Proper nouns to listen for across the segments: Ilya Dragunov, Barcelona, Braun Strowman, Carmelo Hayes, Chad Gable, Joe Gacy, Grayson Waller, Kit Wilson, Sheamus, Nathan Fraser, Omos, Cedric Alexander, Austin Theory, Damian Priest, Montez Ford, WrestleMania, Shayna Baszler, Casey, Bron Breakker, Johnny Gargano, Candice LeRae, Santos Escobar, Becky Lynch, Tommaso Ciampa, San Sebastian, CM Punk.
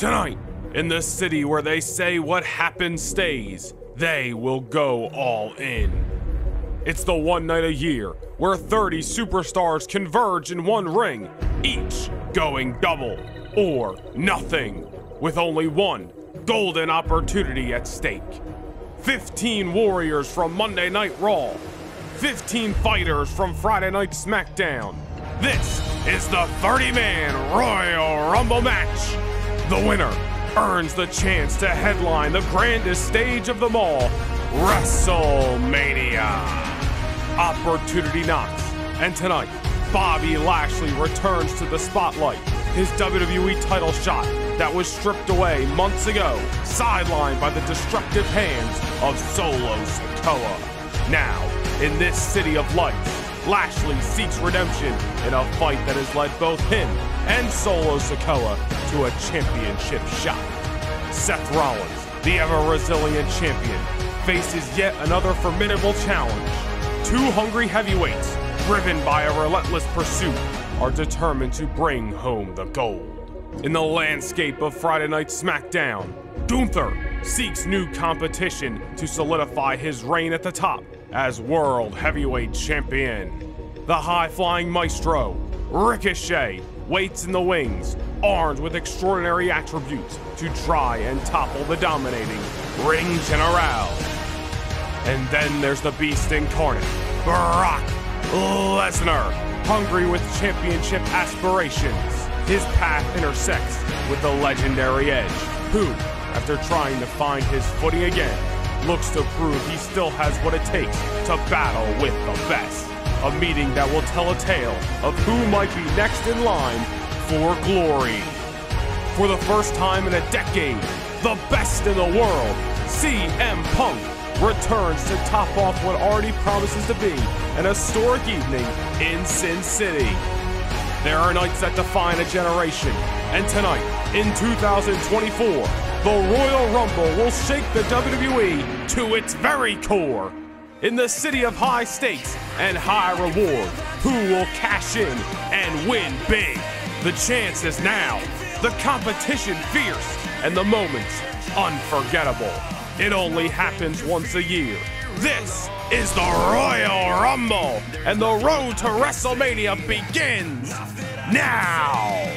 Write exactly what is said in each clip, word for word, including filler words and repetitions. Tonight, in the city where they say what happens stays, they will go all in. It's the one night a year where thirty superstars converge in one ring, each going double or nothing, with only one golden opportunity at stake. fifteen warriors from Monday Night Raw, fifteen fighters from Friday Night SmackDown. This is the thirty man Royal Rumble match. The winner earns the chance to headline the grandest stage of them all, WrestleMania. Opportunity knocks, and tonight, Bobby Lashley returns to the spotlight. His W W E title shot that was stripped away months ago, sidelined by the destructive hands of Solo Sikoa. Now, in this city of lights, Lashley seeks redemption in a fight that has led both him and Solo Sikoa to a championship shot. Seth Rollins, the ever-resilient champion, faces yet another formidable challenge. Two hungry heavyweights, driven by a relentless pursuit, are determined to bring home the gold. In the landscape of Friday Night SmackDown, Gunther seeks new competition to solidify his reign at the top as World Heavyweight Champion. The high-flying maestro, Ricochet, waits in the wings, armed with extraordinary attributes to try and topple the dominating Ring General. And then there's the beast incarnate, Brock Lesnar, hungry with championship aspirations. His path intersects with the legendary Edge, who, after trying to find his footing again, looks to prove he still has what it takes to battle with the best. A meeting that will tell a tale of who might be next in line for glory. For the first time in a decade, the best in the world, C M Punk, returns to top off what already promises to be an historic evening in Sin City. There are nights that define a generation, and tonight, in two thousand twenty-four, the Royal Rumble will shake the W W E to its very core. In the city of high stakes and high reward, who will cash in and win big? The chance is now, the competition fierce, and the moments unforgettable. It only happens once a year. This is the Royal Rumble, and the road to WrestleMania begins now!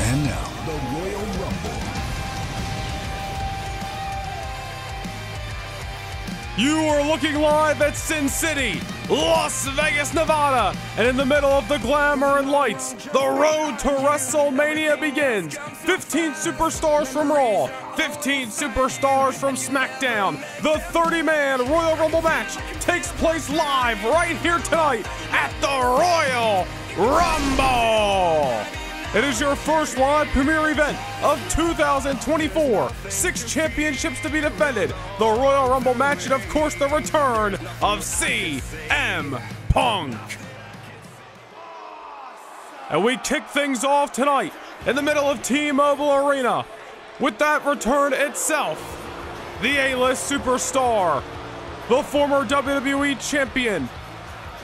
And now, the Royal Rumble. You are looking live at Sin City, Las Vegas, Nevada, and in the middle of the glamour and lights, the road to WrestleMania begins. fifteen superstars from Raw, fifteen superstars from SmackDown. The thirty man Royal Rumble match takes place live right here tonight at the Royal Rumble. It is your first live premiere event of two thousand twenty-four. Six championships to be defended, the Royal Rumble match, and of course the return of C M Punk. And we kick things off tonight in the middle of T-Mobile Arena with that return itself. The A-list superstar, the former W W E champion,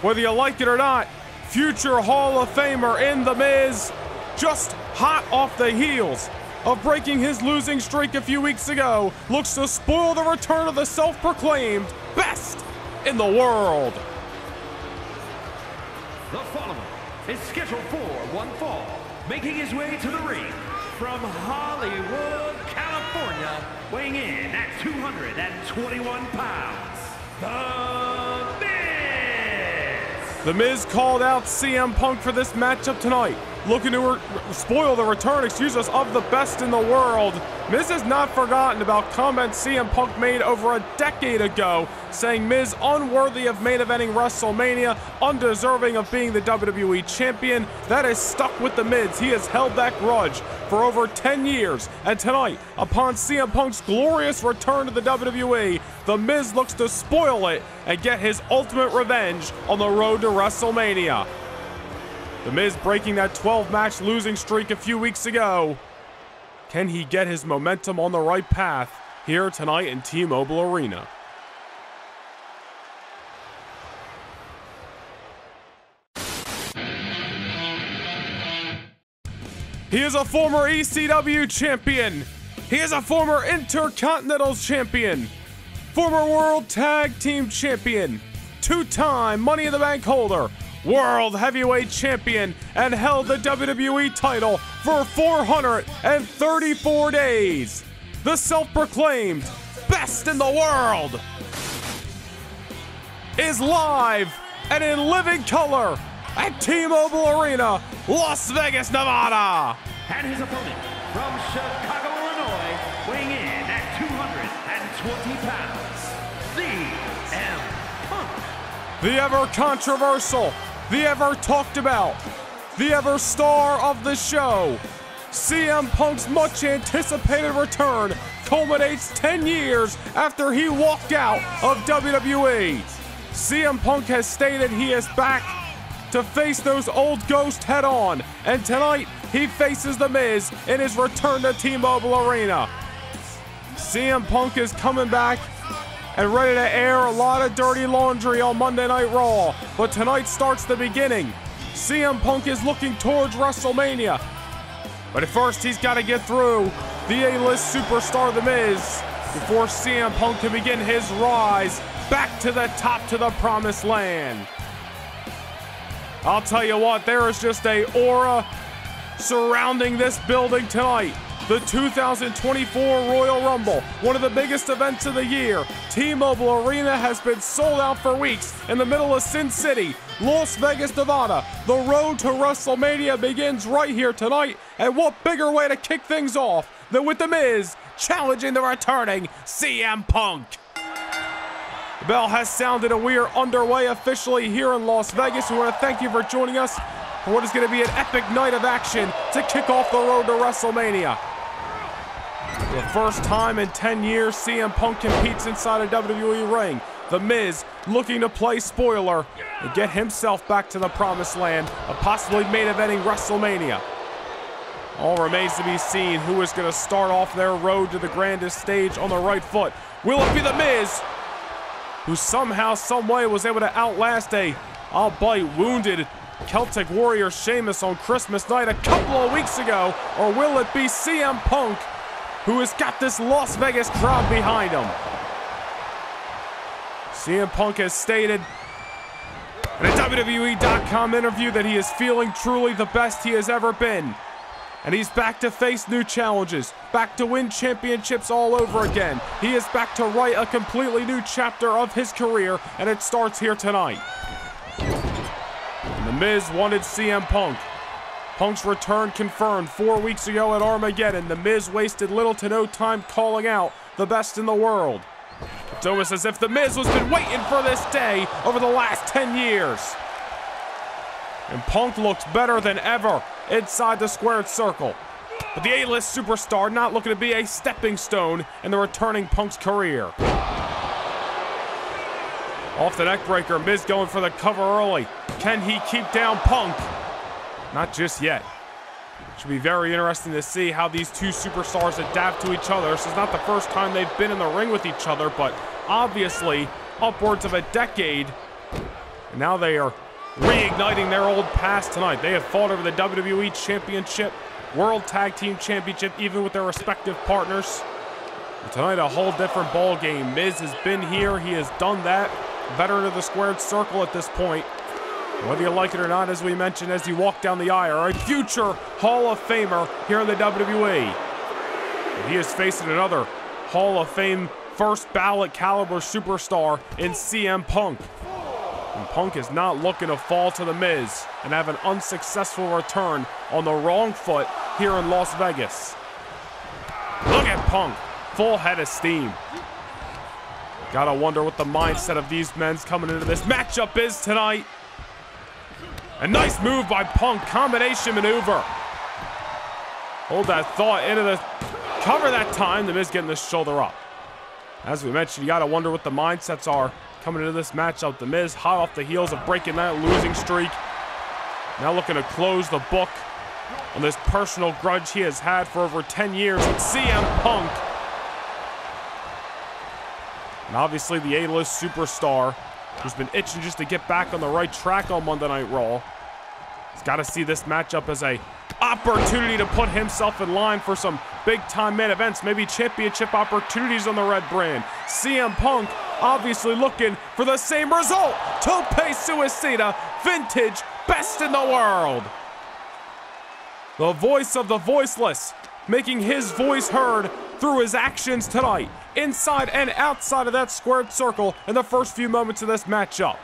whether you like it or not, future Hall of Famer in The Miz, just hot off the heels of breaking his losing streak a few weeks ago, looks to spoil the return of the self-proclaimed best in the world. The following is scheduled for one fall, making his way to the ring from Hollywood, California, weighing in at two hundred twenty-one pounds, The Miz! The Miz called out C M Punk for this matchup tonight, looking to spoil the return, excuse us, of the best in the world. Miz has not forgotten about comments C M Punk made over a decade ago, saying Miz unworthy of main eventing WrestleMania, undeserving of being the W W E champion. That is stuck with the Miz. He has held that grudge for over ten years, and tonight, upon C M Punk's glorious return to the W W E, the Miz looks to spoil it and get his ultimate revenge on the road to WrestleMania. The Miz breaking that twelve match losing streak a few weeks ago. Can he get his momentum on the right path here tonight in T-Mobile Arena? He is a former E C W champion. He is a former Intercontinental champion, former World Tag Team champion, two-time Money in the Bank holder, World Heavyweight champion, and held the W W E title for four hundred thirty-four days. The self-proclaimed best in the world is live and in living color at T-Mobile Arena, Las Vegas, Nevada. And his opponent from Chicago, Illinois, weighing in at two hundred twenty pounds, C M Punk. The ever controversial, the ever talked about, the ever star of the show, C M Punk's much anticipated return culminates ten years after he walked out of W W E. C M Punk has stated he is back to face those old ghosts head on, and tonight he faces The Miz in his return to T-Mobile Arena. C M Punk is coming back and ready to air a lot of dirty laundry on Monday Night Raw, but tonight starts the beginning. C M Punk is looking towards WrestleMania, but at first he's got to get through the A-list superstar The Miz before C M Punk can begin his rise back to the top, to the promised land. I'll tell you what, there is just a aura surrounding this building tonight. The two thousand twenty-four Royal Rumble, one of the biggest events of the year. T-Mobile Arena has been sold out for weeks in the middle of Sin City, Las Vegas, Nevada. The road to WrestleMania begins right here tonight, and what bigger way to kick things off than with The Miz challenging the returning C M Punk. The bell has sounded and we are underway officially here in Las Vegas. We want to thank you for joining us for what is going to be an epic night of action to kick off the road to WrestleMania. For the first time in ten years, C M Punk competes inside a W W E ring. The Miz looking to play spoiler and get himself back to the promised land of possibly main eventing WrestleMania. All remains to be seen who is going to start off their road to the grandest stage on the right foot. Will it be The Miz, who somehow, someway was able to outlast a, I'll bite, wounded Celtic warrior Sheamus on Christmas night a couple of weeks ago? Or will it be C M Punk, who has got this Las Vegas crowd behind him? C M Punk has stated in a W W E dot com interview that he is feeling truly the best he has ever been. And he's back to face new challenges, back to win championships all over again. He is back to write a completely new chapter of his career, and it starts here tonight. And The Miz wanted C M Punk. Punk's return confirmed four weeks ago at Armageddon. The Miz wasted little to no time calling out the best in the world. It's almost as if The Miz has been waiting for this day over the last ten years. And Punk looks better than ever inside the squared circle. But the A-list superstar not looking to be a stepping stone in the returning Punk's career. Off the neckbreaker, Miz going for the cover early. Can he keep down Punk? Not just yet. Should be very interesting to see how these two superstars adapt to each other. This is not the first time they've been in the ring with each other, but obviously upwards of a decade. And now they are reigniting their old past tonight. They have fought over the W W E Championship, World Tag Team Championship, even with their respective partners. And tonight, a whole different ball game. Miz has been here. He has done that. Veteran of the squared circle at this point. Whether you like it or not, as we mentioned, as he walked down the aisle, a future Hall of Famer here in the W W E. And he is facing another Hall of Fame first ballot caliber superstar in C M Punk. And Punk is not looking to fall to The Miz and have an unsuccessful return on the wrong foot here in Las Vegas. Look at Punk, full head of steam. Gotta wonder what the mindset of these men's coming into this matchup is tonight. A nice move by Punk, combination maneuver. Hold that thought into the cover that time. The Miz getting the shoulder up. As we mentioned, you gotta wonder what the mindsets are coming into this matchup. The Miz hot off the heels of breaking that losing streak. Now looking to close the book on this personal grudge he has had for over ten years with C M Punk. And obviously the A-list superstar who's been itching just to get back on the right track on Monday Night Raw. He's got to see this matchup as a opportunity to put himself in line for some big-time main events, maybe championship opportunities on the red brand. C M Punk obviously looking for the same result. Tope Suicida, vintage, best in the world. The voice of the voiceless, making his voice heard through his actions tonight, inside and outside of that squared circle in the first few moments of this matchup.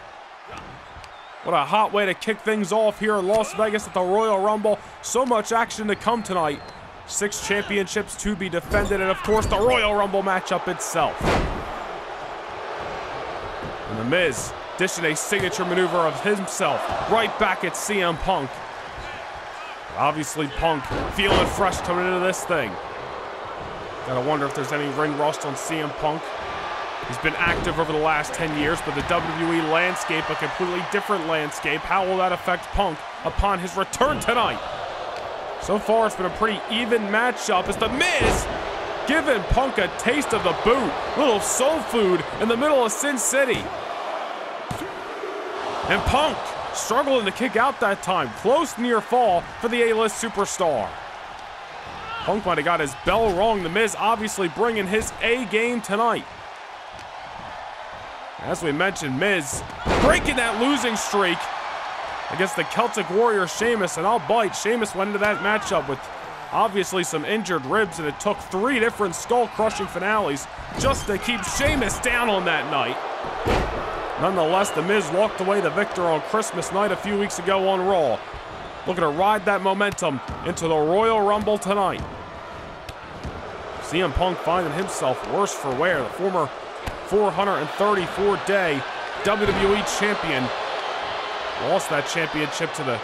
What a hot way to kick things off here in Las Vegas at the Royal Rumble. So much action to come tonight. Six championships to be defended, and of course the Royal Rumble matchup itself. And The Miz dishing a signature maneuver of himself right back at C M Punk. Obviously Punk feeling fresh coming into this thing. Gotta wonder if there's any ring rust on C M Punk. He's been active over the last ten years, but the W W E landscape, a completely different landscape. How will that affect Punk upon his return tonight? So far, it's been a pretty even matchup as The Miz giving Punk a taste of the boot. Little soul food in the middle of Sin City. And Punk struggling to kick out that time. Close near fall for the A-list superstar. Punk might have got his bell wrong. The Miz obviously bringing his A-game tonight. As we mentioned, Miz breaking that losing streak against the Celtic Warrior Sheamus, and I'll bite. Sheamus went into that matchup with obviously some injured ribs, and it took three different skull-crushing finales just to keep Sheamus down on that night. Nonetheless, The Miz walked away the victor on Christmas night a few weeks ago on Raw. Looking to ride that momentum into the Royal Rumble tonight. C M Punk finding himself worse for wear. The former four hundred thirty-four day W W E champion lost that championship to the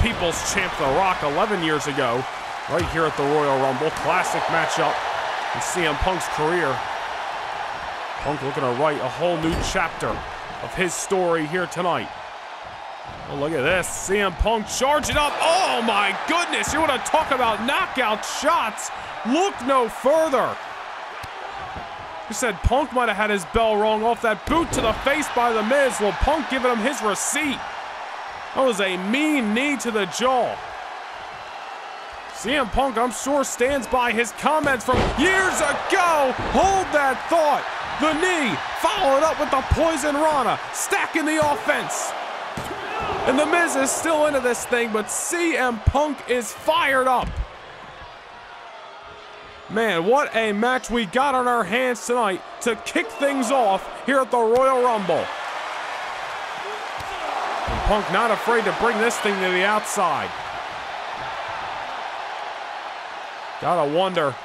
People's Champ The Rock eleven years ago, right here at the Royal Rumble. Classic matchup in C M Punk's career. Punk looking to write a whole new chapter of his story here tonight. Oh, look at this. C M Punk charging up. Oh my goodness, you want to talk about knockout shots? Look no further. You said Punk might have had his bell wrong off that boot to the face by The Miz. Well, Punk giving him his receipt. That was a mean knee to the jaw. C M Punk, I'm sure, stands by his comments from years ago. Hold that thought. The knee followed up with the poison rana, stacking the offense. And The Miz is still into this thing, but C M Punk is fired up. Man, what a match we got on our hands tonight to kick things off here at the Royal Rumble. And Punk not afraid to bring this thing to the outside. Gotta wonder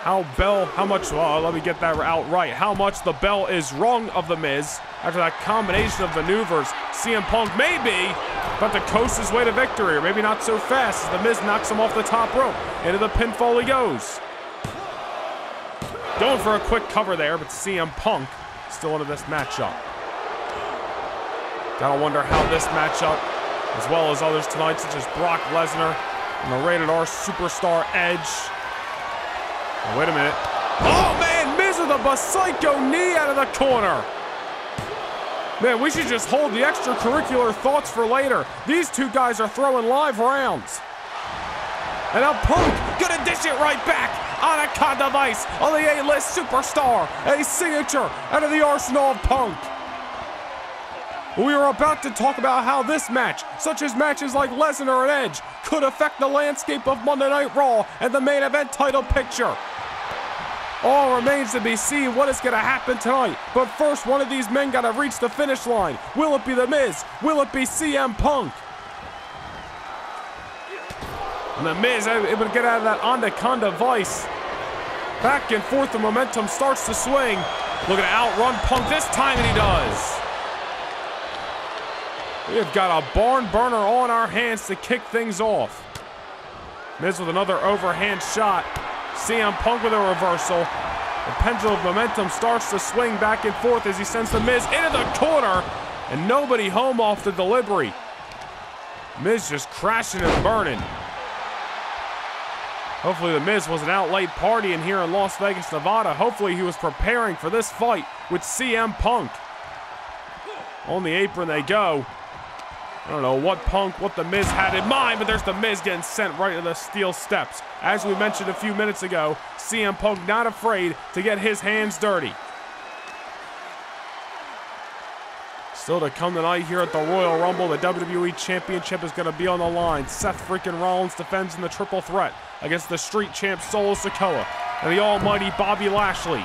how bell, how much, well, let me get that out right, how much the bell is rung of The Miz after that combination of maneuvers. C M Punk maybe, but to coast his way to victory, or maybe not so fast as The Miz knocks him off the top rope. Into the pinfall he goes. Going for a quick cover there, but C M Punk still into this matchup. Gotta wonder how this matchup, as well as others tonight, such as Brock Lesnar and the Rated R Superstar Edge. Oh, wait a minute. Oh man, Miz with a Psycho knee out of the corner. Man, we should just hold the extracurricular thoughts for later. These two guys are throwing live rounds. And now Punk gonna dish it right back. Anaconda Vice on the A-list superstar. A signature out of the arsenal of Punk. We were about to talk about how this match, such as matches like Lesnar and Edge, could affect the landscape of Monday Night Raw and the main event title picture. All remains to be seen what is going to happen tonight. But first, one of these men got to reach the finish line. Will it be The Miz? Will it be C M Punk? And The Miz able to get out of that Anaconda Vice. Back and forth, the momentum starts to swing. Looking to outrun Punk this time, and he does. We have got a barn burner on our hands to kick things off. Miz with another overhand shot. C M Punk with a reversal. The pendulum of momentum starts to swing back and forth as he sends The Miz into the corner, and nobody home off the delivery. Miz just crashing and burning. Hopefully The Miz wasn't out late partying here in Las Vegas, Nevada. Hopefully he was preparing for this fight with C M Punk. On the apron they go. I don't know what Punk, what The Miz had in mind, but there's The Miz getting sent right to the steel steps. As we mentioned a few minutes ago, C M Punk not afraid to get his hands dirty. Still to come tonight here at the Royal Rumble, the W W E Championship is going to be on the line. Seth freaking Rollins defends in the triple threat against the street champ Solo Sikoa and the almighty Bobby Lashley.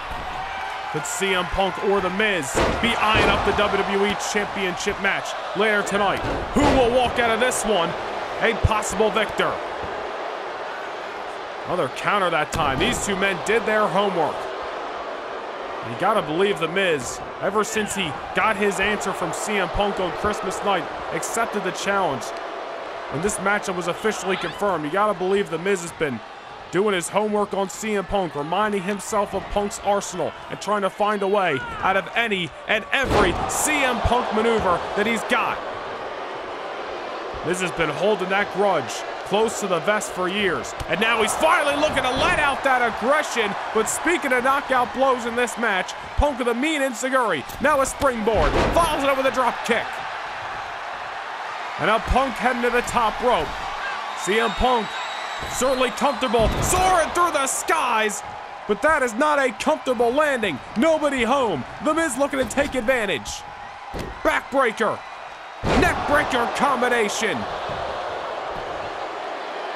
Could C M Punk or The Miz be eyeing up the W W E Championship match later tonight? Who will walk out of this one a possible victor? Another counter that time. These two men did their homework. You gotta believe The Miz, ever since he got his answer from C M Punk on Christmas night, accepted the challenge. When this matchup was officially confirmed, you gotta believe The Miz has been doing his homework on C M Punk, reminding himself of Punk's arsenal and trying to find a way out of any and every C M Punk maneuver that he's got. Miz has been holding that grudge close to the vest for years, and now he's finally looking to let out that aggression. But speaking of knockout blows in this match, Punk with a mean enziguri, now a springboard, follows it up with a drop kick. And now Punk heading to the top rope. C M Punk certainly comfortable, soaring through the skies, but that is not a comfortable landing. Nobody home. The Miz looking to take advantage. Backbreaker, neckbreaker combination.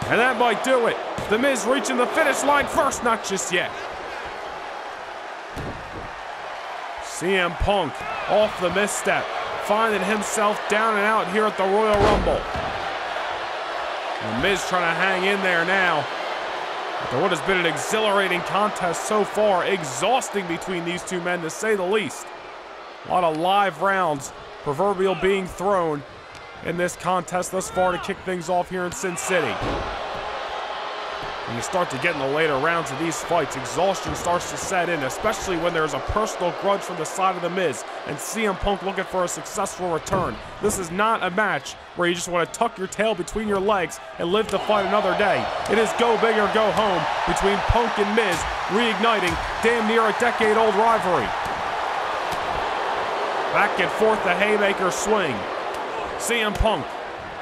And that might do it. The Miz reaching the finish line first, not just yet. C M Punk off the misstep, finding himself down and out here at the Royal Rumble. And Miz trying to hang in there now. After what has been an exhilarating contest so far, exhausting between these two men to say the least. A lot of live rounds, proverbial being thrown in this contest thus far to kick things off here in Sin City. When you start to get in the later rounds of these fights, exhaustion starts to set in, especially when there's a personal grudge from the side of The Miz and C M Punk looking for a successful return. This is not a match where you just want to tuck your tail between your legs and live to fight another day. It is go big or go home between Punk and Miz, reigniting damn near a decade-old rivalry. Back and forth the haymaker swing. C M Punk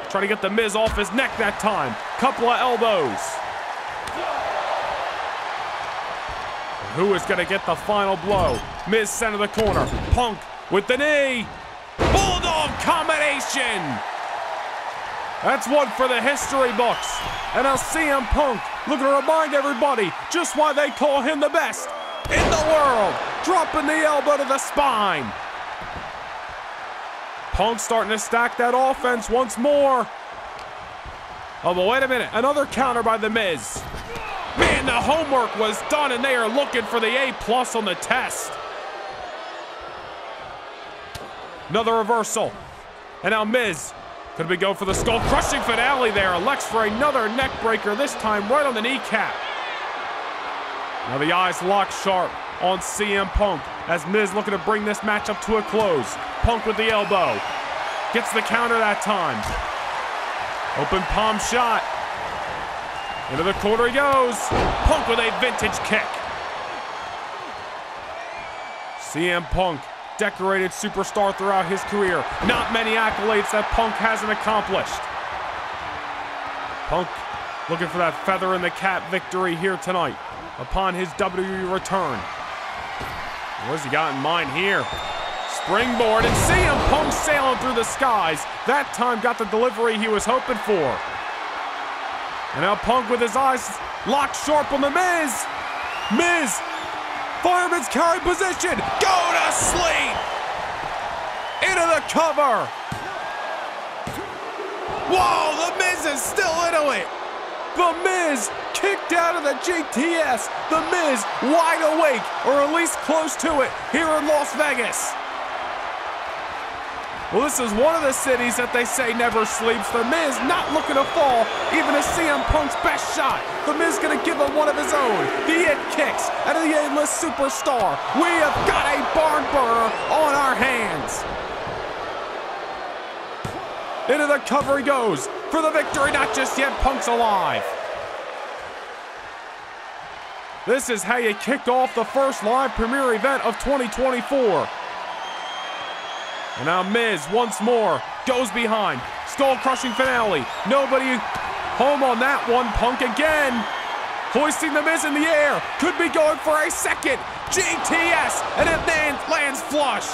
trying to get The Miz off his neck that time. Couple of elbows. Who is going to get the final blow? Miz center the corner. Punk with the knee. Bulldog combination. That's one for the history books. And now C M Punk looking to remind everybody just why they call him the best in the world. Dropping the elbow to the spine. Punk starting to stack that offense once more. Oh, but wait a minute. Another counter by The Miz. Man, the homework was done, and they are looking for the A plus on the test. Another reversal. And now Miz. Could we go for the skull-crushing finale there? Elects for another neck breaker, this time right on the kneecap. Now the eyes lock sharp on C M Punk as Miz looking to bring this matchup to a close. Punk with the elbow. Gets the counter that time. Open palm shot. Into the corner he goes. Punk with a vintage kick. C M Punk, decorated superstar throughout his career. Not many accolades that Punk hasn't accomplished. Punk looking for that feather in the cap victory here tonight upon his W W E return. What's he got in mind here? Springboard, and C M Punk sailing through the skies. That time got the delivery he was hoping for. And now Punk with his eyes locked sharp on The Miz. Miz, fireman's carry position. Go to sleep. Into the cover. Whoa, The Miz is still into it. The Miz kicked out of the G T S. The Miz wide awake, or at least close to it, here in Las Vegas. Well, this is one of the cities that they say never sleeps. The Miz not looking to fall, even to C M Punk's best shot. The Miz gonna give him one of his own. The hit kicks out of the A-list superstar. We have got a barn burner on our hands. Into the cover he goes for the victory. Not just yet, Punk's alive. This is how you kicked off the first live premiere event of twenty twenty-four. And now Miz once more goes behind. skull-crushing finale. Nobody home on that one. Punk again, hoisting the Miz in the air. Could be going for a second. G T S, and it then lands flush.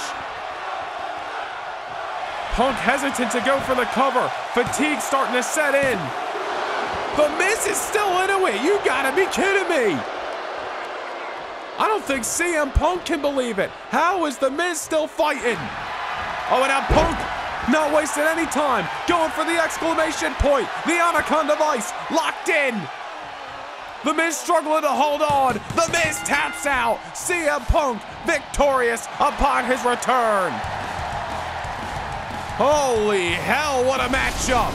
Punk hesitant to go for the cover. Fatigue starting to set in. The Miz is still into it. You gotta be kidding me. I don't think C M Punk can believe it. How is the Miz still fighting? Oh, and now Punk, not wasting any time, going for the exclamation point. The Anaconda Vice locked in. The Miz struggling to hold on. The Miz taps out. C M Punk victorious upon his return. Holy hell, what a matchup.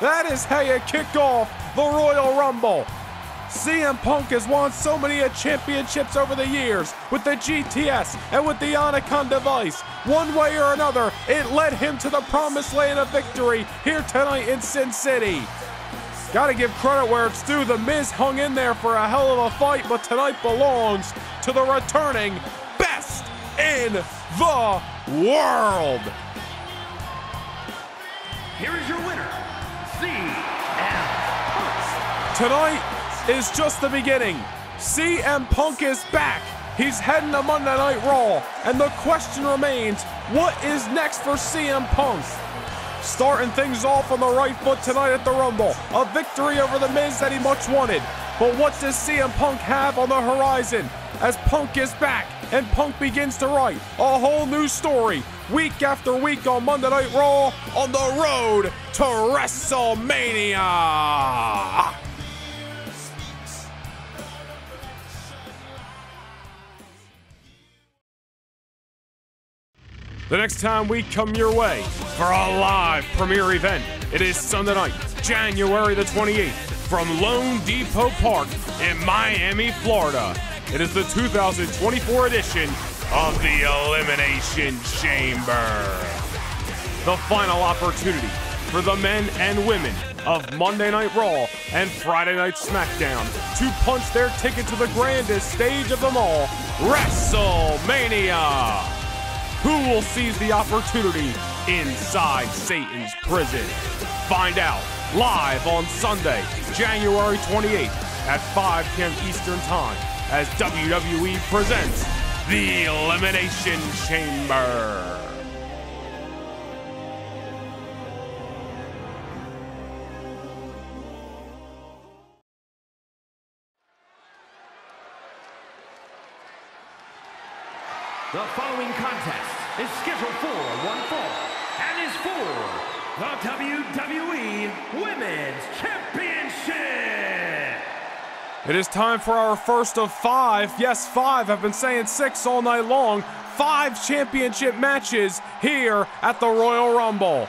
That is how you kick off the Royal Rumble. C M Punk has won so many championships over the years with the G T S and with the Anaconda Vice. One way or another, it led him to the promised land of victory here tonight in Sin City. Gotta give credit where it's due. The Miz hung in there for a hell of a fight, but tonight belongs to the returning best in the world. Here is your winner, C M Punk. Tonight is just the beginning. C M Punk is back. He's heading to Monday Night Raw, and the question remains, what is next for C M Punk? Starting things off on the right foot tonight at the Rumble, a victory over the Miz that he much wanted. But what does C M Punk have on the horizon? As Punk is back and Punk begins to write a whole new story week after week on Monday Night Raw on the road to WrestleMania. The next time we come your way for a live premiere event, it is Sunday night, January the twenty-eighth, from Lone Depot Park in Miami, Florida. It is the two thousand twenty-four edition of the Elimination Chamber. The final opportunity for the men and women of Monday Night Raw and Friday Night SmackDown to punch their ticket to the grandest stage of them all, WrestleMania. Who will seize the opportunity inside Satan's prison? Find out live on Sunday, January twenty-eighth at five p m Eastern Time as W W E presents The Elimination Chamber. The following contest is scheduled for one fall and is for the W W E Women's Championship. It is time for our first of five, yes five, I've been saying six all night long, five championship matches here at the Royal Rumble.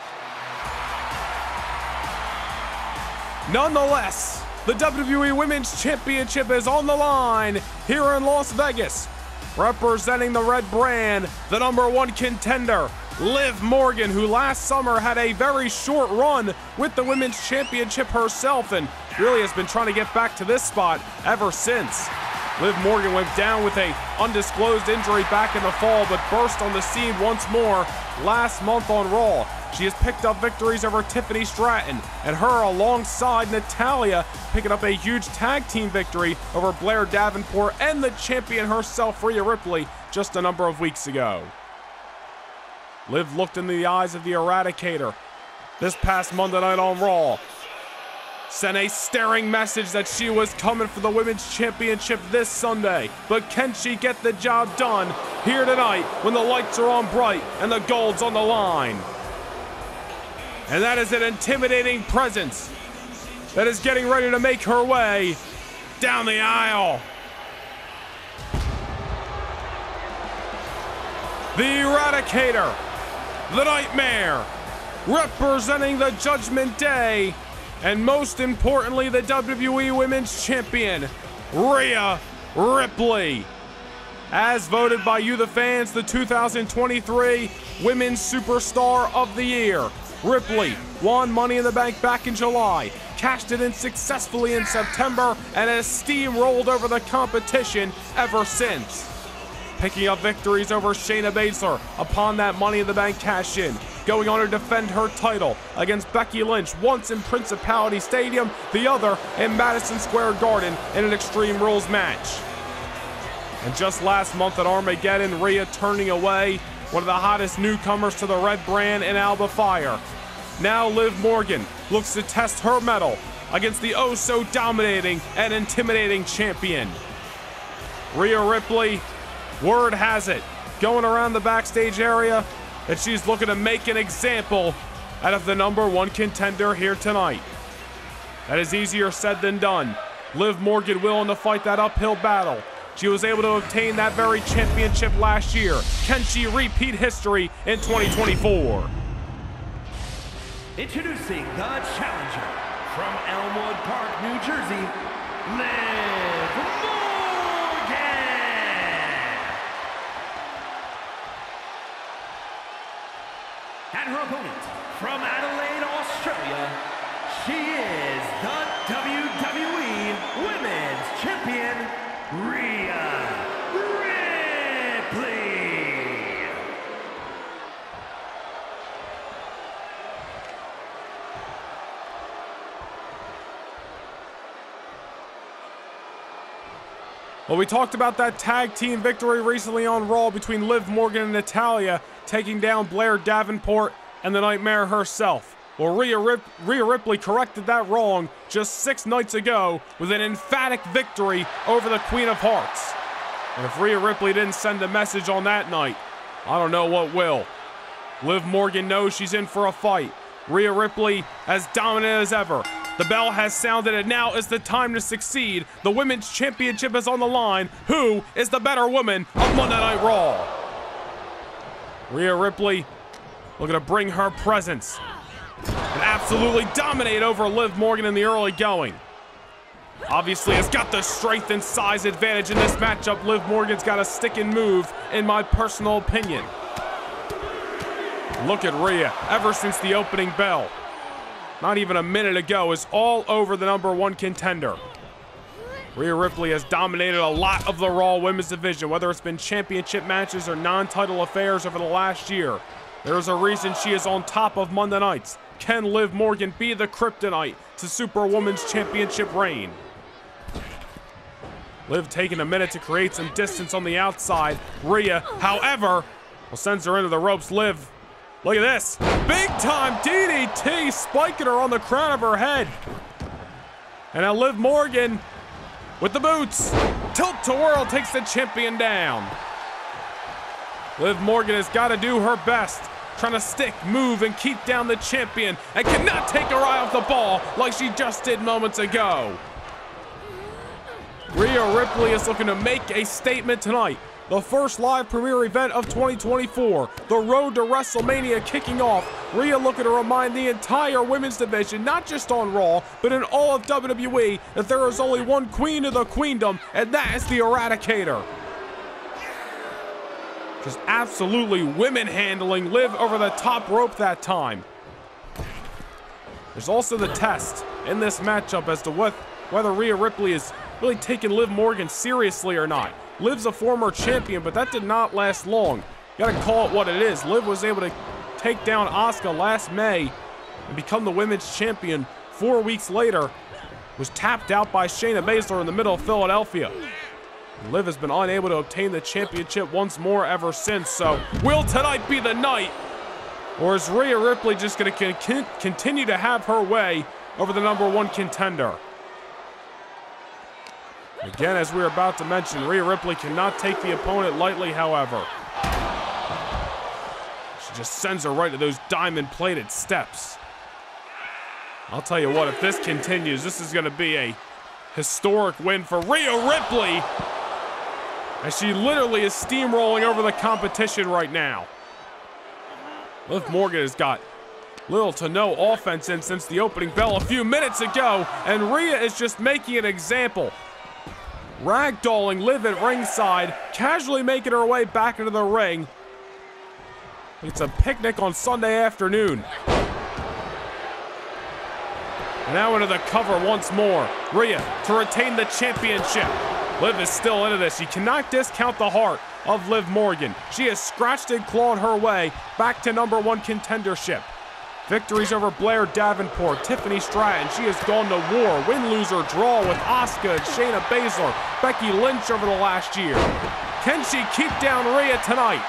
Nonetheless, the W W E Women's Championship is on the line here in Las Vegas. Representing the red brand, the number one contender, Liv Morgan, who last summer had a very short run with the Women's Championship herself and really has been trying to get back to this spot ever since. Liv Morgan went down with an undisclosed injury back in the fall, but burst on the scene once more last month on Raw. She has picked up victories over Tiffany Stratton, and her alongside Natalya picking up a huge tag team victory over Blair Davenport and the champion herself, Rhea Ripley, just a number of weeks ago. Liv looked into the eyes of the Eradicator this past Monday night on Raw. Sent a staring message that she was coming for the Women's Championship this Sunday. But can she get the job done here tonight when the lights are on bright and the gold's on the line? And that is an intimidating presence that is getting ready to make her way down the aisle. The Eradicator, the Nightmare, representing the Judgment Day, and most importantly, the W W E Women's Champion, Rhea Ripley. As voted by you, the fans, the two thousand twenty-three Women's Superstar of the Year. Ripley won Money in the Bank back in July, cashed it in successfully in September, and has steamrolled over the competition ever since. Picking up victories over Shayna Baszler upon that Money in the Bank cash-in, going on to defend her title against Becky Lynch, once in Principality Stadium, the other in Madison Square Garden in an Extreme Rules match. And just last month at Armageddon, Rhea turning away one of the hottest newcomers to the red brand in Alba Fire. Now Liv Morgan looks to test her mettle against the oh-so-dominating and intimidating champion. Rhea Ripley, word has it, going around the backstage area, that she's looking to make an example out of the number one contender here tonight. That is easier said than done. Liv Morgan willing to fight that uphill battle. She was able to obtain that very championship last year. Can she repeat history in twenty twenty-four? Introducing the challenger from Elmwood Park, New Jersey, Liv Morgan! And her opponent from Adelaide, Australia, she is the W W E Women's Champion, Rhea Ripley! Well, we talked about that tag team victory recently on Raw between Liv Morgan and Natalya, taking down Blair Davenport and the Nightmare herself. Well, Rhea, Rip Rhea Ripley corrected that wrong just six nights ago with an emphatic victory over the Queen of Hearts. And if Rhea Ripley didn't send a message on that night, I don't know what will. Liv Morgan knows she's in for a fight. Rhea Ripley as dominant as ever. The bell has sounded, and now is the time to succeed. The Women's Championship is on the line. Who is the better woman of Monday Night Raw? Rhea Ripley looking to bring her presence and absolutely dominate over Liv Morgan in the early going. Obviously, it's got the strength and size advantage in this matchup. Liv Morgan's got a stick and move, in my personal opinion. Look at Rhea, ever since the opening bell. Not even a minute ago, is all over the number one contender. Rhea Ripley has dominated a lot of the Raw Women's Division, whether it's been championship matches or non-title affairs over the last year. There is a reason she is on top of Monday nights. Can Liv Morgan be the kryptonite to Superwoman's championship reign? Liv taking a minute to create some distance on the outside. Rhea, however, well, sends her into the ropes. Liv, look at this, big time D D T, spiking her on the crown of her head. And now Liv Morgan with the boots. Tilt to whirl takes the champion down. Liv Morgan has got to do her best, trying to stick, move, and keep down the champion, and cannot take her eye off the ball like she just did moments ago. Rhea Ripley is looking to make a statement tonight. The first live premiere event of twenty twenty-four, the road to WrestleMania kicking off. Rhea looking to remind the entire women's division, not just on Raw, but in all of W W E, that there is only one queen of the queendom, and that is the Eradicator. Just absolutely women handling Liv over the top rope that time. There's also the test in this matchup as to what, whether Rhea Ripley is really taking Liv Morgan seriously or not. Liv's a former champion, but that did not last long. Gotta call it what it is. Liv was able to take down Asuka last May and become the women's champion. Four weeks later, was tapped out by Shayna Baszler in the middle of Philadelphia. And Liv has been unable to obtain the championship once more ever since, so will tonight be the night? Or is Rhea Ripley just gonna con- continue to have her way over the number one contender? Again, as we were about to mention, Rhea Ripley cannot take the opponent lightly, however. She just sends her right to those diamond-plated steps. I'll tell you what, if this continues, this is going to be a historic win for Rhea Ripley, as she literally is steamrolling over the competition right now. Liv Morgan has got little to no offense in since the opening bell a few minutes ago, and Rhea is just making an example. Ragdolling Liv at ringside, casually making her way back into the ring. It's a picnic on Sunday afternoon. Now into the cover once more. Rhea to retain the championship. Liv is still into this. She cannot discount the heart of Liv Morgan. She has scratched and clawed her way back to number one contendership. Victories over Blair Davenport, Tiffany Stratton. She has gone to war, win, lose, or draw with Asuka and Shayna Baszler, Becky Lynch over the last year. Can she keep down Rhea tonight?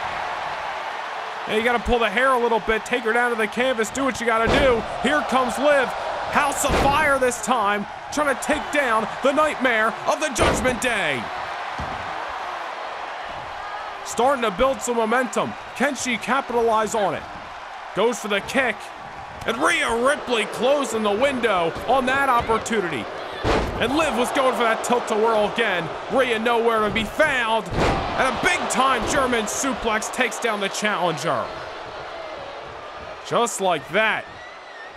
And you got to pull the hair a little bit, take her down to the canvas, do what you got to do. Here comes Liv, House of Fire this time, trying to take down the nightmare of the Judgment Day. Starting to build some momentum. Can she capitalize on it? Goes for the kick. And Rhea Ripley closing the window on that opportunity. And Liv was going for that tilt-a-whirl again. Rhea nowhere to be found. And a big-time German suplex takes down the challenger. Just like that.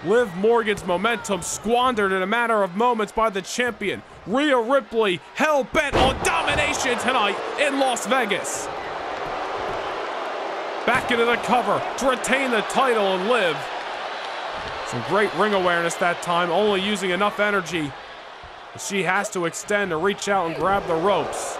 Liv Morgan's momentum squandered in a matter of moments by the champion. Rhea Ripley hell-bent on domination tonight in Las Vegas. Back into the cover to retain the title and Liv. Some great ring awareness that time, only using enough energy. She has to extend to reach out and grab the ropes.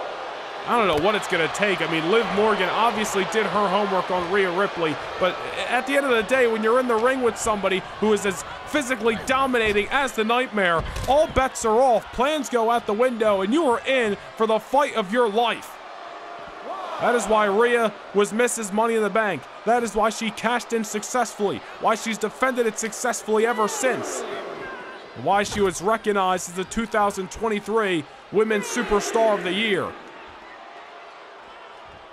I don't know what it's going to take. I mean, Liv Morgan obviously did her homework on Rhea Ripley, but at the end of the day, when you're in the ring with somebody who is as physically dominating as the Nightmare, all bets are off, plans go out the window, and you are in for the fight of your life. That is why Rhea was Missus Money in the Bank. That is why she cashed in successfully, why she's defended it successfully ever since, and why she was recognized as the two thousand twenty-three Women's Superstar of the Year.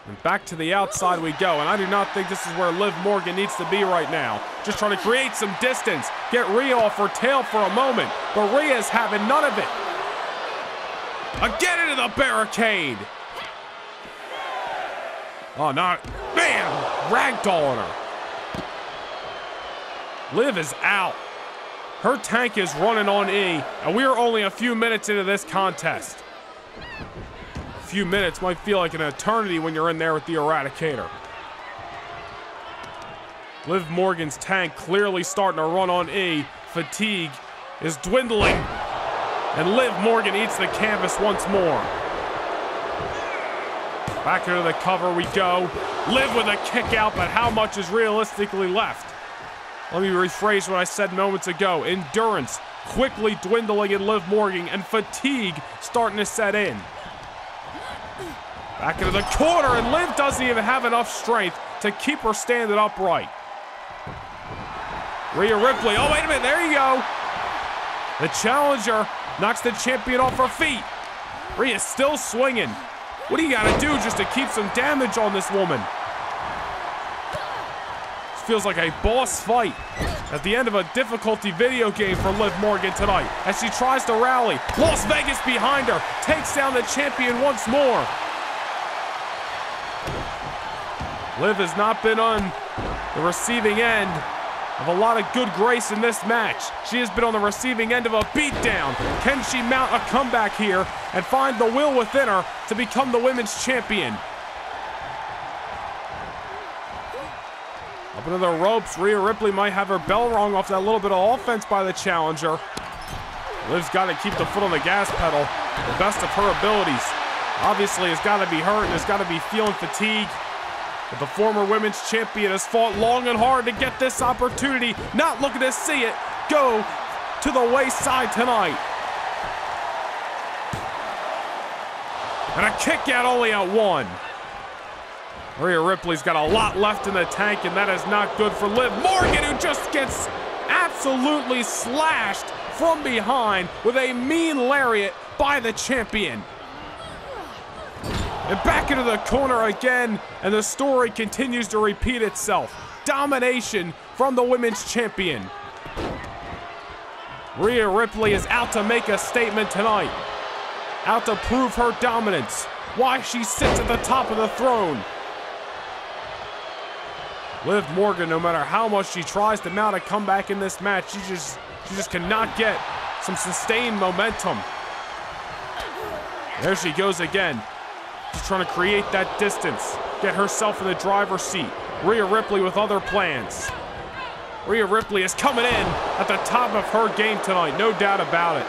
And back to the outside we go, and I do not think this is where Liv Morgan needs to be right now. Just trying to create some distance, get Rhea off her tail for a moment, but Rhea's having none of it. Again into the barricade. Oh, no. Bam! Ragdoll on her. Liv is out. Her tank is running on E, and we are only a few minutes into this contest. A few minutes might feel like an eternity when you're in there with the Eradicator. Liv Morgan's tank clearly starting to run on E. Fatigue is dwindling, and Liv Morgan eats the canvas once more. Back into the cover we go. Liv with a kick out, but how much is realistically left? Let me rephrase what I said moments ago. Endurance quickly dwindling in Liv Morgan, and fatigue starting to set in. Back into the corner, and Liv doesn't even have enough strength to keep her standing upright. Rhea Ripley, oh wait a minute, there you go. The challenger knocks the champion off her feet. Rhea's still swinging. What do you gotta do just to keep some damage on this woman? This feels like a boss fight at the end of a difficulty video game for Liv Morgan tonight as she tries to rally. Las Vegas behind her, takes down the champion once more. Liv has not been on the receiving end of a lot of good grace in this match. She has been on the receiving end of a beatdown. Can she mount a comeback here and find the will within her to become the women's champion? Up into the ropes, Rhea Ripley might have her bell rung off that little bit of offense by the challenger. Liv's got to keep the foot on the gas pedal, the best of her abilities. Obviously, it's got to be hurt and it's got to be feeling fatigue. But the former women's champion has fought long and hard to get this opportunity, not looking to see it go to the wayside tonight. And a kick out only at one. Rhea Ripley's got a lot left in the tank, and that is not good for Liv Morgan, who just gets absolutely slashed from behind with a mean lariat by the champion. And back into the corner again, and the story continues to repeat itself. Domination from the women's champion. Rhea Ripley is out to make a statement tonight. Out to prove her dominance. Why she sits at the top of the throne. Liv Morgan, no matter how much she tries to mount a comeback in this match, she just, she just cannot get some sustained momentum. There she goes again. She's trying to create that distance, get herself in the driver's seat. Rhea Ripley with other plans. Rhea Ripley is coming in at the top of her game tonight, no doubt about it.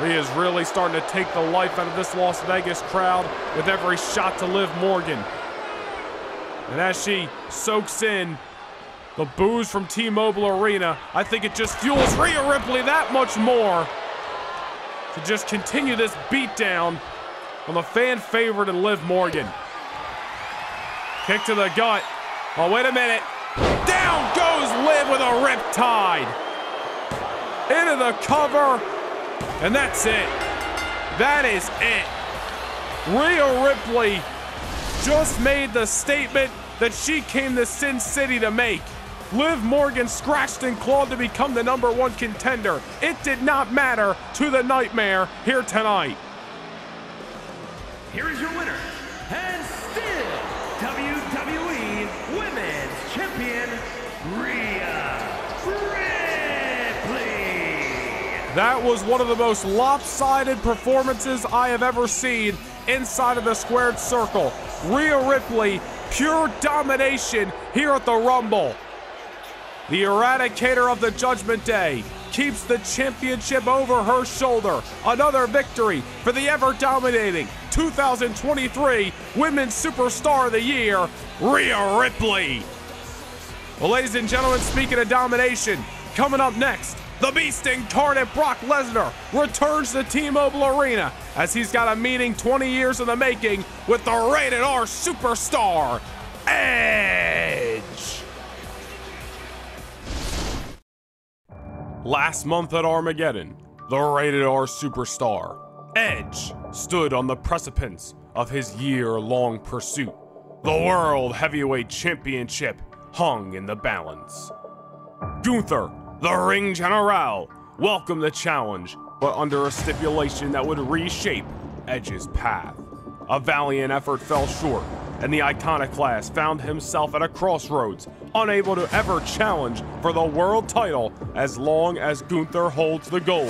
Rhea is really starting to take the life out of this Las Vegas crowd with every shot to Liv Morgan. And as she soaks in the boos from T-Mobile Arena, I think it just fuels Rhea Ripley that much more to just continue this beatdown on the fan favorite and Liv Morgan. Kick to the gut. Oh, wait a minute. Down goes Liv with a riptide. Into the cover. And that's it. That is it. Rhea Ripley just made the statement that she came to Sin City to make. Liv Morgan scratched and clawed to become the number one contender. It did not matter to the Nightmare here tonight. Here is your winner, and still W W E Women's Champion, Rhea Ripley. That was one of the most lopsided performances I have ever seen inside of the squared circle. Rhea Ripley, pure domination here at the Rumble. The Eradicator of the Judgment Day keeps the championship over her shoulder. Another victory for the ever-dominating two thousand twenty-three Women's Superstar of the Year, Rhea Ripley. Well, ladies and gentlemen, speaking of domination, coming up next, the Beast Incarnate Brock Lesnar returns to T-Mobile Arena as he's got a meeting twenty years in the making with the Rated R Superstar, Edge. Last month at Armageddon, the Rated R Superstar, Edge, stood on the precipice of his year-long pursuit. The World Heavyweight Championship hung in the balance. Gunther, the Ring General, welcomed the challenge, but under a stipulation that would reshape Edge's path. A valiant effort fell short, and the Iconoclast found himself at a crossroads, unable to ever challenge for the world title as long as Gunther holds the gold.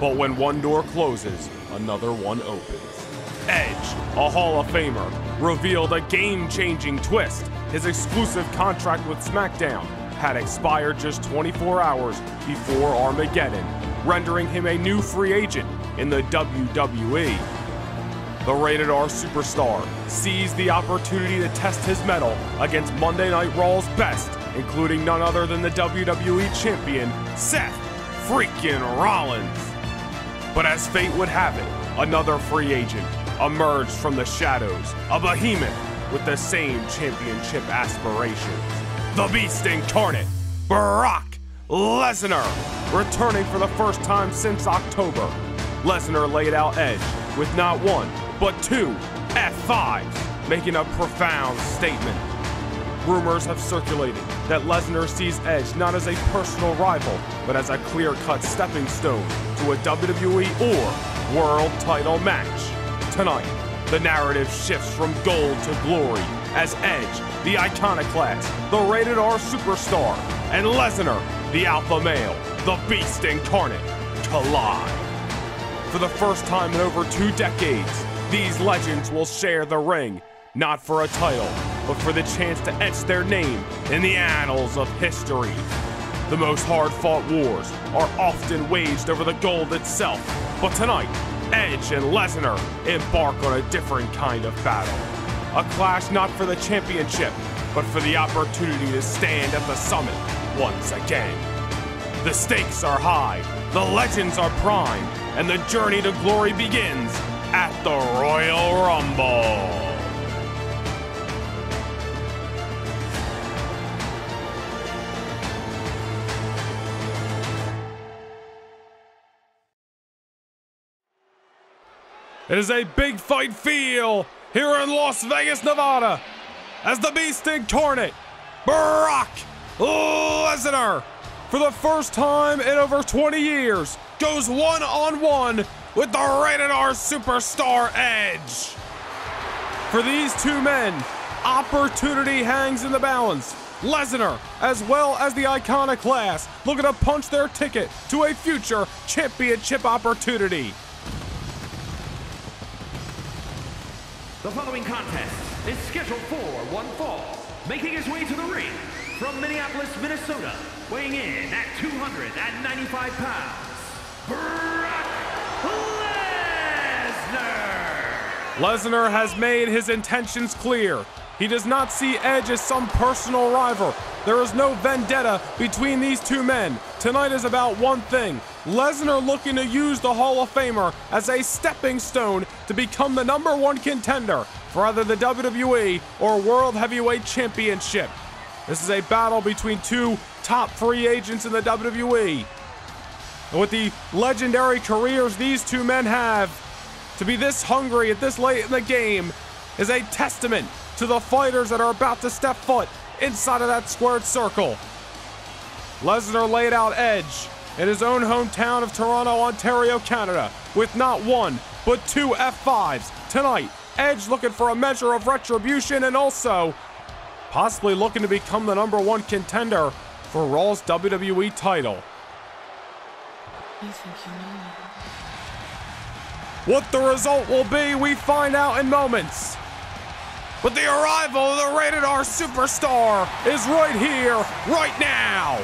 But when one door closes, another one opens. Edge, a Hall of Famer, revealed a game-changing twist. His exclusive contract with SmackDown had expired just twenty-four hours before Armageddon, rendering him a new free agent in the W W E. The Rated R Superstar seized the opportunity to test his mettle against Monday Night Raw's best, including none other than the W W E Champion, Seth freaking Rollins. But as fate would have it, another free agent emerged from the shadows, a behemoth with the same championship aspirations. The Beast Incarnate, Brock Lesnar, returning for the first time since October. Lesnar laid out Edge with not one, but two F fives, making a profound statement. Rumors have circulated that Lesnar sees Edge not as a personal rival, but as a clear-cut stepping stone to a W W E or world title match. Tonight, the narrative shifts from gold to glory as Edge, the Iconoclast, the Rated R Superstar, and Lesnar, the Alpha Male, the Beast Incarnate, collide. For the first time in over two decades, these legends will share the ring, not for a title, but for the chance to etch their name in the annals of history. The most hard-fought wars are often waged over the gold itself, but tonight, Edge and Lesnar embark on a different kind of battle. A clash not for the championship, but for the opportunity to stand at the summit once again. The stakes are high, the legends are prime, and the journey to glory begins at the Royal Rumble. It is a big fight feel here in Las Vegas, Nevada, as the Beast Incarnate, Brock Lesnar, for the first time in over twenty years, goes one-on-one with the Rated R Superstar Edge. For these two men, opportunity hangs in the balance. Lesnar, as well as the Iconoclast, looking to punch their ticket to a future championship opportunity. The following contest is scheduled for one fall, making his way to the ring from Minneapolis, Minnesota, weighing in at two hundred ninety-five pounds, Brock Lesnar has made his intentions clear. He does not see Edge as some personal rival. There is no vendetta between these two men. Tonight is about one thing. Lesnar looking to use the Hall of Famer as a stepping stone to become the number one contender for either the W W E or World Heavyweight Championship. This is a battle between two top free agents in the W W E. And with the legendary careers these two men have, to be this hungry at this late in the game is a testament to the fighters that are about to step foot inside of that squared circle. Lesnar laid out Edge in his own hometown of Toronto, Ontario, Canada, with not one, but two F fives. Tonight, Edge looking for a measure of retribution and also possibly looking to become the number one contender for Raw's W W E title. You think you know me? What the result will be, we find out in moments. But the arrival of the Rated R Superstar is right here, right now.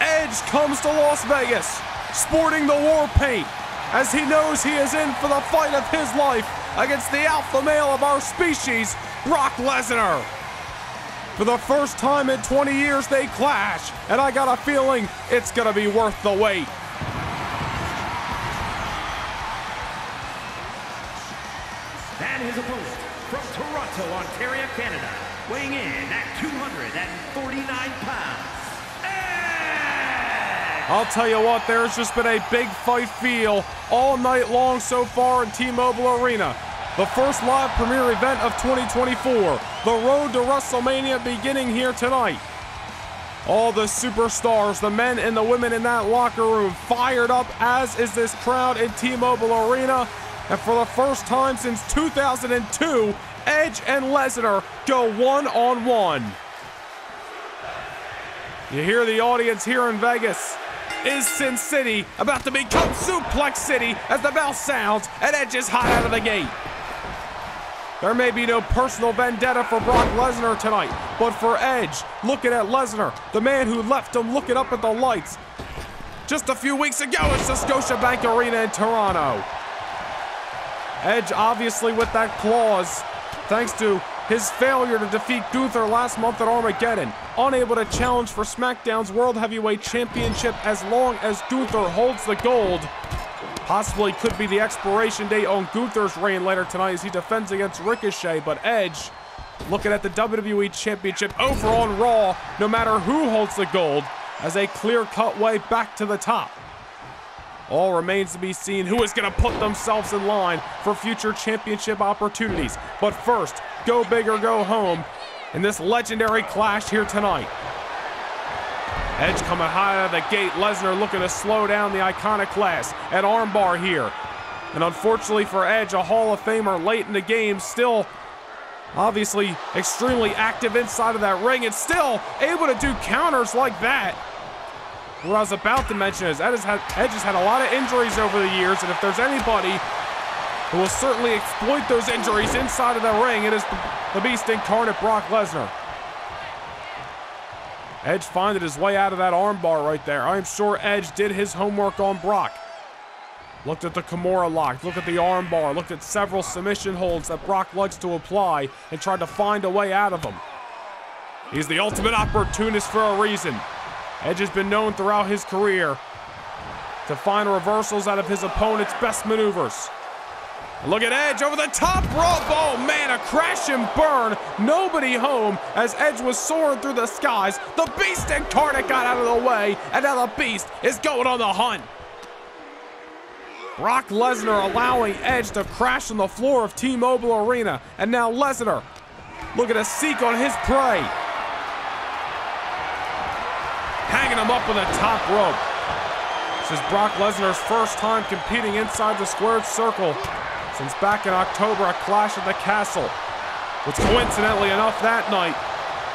Edge comes to Las Vegas, sporting the war paint, as he knows he is in for the fight of his life against the alpha male of our species, Brock Lesnar. For the first time in twenty years, they clash, and I got a feeling it's gonna be worth the wait. And his opponent, from Toronto, Ontario, Canada, weighing in at two hundred forty-nine pounds. And I'll tell you what, there's just been a big fight feel all night long so far in T-Mobile Arena. The first live premiere event of twenty twenty-four. The road to WrestleMania beginning here tonight. All the superstars, the men and the women in that locker room, fired up, as is this crowd in T-Mobile Arena. And for the first time since two thousand two, Edge and Lesnar go one-on-one. You hear the audience here in Vegas. Is Sin City about to become Suplex City as the bell sounds and Edge is hot out of the gate? There may be no personal vendetta for Brock Lesnar tonight, but for Edge, looking at Lesnar, the man who left him looking up at the lights just a few weeks ago at the Scotiabank Arena in Toronto. Edge obviously with that clause, thanks to his failure to defeat Gunther last month at Armageddon, unable to challenge for SmackDown's World Heavyweight Championship as long as Gunther holds the gold. Possibly could be the expiration date on Gunther's reign later tonight as he defends against Ricochet, but Edge looking at the W W E Championship over on Raw, no matter who holds the gold, as a clear-cut way back to the top. All remains to be seen who is going to put themselves in line for future championship opportunities. But first, go big or go home in this legendary clash here tonight. Edge coming high out of the gate. Lesnar looking to slow down the Iconoclast at armbar here. And unfortunately for Edge, a Hall of Famer late in the game, still obviously extremely active inside of that ring and still able to do counters like that. What I was about to mention is Edge has, had, Edge has had a lot of injuries over the years, and if there's anybody who will certainly exploit those injuries inside of the ring, it is the beast incarnate, Brock Lesnar. Edge finding his way out of that armbar right there. I'm sure Edge did his homework on Brock. Looked at the Kimura lock, looked at the armbar, looked at several submission holds that Brock likes to apply and tried to find a way out of them. He's the ultimate opportunist for a reason. Edge has been known throughout his career to find reversals out of his opponent's best maneuvers. Look at Edge over the top rope. Oh man, a crash and burn. Nobody home as Edge was soaring through the skies. The Beast incarnate got out of the way, and now the Beast is going on the hunt. Brock Lesnar allowing Edge to crash on the floor of T-Mobile Arena, and now Lesnar looking to seek on his prey. Hanging him up on the top rope. This is Brock Lesnar's first time competing inside the squared circle since back in October at Clash at the Castle, which coincidentally enough that night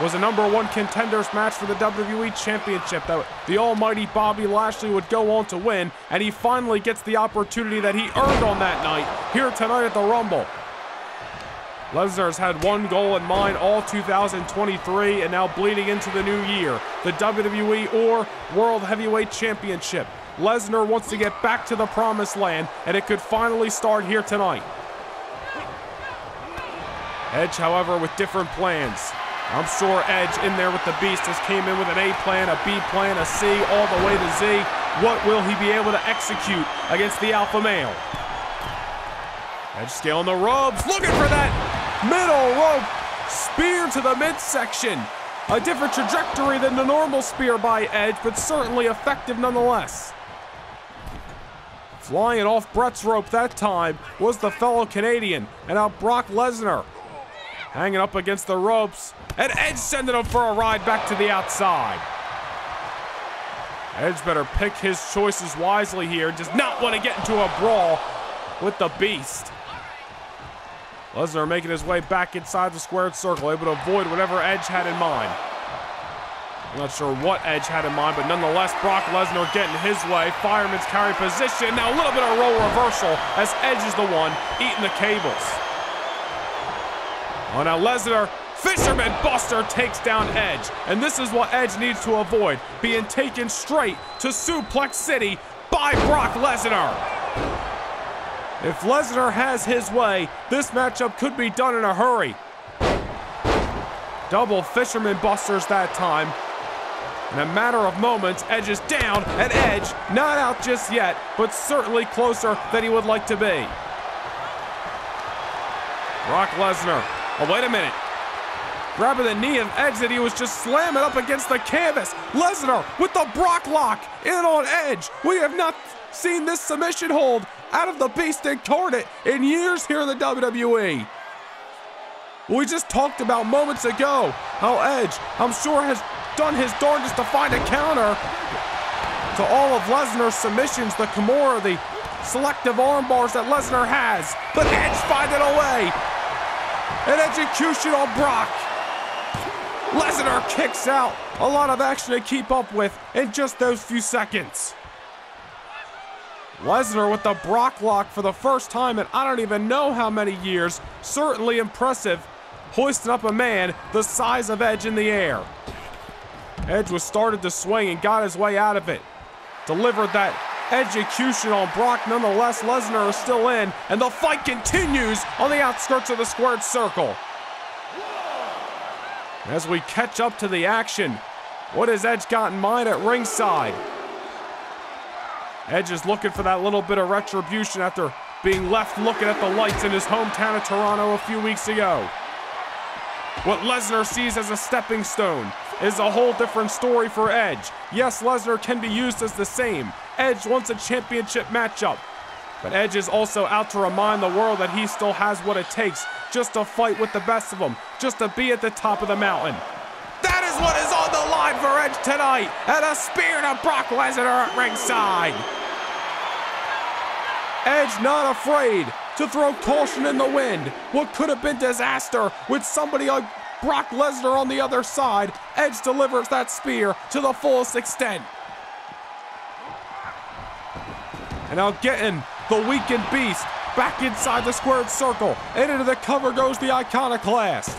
was a number one contenders match for the W W E Championship that the almighty Bobby Lashley would go on to win, and he finally gets the opportunity that he earned on that night here tonight at the Rumble. Lesnar's had one goal in mind all two thousand twenty-three, and now bleeding into the new year, the W W E or World Heavyweight Championship. Lesnar wants to get back to the promised land, and it could finally start here tonight. Edge, however, with different plans. I'm sure Edge in there with the Beast has came in with an A plan, a B plan, a C, all the way to Z. What will he be able to execute against the Alpha Male? Edge scaling the ropes, looking for that middle rope spear to the midsection. A different trajectory than the normal spear by Edge, but certainly effective nonetheless. Flying off Brett's rope that time was the fellow Canadian, and now Brock Lesnar hanging up against the ropes, and Edge sending him for a ride back to the outside. Edge better pick his choices wisely here, does not want to get into a brawl with the Beast. Lesnar making his way back inside the squared circle, able to avoid whatever Edge had in mind. I'm not sure what Edge had in mind, but nonetheless, Brock Lesnar getting his way. Fireman's carry position. Now a little bit of roll reversal as Edge is the one eating the cables. Oh, now Lesnar, Fisherman Buster takes down Edge. And this is what Edge needs to avoid, being taken straight to Suplex City by Brock Lesnar. If Lesnar has his way, this matchup could be done in a hurry. Double Fisherman Busters that time. In a matter of moments, Edge is down, and Edge not out just yet, but certainly closer than he would like to be. Brock Lesnar, oh wait a minute. Grabbing the knee of Edge that he was just slamming up against the canvas. Lesnar with the Brock Lock in on Edge. We have not seen this submission hold out of the Beast Incarnate in years here in the W W E. We just talked about moments ago how Edge, I'm sure, has done his darndest to find a counter to all of Lesnar's submissions, the Kimura, the selective arm bars that Lesnar has, but Edge finding a way. An execution on Brock. Lesnar kicks out. A lot of action to keep up with in just those few seconds. Lesnar with the Brock Lock for the first time in I don't even know how many years. Certainly impressive, hoisting up a man the size of Edge in the air. Edge was started to swing and got his way out of it. Delivered that execution on Brock. Nonetheless, Lesnar is still in, and the fight continues on the outskirts of the squared circle. As we catch up to the action, what has Edge got in mind at ringside? Edge is looking for that little bit of retribution after being left looking at the lights in his hometown of Toronto a few weeks ago. What Lesnar sees as a stepping stone is a whole different story for Edge. Yes, Lesnar can be used as the same. Edge wants a championship matchup, but Edge is also out to remind the world that he still has what it takes just to fight with the best of them, just to be at the top of the mountain. That is what is on the line for Edge tonight, and a spear to Brock Lesnar at ringside. Edge not afraid to throw caution in the wind. What could have been disaster with somebody like Brock Lesnar on the other side, Edge delivers that spear to the fullest extent. And now getting the weakened Beast back inside the squared circle, and into the cover goes the Iconoclast.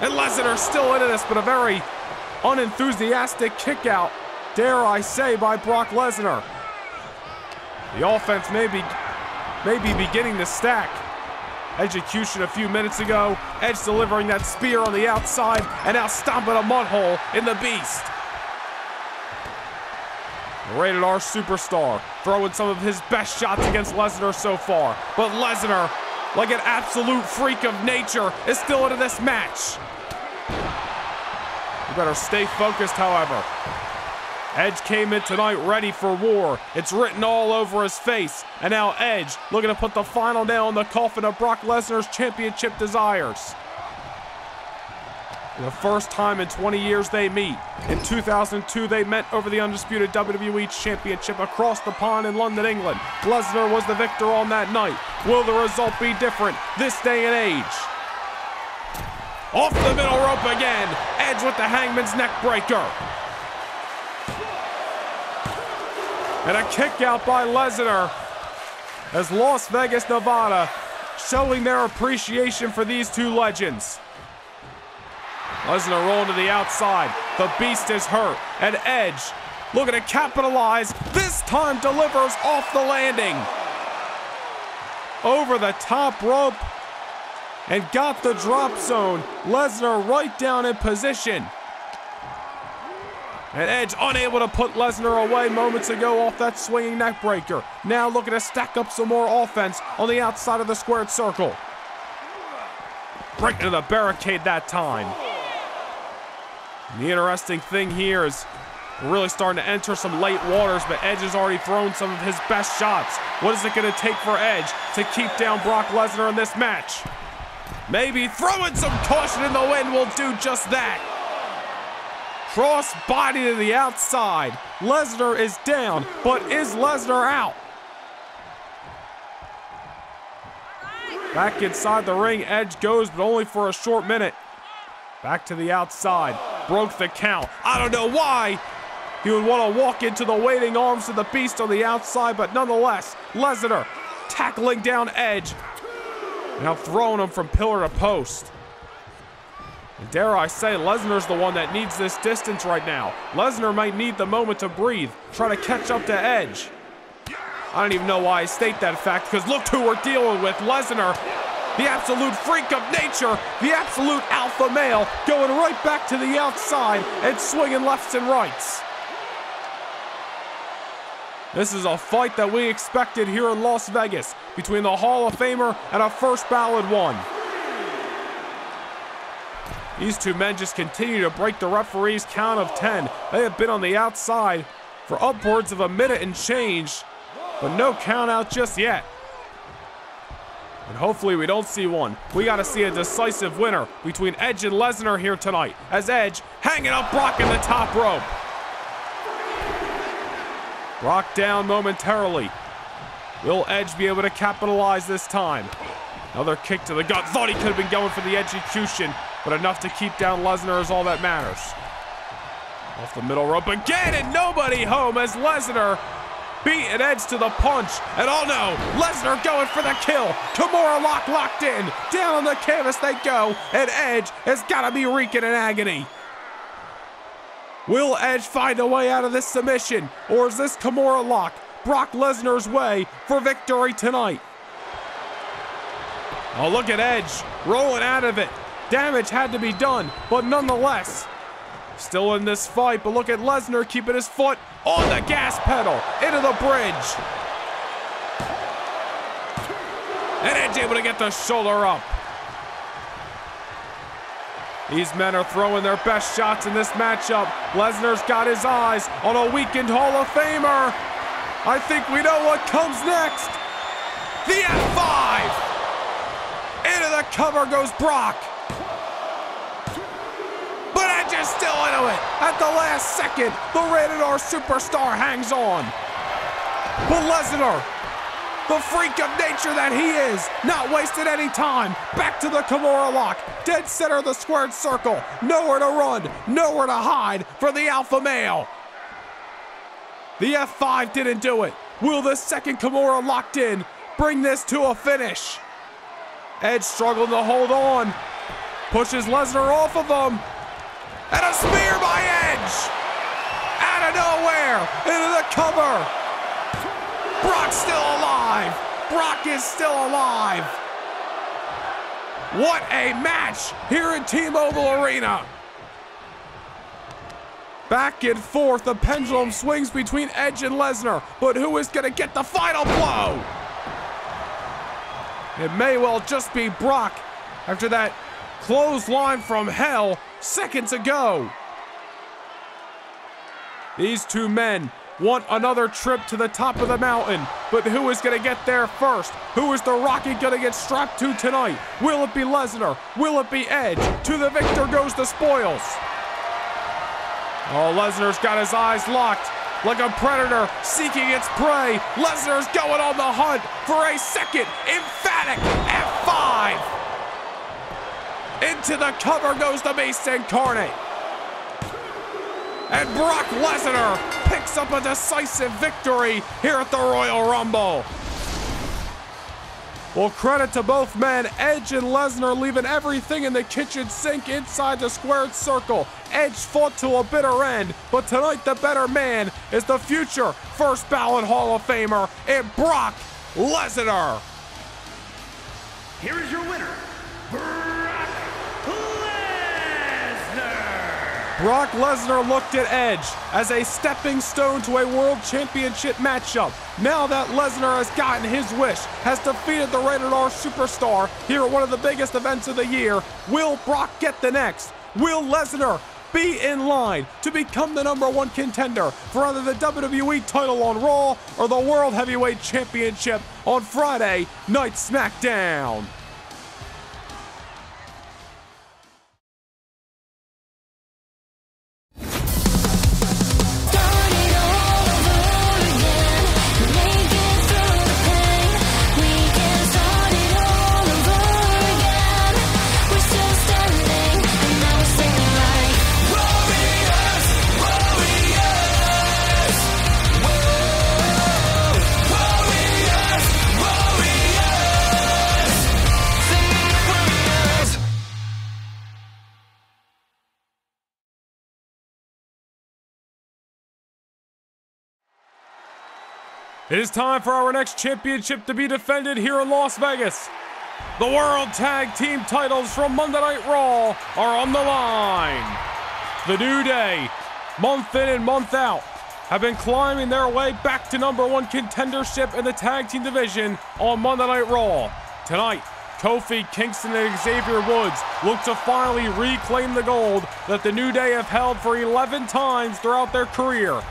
And Lesnar still into this, but a very unenthusiastic kick out, dare I say, by Brock Lesnar. The offense may be, may be beginning to stack. Execution a few minutes ago. Edge delivering that spear on the outside, and now stomping a mud hole in the Beast. Rated R superstar throwing some of his best shots against Lesnar so far, but Lesnar, like an absolute freak of nature, is still into this match. You better stay focused, however. Edge came in tonight ready for war. It's written all over his face. And now Edge looking to put the final nail in the coffin of Brock Lesnar's championship desires. For the first time in twenty years they meet. In two thousand two, they met over the undisputed W W E Championship across the pond in London, England. Lesnar was the victor on that night. Will the result be different this day and age? Off the middle rope again. Edge with the Hangman's Neck Breaker. And a kick out by Lesnar as Las Vegas, Nevada, showing their appreciation for these two legends. Lesnar rolling to the outside. The Beast is hurt, and Edge looking to capitalize. This time delivers off the landing. Over the top rope. and got the drop zone. Lesnar right down in position. And Edge unable to put Lesnar away moments ago off that swinging neck breaker. Now looking to stack up some more offense on the outside of the squared circle. Right into the barricade that time. And the interesting thing here is we're really starting to enter some late waters, but Edge has already thrown some of his best shots. What is it going to take for Edge to keep down Brock Lesnar in this match? Maybe throwing some caution in the wind will do just that. Cross body to the outside. Lesnar is down, but is Lesnar out? Back inside the ring, Edge goes, but only for a short minute. Back to the outside, broke the count. I don't know why he would want to walk into the waiting arms of the beast on the outside, but nonetheless, Lesnar tackling down Edge. Now throwing him from pillar to post. And dare I say, Lesnar's the one that needs this distance right now. Lesnar might need the moment to breathe, try to catch up to Edge. I don't even know why I state that fact, because look who we're dealing with, Lesnar. The absolute freak of nature, the absolute alpha male, going right back to the outside and swinging lefts and rights. This is a fight that we expected here in Las Vegas between the Hall of Famer and a first ballot one. These two men just continue to break the referee's count of ten. They have been on the outside for upwards of a minute and change, but no count out just yet. And hopefully we don't see one. We got to see a decisive winner between Edge and Lesnar here tonight, as Edge hanging up Brock in the top rope. Brock down momentarily. Will Edge be able to capitalize this time? Another kick to the gut. Thought he could have been going for the execution, but enough to keep down Lesnar is all that matters. Off the middle rope again, and nobody home as Lesnar beat an Edge to the punch, and oh no, Lesnar going for the kill. Kimura lock locked in, down on the canvas they go, and Edge has got to be reeking in agony. Will Edge find a way out of this submission, or is this Kimura lock Brock Lesnar's way for victory tonight? Oh, look at Edge rolling out of it. Damage had to be done, but nonetheless, still in this fight, but look at Lesnar keeping his foot on the gas pedal, into the bridge. And Edge able to get the shoulder up. These men are throwing their best shots in this matchup. Lesnar's got his eyes on a weakened Hall of Famer. I think we know what comes next. The F five. Into the cover goes Brock. But Edge is still into it. At the last second, the Rated R superstar hangs on. But Lesnar, the freak of nature that he is, not wasted any time. Back to the Kimura lock. Dead center of the squared circle. Nowhere to run, nowhere to hide for the alpha male. The F five didn't do it. Will the second Kimura locked in bring this to a finish? Edge struggling to hold on. Pushes Lesnar off of him. And a spear by Edge! Out of nowhere, into the cover! Brock's still alive! Brock is still alive! What a match here in T-Mobile Arena! Back and forth, the pendulum swings between Edge and Lesnar, but who is gonna get the final blow? It may well just be Brock after that clothesline from hell seconds ago. These two men want another trip to the top of the mountain, but who is going to get there first? Who is the rocket going to get strapped to tonight? Will it be Lesnar? Will it be Edge? To the victor goes the spoils. Oh, Lesnar's got his eyes locked like a predator seeking its prey. Lesnar's going on the hunt for a second emphatic F five. Into the cover goes the Beast Incarnate. And Brock Lesnar picks up a decisive victory here at the Royal Rumble. Well, credit to both men. Edge and Lesnar leaving everything in the kitchen sink inside the squared circle. Edge fought to a bitter end, but tonight the better man is the future first ballot Hall of Famer and Brock Lesnar. Here is your winner. Brock Lesnar looked at Edge as a stepping stone to a world championship matchup. Now that Lesnar has gotten his wish, has defeated the Rated R superstar here at one of the biggest events of the year, will Brock get the next? Will Lesnar be in line to become the number one contender for either the W W E title on Raw or the World Heavyweight Championship on Friday Night SmackDown? It is time for our next championship to be defended here in Las Vegas. The World Tag Team titles from Monday Night Raw are on the line. The New Day, month in and month out, have been climbing their way back to number one contendership in the tag team division on Monday Night Raw. Tonight, Kofi Kingston and Xavier Woods look to finally reclaim the gold that the New Day have held for eleven times throughout their career.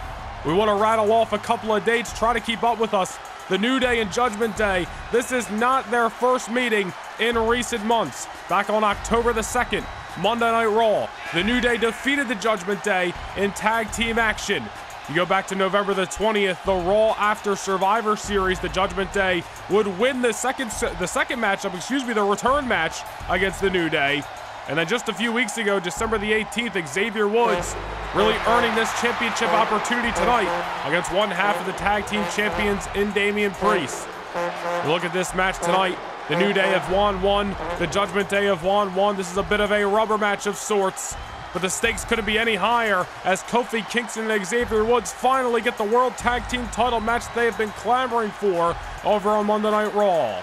We want to rattle off a couple of dates. Try to keep up with us. The New Day and Judgment Day. This is not their first meeting in recent months. Back on October the second, Monday Night Raw, the New Day defeated the Judgment Day in tag team action. You go back to November the twentieth, the Raw after Survivor Series, the Judgment Day would win the second the second matchup, excuse me, the return match against the New Day. And then just a few weeks ago, December the eighteenth, Xavier Woods really earning this championship opportunity tonight against one half of the tag team champions in Damian Priest. You look at this match tonight. The New Day have won one. The Judgment Day have won one. This is a bit of a rubber match of sorts, but the stakes couldn't be any higher as Kofi Kingston and Xavier Woods finally get the World Tag Team title match they have been clamoring for over on Monday Night Raw.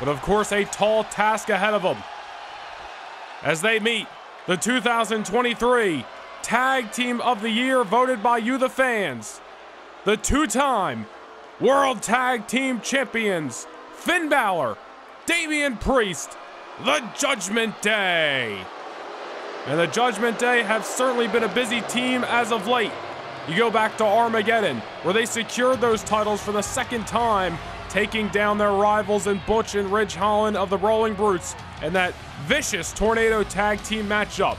But of course, a tall task ahead of them as they meet the two thousand twenty-three Tag Team of the Year voted by you, the fans. The two-time World Tag Team Champions, Finn Balor, Damian Priest, the Judgment Day. And the Judgment Day have certainly been a busy team as of late. You go back to Armageddon, where they secured those titles for the second time, taking down their rivals in Butch and Ridge Holland of the Rolling Brutes in that vicious tornado tag team matchup.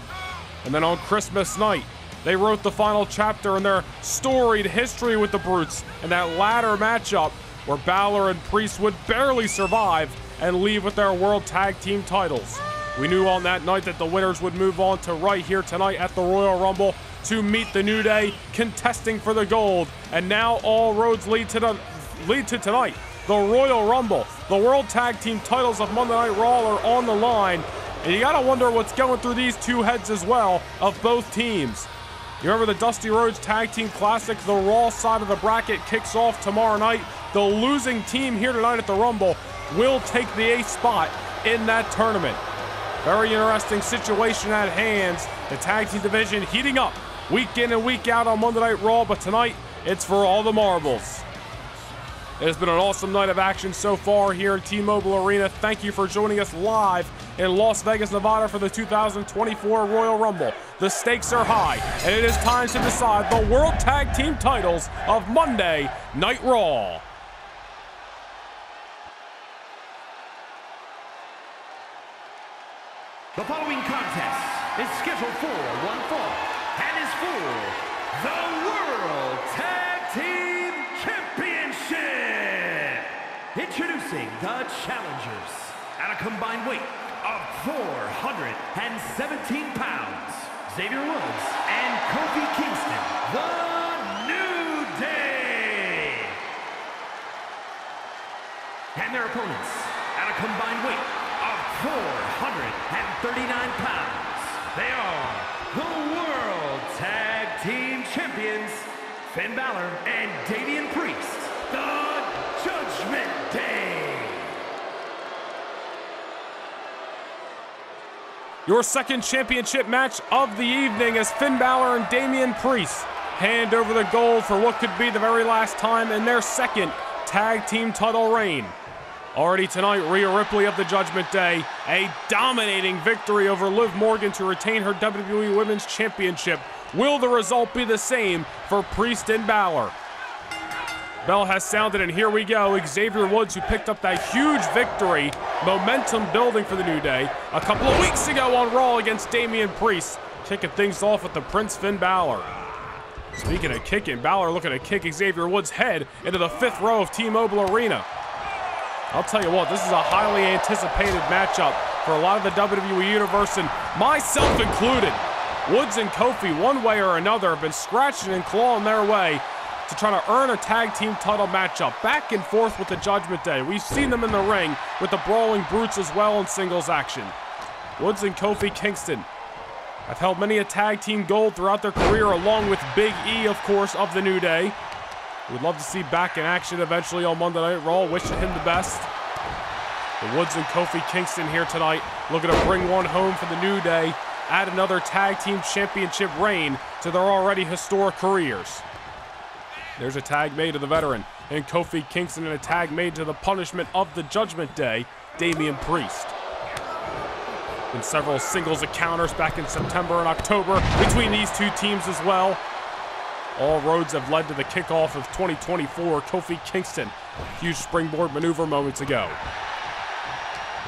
And then on Christmas night, they wrote the final chapter in their storied history with the Brutes in that latter matchup where Balor and Priest would barely survive and leave with their World Tag Team titles. We knew on that night that the winners would move on to right here tonight at the Royal Rumble to meet the New Day contesting for the gold. And now all roads lead to, the, lead to tonight. The Royal Rumble, the World Tag Team titles of Monday Night Raw are on the line. And you gotta wonder what's going through these two heads as well of both teams. You remember the Dusty Rhodes Tag Team Classic, the Raw side of the bracket kicks off tomorrow night. The losing team here tonight at the Rumble will take the eighth spot in that tournament. Very interesting situation at hand. The tag team division heating up week in and week out on Monday Night Raw, but tonight it's for all the marbles. It has been an awesome night of action so far here at T-Mobile Arena. Thank you for joining us live in Las Vegas, Nevada for the two thousand twenty-four Royal Rumble. The stakes are high, and it is time to decide the World Tag Team titles of Monday Night Raw. The following contest is scheduled for one fall and is for the World Tag Team Championship. Introducing the challengers at a combined weight of four hundred seventeen pounds, Xavier Woods and Kofi Kingston, the New Day. And their opponents at a combined weight of four hundred thirty-nine pounds, they are the World Tag Team Champions, Finn Balor and Damian Priest, the Judgment Day. your second championship match of the evening as Finn Balor and Damian Priest hand over the gold for what could be the very last time in their second tag team title reign. Already tonight, Rhea Ripley of the Judgment Day, a dominating victory over Liv Morgan to retain her W W E Women's Championship. Will the result be the same for Priest and Balor? Bell has sounded, and here we go. Xavier Woods, who picked up that huge victory, momentum building for the New Day a couple of weeks ago on Raw against Damian Priest, kicking things off with the Prince Finn Balor. Speaking of kicking, Balor looking to kick Xavier Woods' head into the fifth row of T-Mobile Arena. I'll tell you what, this is a highly anticipated matchup for a lot of the W W E Universe, and myself included. Woods and Kofi, one way or another, have been scratching and clawing their way to try to earn a tag team title matchup. Back and forth with the Judgment Day. We've seen them in the ring with the Brawling Brutes as well in singles action. Woods and Kofi Kingston have held many a tag team gold throughout their career, along with Big E, of course, of the New Day. We'd love to see back in action eventually on Monday Night Raw. Wishing him the best. The Woods and Kofi Kingston here tonight, looking to bring one home for the New Day, add another tag team championship reign to their already historic careers. There's a tag made to the veteran, and Kofi Kingston, and a tag made to the punishment of the Judgment Day, Damian Priest. In several singles encounters back in September and October between these two teams as well. All roads have led to the kickoff of twenty twenty-four. Kofi Kingston, huge springboard maneuver moments ago.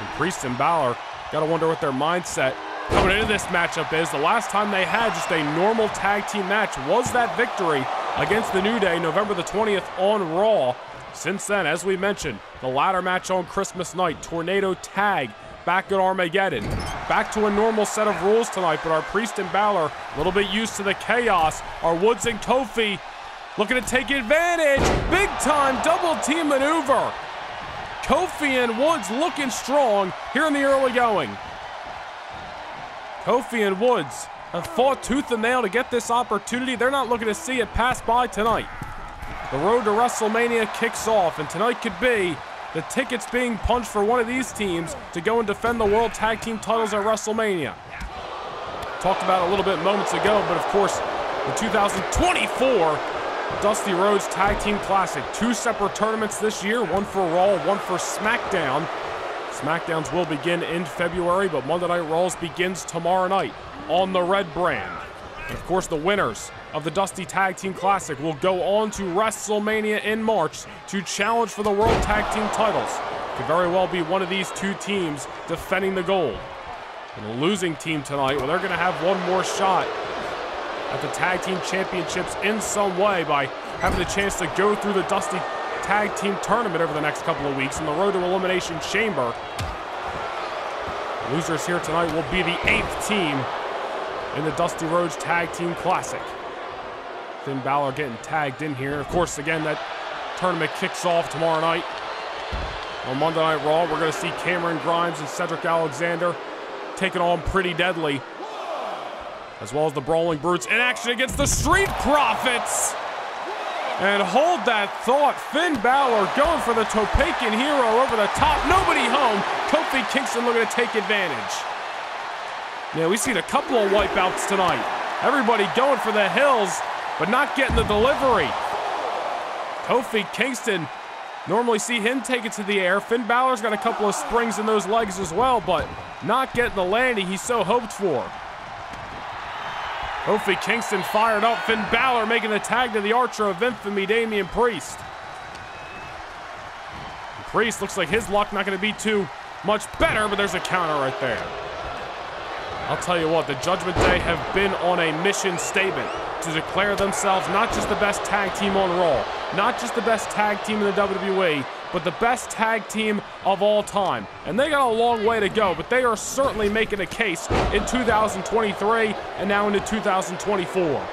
And Priest and Balor, gotta wonder what their mindset coming into this matchup is. The last time they had just a normal tag team match was that victory against the New Day, November the twentieth on Raw. Since then, as we mentioned, the latter match on Christmas night, Tornado Tag, back at Armageddon. Back to a normal set of rules tonight, but our Priest and Balor, a little bit used to the chaos. Our Woods and Kofi looking to take advantage. Big time double team maneuver. Kofi and Woods looking strong here in the early going. Kofi and Woods have fought tooth and nail to get this opportunity. They're not looking to see it pass by tonight. The road to WrestleMania kicks off, and tonight could be the tickets being punched for one of these teams to go and defend the World Tag Team titles at WrestleMania. Talked about it a little bit moments ago, but of course, the two thousand twenty-four Dusty Rhodes Tag Team Classic. Two separate tournaments this year, one for Raw, one for SmackDown. SmackDowns will begin in February, but Monday Night Raws begins tomorrow night on the red brand. And of course, the winners of the Dusty Tag Team Classic will go on to WrestleMania in March to challenge for the World Tag Team titles. Could very well be one of these two teams defending the gold. And the losing team tonight, well, they're gonna have one more shot at the Tag Team Championships in some way by having the chance to go through the Dusty Tag Team Tournament over the next couple of weeks on the road to Elimination Chamber. The losers here tonight will be the eighth team in the Dusty Rhodes Tag Team Classic. Finn Balor getting tagged in here. Of course, again, that tournament kicks off tomorrow night. On Monday Night Raw, we're going to see Cameron Grimes and Cedric Alexander taking on Pretty Deadly, as well as the Brawling Brutes in action against the Street Profits. And hold that thought. Finn Balor going for the Topekawan Hero over the top. Nobody home. Kofi Kingston looking to take advantage. Yeah, we've seen a couple of wipeouts tonight. Everybody going for the hills, but not getting the delivery. Kofi Kingston, normally see him take it to the air. Finn Balor's got a couple of springs in those legs as well, but not getting the landing he so hoped for. Kofi Kingston fired up. Finn Balor making the tag to the Archer of Infamy, Damian Priest. And Priest looks like his luck not going to be too much better, but there's a counter right there. I'll tell you what, the Judgment Day have been on a mission statement to declare themselves not just the best tag team on Raw, not just the best tag team in the W W E, but the best tag team of all time. And they got a long way to go, but they are certainly making a case in two thousand twenty-three and now into two thousand twenty-four.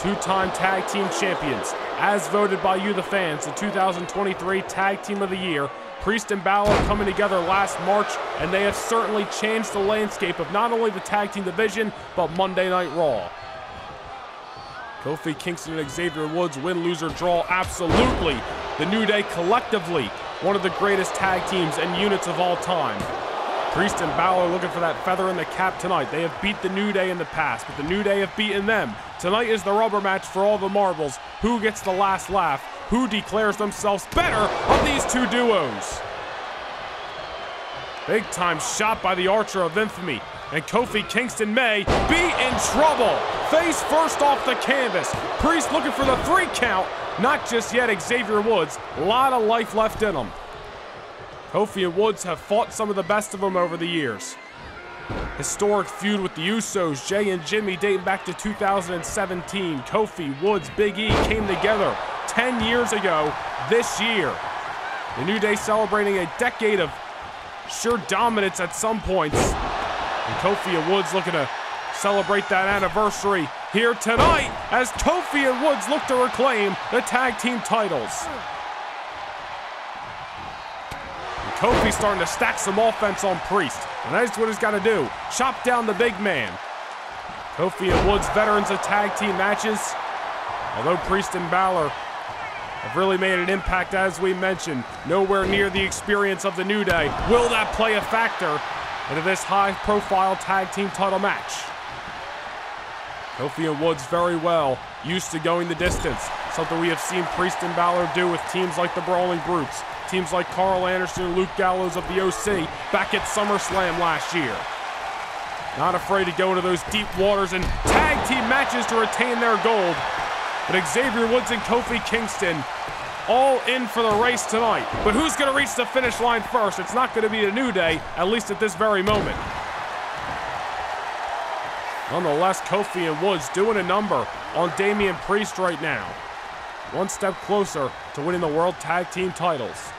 Two-time tag team champions, as voted by you, the fans, the two thousand twenty-three Tag Team of the Year. Priest and Balor coming together last March, and they have certainly changed the landscape of not only the tag team division, but Monday Night Raw. Kofi Kingston and Xavier Woods, win, lose, or draw, absolutely. The New Day collectively, one of the greatest tag teams and units of all time. Priest and Balor looking for that feather in the cap tonight. They have beat the New Day in the past, but the New Day have beaten them. Tonight is the rubber match for all the marbles. Who gets the last laugh? Who declares themselves better of these two duos? Big time shot by the Archer of Infamy. And Kofi Kingston may be in trouble. Face first off the canvas. Priest looking for the three count. Not just yet, Xavier Woods. A lot of life left in him. Kofi and Woods have fought some of the best of them over the years. Historic feud with the Usos, Jay and Jimmy, dating back to two thousand seventeen. Kofi, Woods, Big E came together ten years ago this year. The New Day celebrating a decade of sure dominance at some points. And Kofi and Woods looking to celebrate that anniversary here tonight as Kofi and Woods look to reclaim the tag team titles. And Kofi's starting to stack some offense on Priest. And that's what he's got to do. Chop down the big man. Kofi and Woods, veterans of tag team matches. Although Priest and Balor have really made an impact, as we mentioned, nowhere near the experience of the New Day. Will that play a factor into this high-profile tag team title match? Kofi and Woods very well used to going the distance, something we have seen Priest and Balor do with teams like the Brawling Brutes, teams like Carl Anderson and Luke Gallows of the O C back at SummerSlam last year. Not afraid to go into those deep waters and tag team matches to retain their gold, but Xavier Woods and Kofi Kingston all in for the race tonight. But who's going to reach the finish line first? It's not going to be the New Day, at least at this very moment. Nonetheless, Kofi and Woods doing a number on Damian Priest right now. One step closer to winning the World Tag Team titles.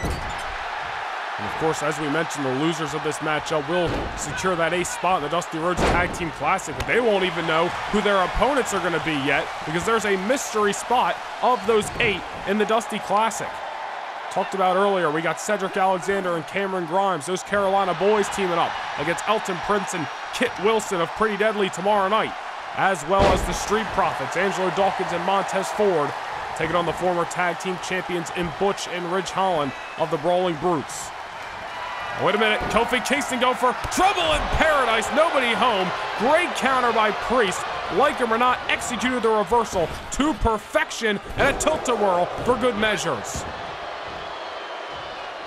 And of course, as we mentioned, the losers of this matchup will secure that ace spot in the Dusty Rhodes Tag Team Classic, but they won't even know who their opponents are going to be yet, because there's a mystery spot of those eight in the Dusty Classic. Talked about earlier, we got Cedric Alexander and Cameron Grimes, those Carolina boys teaming up against Elton Prince and Kit Wilson of Pretty Deadly tomorrow night, as well as the Street Profits, Angelo Dawkins and Montez Ford, taking on the former tag team champions in Butch and Ridge Holland of the Brawling Brutes. Wait a minute, Kofi Kingston go for trouble in paradise, nobody home. Great counter by Priest. Like him or not, executed the reversal to perfection and a tilt-a-whirl for good measures.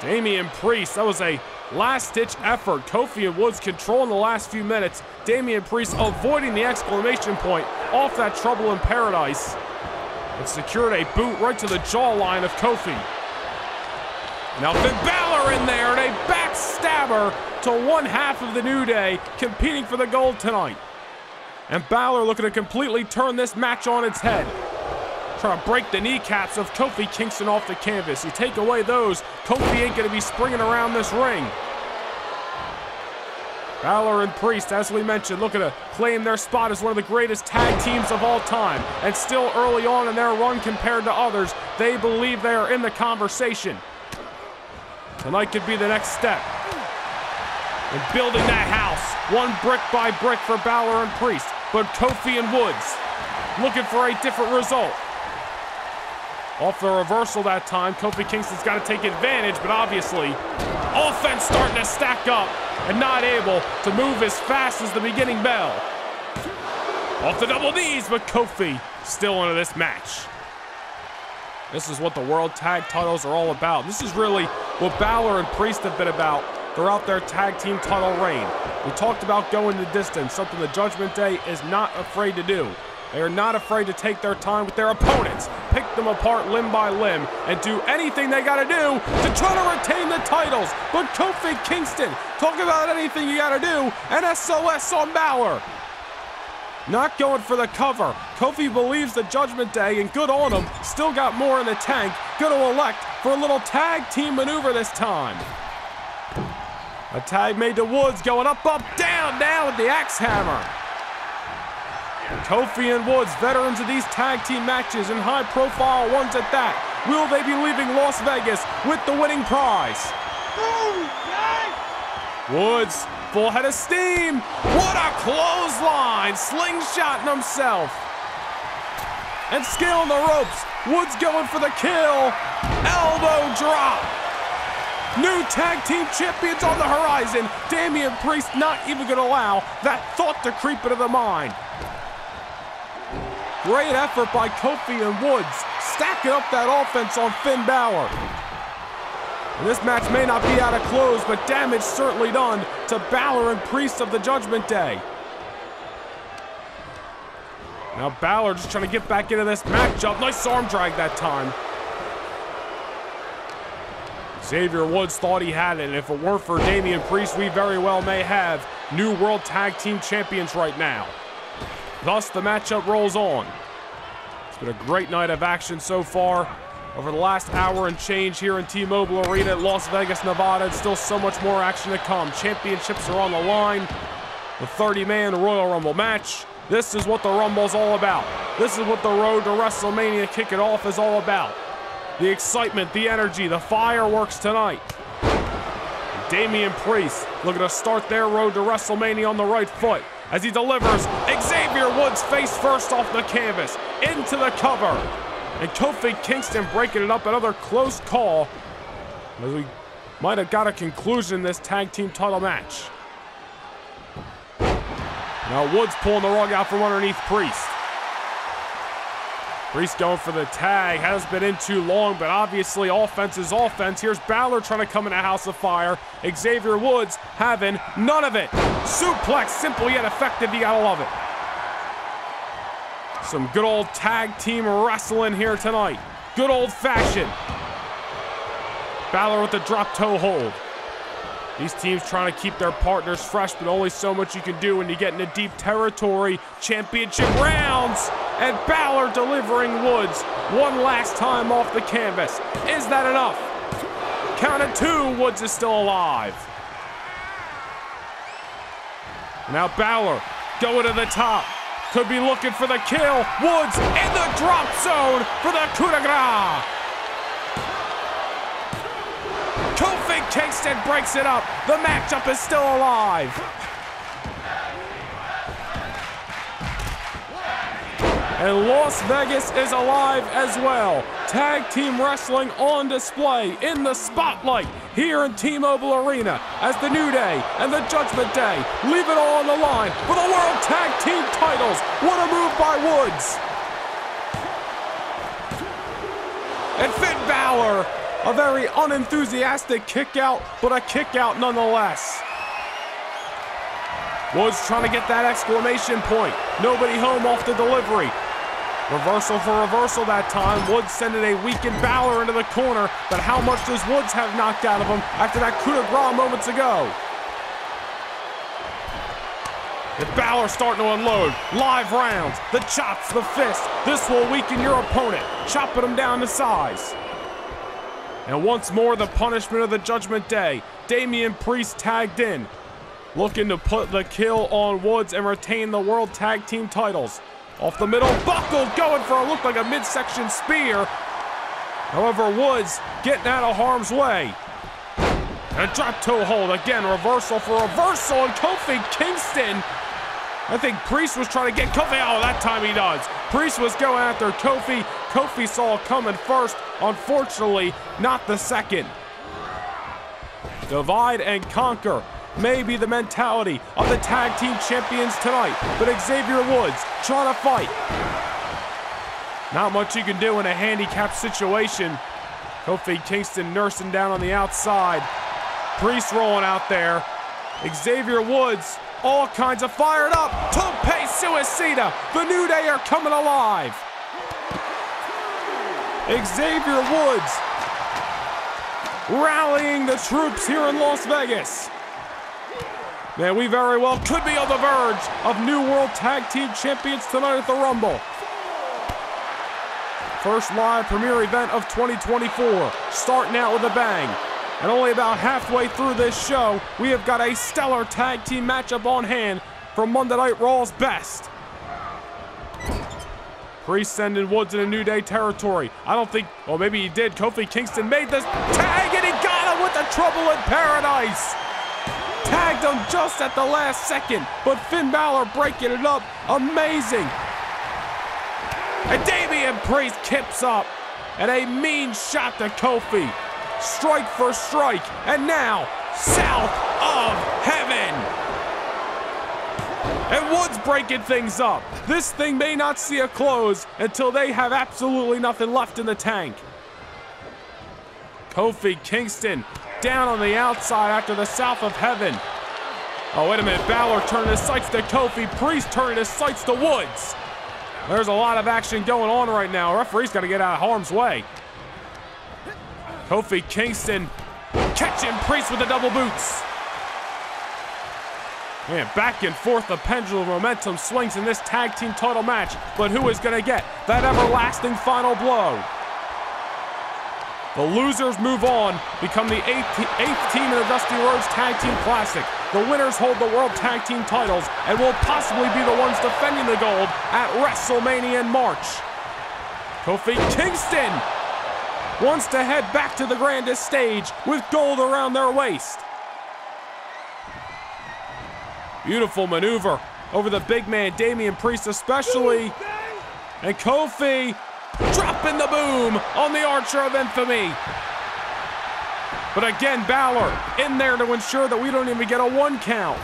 Damian Priest, that was a last-ditch effort. Kofi and Woods controlling the last few minutes. Damian Priest avoiding the exclamation point off that trouble in paradise. And secured a boot right to the jawline of Kofi. Now Finn Balor in there, and a backstabber to one half of the New Day, competing for the gold tonight. And Balor looking to completely turn this match on its head. Trying to break the kneecaps of Kofi Kingston off the canvas. You take away those, Kofi ain't gonna be springing around this ring. Balor and Priest, as we mentioned, looking to claim their spot as one of the greatest tag teams of all time. And still early on in their run compared to others, they believe they are in the conversation. Tonight could be the next step. And building that house, one brick by brick for Balor and Priest, but Kofi and Woods looking for a different result. Off the reversal that time, Kofi Kingston's got to take advantage, but obviously, offense starting to stack up and not able to move as fast as the beginning bell. Off the double knees, but Kofi still into this match. This is what the World Tag Titles are all about. This is really what Balor and Priest have been about throughout their tag team title reign. We talked about going the distance, something the Judgment Day is not afraid to do. They are not afraid to take their time with their opponents, pick them apart limb by limb, and do anything they gotta do to try to retain the titles. But Kofi Kingston, talk about anything you gotta do, and S O S on Balor. Not going for the cover. Kofi believes the Judgment Day, and good on him. Still got more in the tank. Gonna elect for a little tag team maneuver this time. A tag made to Woods, going up, up, down now with the axe hammer. And Kofi and Woods, veterans of these tag team matches and high-profile ones at that. Will they be leaving Las Vegas with the winning prize? Woods, full head of steam. What a clothesline, slingshotting himself. And scaling the ropes. Woods going for the kill. Elbow drop. New tag team champions on the horizon. Damian Priest not even going to allow that thought to creep into the mind. Great effort by Kofi and Woods, stacking up that offense on Finn Balor. And this match may not be out of close, but damage certainly done to Balor and Priest of the Judgment Day. Now Balor just trying to get back into this matchup. Nice arm drag that time. Xavier Woods thought he had it, and if it weren't for Damian Priest, we very well may have new World Tag Team Champions right now. Thus, the matchup rolls on. It's been a great night of action so far. Over the last hour and change here in T-Mobile Arena at Las Vegas, Nevada, and still so much more action to come. Championships are on the line. The thirty man Royal Rumble match. This is what the Rumble's all about. This is what the road to WrestleMania Kick It Off is all about. The excitement, the energy, the fireworks tonight. Damian Priest looking to start their road to WrestleMania on the right foot as he delivers. Xavier Woods face first off the canvas, into the cover. And Kofi Kingston breaking it up, another close call, as we might have got a conclusion in this tag team title match. Now Woods pulling the rug out from underneath Priest. Priest going for the tag, has been in too long, but obviously offense is offense. Here's Balor trying to come in a house of fire. Xavier Woods having none of it. Suplex, simple yet effective, you gotta love it. Some good old tag team wrestling here tonight. Good old fashioned. Balor with the drop toe hold. These teams trying to keep their partners fresh, but only so much you can do when you get into deep territory. Championship rounds, and Balor delivering Woods one last time off the canvas. Is that enough? Count of two, Woods is still alive. Now Balor going to the top. Could be looking for the kill. Woods in the drop zone for the coup de grace. Kofi Kingston breaks it up. The matchup is still alive. And Las Vegas is alive as well. Tag team wrestling on display in the spotlight here in T-Mobile Arena as the New Day and the Judgment Day leave it all on the line for the World Tag Team titles. What a move by Woods. And Finn Balor. A very unenthusiastic kick out, but a kick out nonetheless. Woods trying to get that exclamation point. Nobody home off the delivery. Reversal for reversal that time. Woods sending a weakened Balor into the corner, but how much does Woods have knocked out of him after that coup de grace moments ago? And Balor starting to unload. Live rounds, the chops, the fist. This will weaken your opponent, chopping him down to size. And once more, the punishment of the Judgment Day. Damian Priest tagged in, looking to put the kill on Woods and retain the World Tag Team titles. Off the middle, buckled, going for a look like a midsection spear. However, Woods getting out of harm's way. And a drop toe hold, again, reversal for reversal, and Kofi Kingston. I think Priest was trying to get Kofi, oh, that time he does. Priest was going after Kofi. Kofi saw it coming first, unfortunately, not the second. Divide and conquer may be the mentality of the tag team champions tonight, but Xavier Woods trying to fight. Not much you can do in a handicap situation. Kofi Kingston nursing down on the outside. Priest rolling out there. Xavier Woods all kinds of fired up. Tope Suicida, the New Day are coming alive. Xavier Woods rallying the troops here in Las Vegas. Man, we very well could be on the verge of new World Tag Team Champions tonight at the Rumble. First live premiere event of twenty twenty-four, starting out with a bang. And only about halfway through this show, we have got a stellar tag team matchup on hand from Monday Night Raw's best. Priest sending Woods in a New Day territory. I don't think, well, maybe he did. Kofi Kingston made this tag, and he got him with the trouble in paradise. Tagged him just at the last second, but Finn Balor breaking it up. Amazing. And Damian Priest kips up, and a mean shot to Kofi. strike for strike, and now south of heaven. And Woods breaking things up. This thing may not see a close until they have absolutely nothing left in the tank. Kofi Kingston down on the outside after the south of heaven. Oh, wait a minute, Balor turning his sights to Kofi, Priest turning his sights to Woods. There's a lot of action going on right now. Referee's got to get out of harm's way. Kofi Kingston catching Priest with the double boots. Man, back and forth, the pendulum momentum swings in this tag team title match, but who is going to get that everlasting final blow? The losers move on, become the eighth, eighth team in the Dusty Rhodes Tag Team Classic. The winners hold the World Tag Team titles and will possibly be the ones defending the gold at WrestleMania in March. Kofi Kingston wants to head back to the grandest stage with gold around their waist. Beautiful maneuver over the big man, Damian Priest especially. And Kofi dropping the boom on the Archer of Infamy. But again, Balor in there to ensure that we don't even get a one count.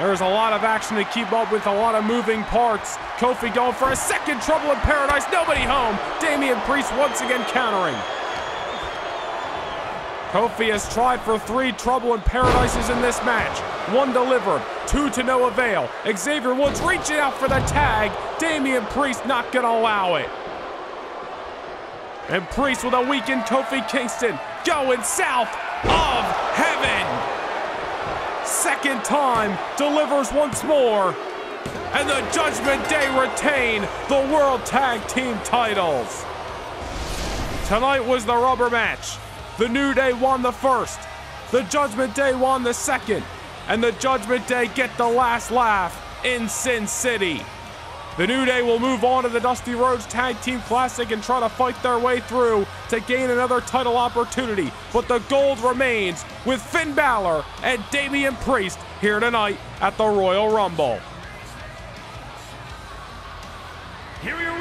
There's a lot of action to keep up with, a lot of moving parts. Kofi going for a second trouble in paradise. Nobody home. Damian Priest once again countering. Kofi has tried for three trouble in paradises in this match. One delivered, two to no avail. Xavier Woods reaching out for the tag. Damian Priest not gonna allow it. And Priest with a weakened Kofi Kingston going south of heaven. Second time, delivers once more. And the Judgment Day retain the World Tag Team titles. Tonight was the rubber match. The New Day won the first, the Judgment Day won the second, and the Judgment Day get the last laugh in Sin City. The New Day will move on to the Dusty Rhodes Tag Team Classic and try to fight their way through to gain another title opportunity, but the gold remains with Finn Balor and Damian Priest here tonight at the Royal Rumble. Here we are.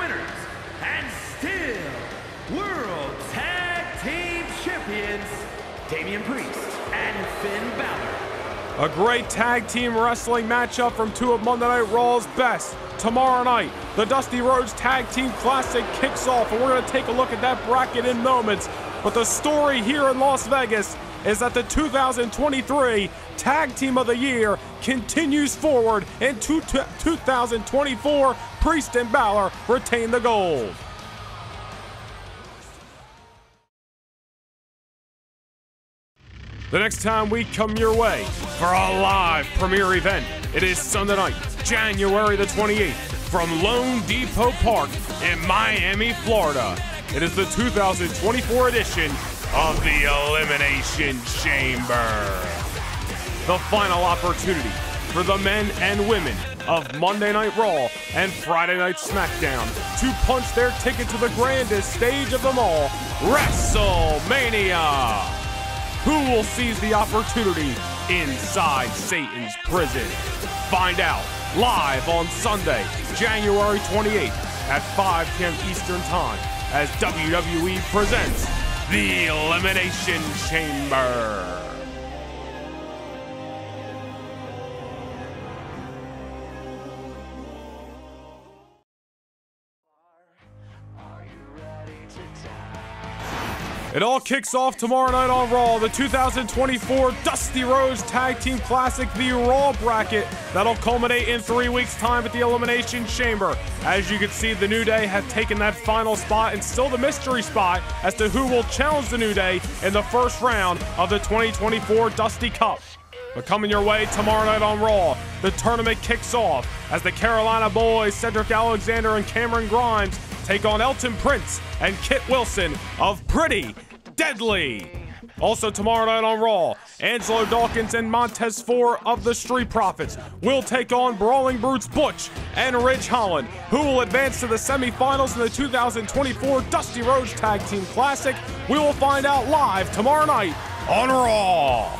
Damian Priest and Finn Balor. A great tag team wrestling matchup from two of Monday Night Raw's best. Tomorrow night, the Dusty Rhodes Tag Team Classic kicks off, and we're going to take a look at that bracket in moments. But the story here in Las Vegas is that the two thousand twenty-three Tag Team of the Year continues forward, and two thousand twenty-four Priest and Balor retain the gold. The next time we come your way for a live premiere event, it is Sunday night, January the twenty-eighth, from Lone Depot Park in Miami, Florida. It is the two thousand twenty-four edition of the Elimination Chamber. The final opportunity for the men and women of Monday Night Raw and Friday Night SmackDown to punch their ticket to the grandest stage of them all, WrestleMania. Who will seize the opportunity inside Satan's prison? Find out live on Sunday, January twenty-eighth at five p m Eastern Time as W W E presents The Elimination Chamber. It all kicks off tomorrow night on Raw, the two thousand twenty-four Dusty Rhodes Tag Team Classic, the Raw bracket. That'll culminate in three weeks' time at the Elimination Chamber. As you can see, the New Day have taken that final spot and still the mystery spot as to who will challenge the New Day in the first round of the twenty twenty-four Dusty Cup. But coming your way tomorrow night on Raw, the tournament kicks off as the Carolina Boys, Cedric Alexander and Cameron Grimes, take on Elton Prince and Kit Wilson of Pretty Deadly. Also tomorrow night on Raw, Angelo Dawkins and Montez Ford of the Street Profits will take on Brawling Brutes Butch and Ridge Holland, who will advance to the semifinals in the two thousand twenty-four Dusty Rhodes Tag Team Classic. We will find out live tomorrow night on Raw.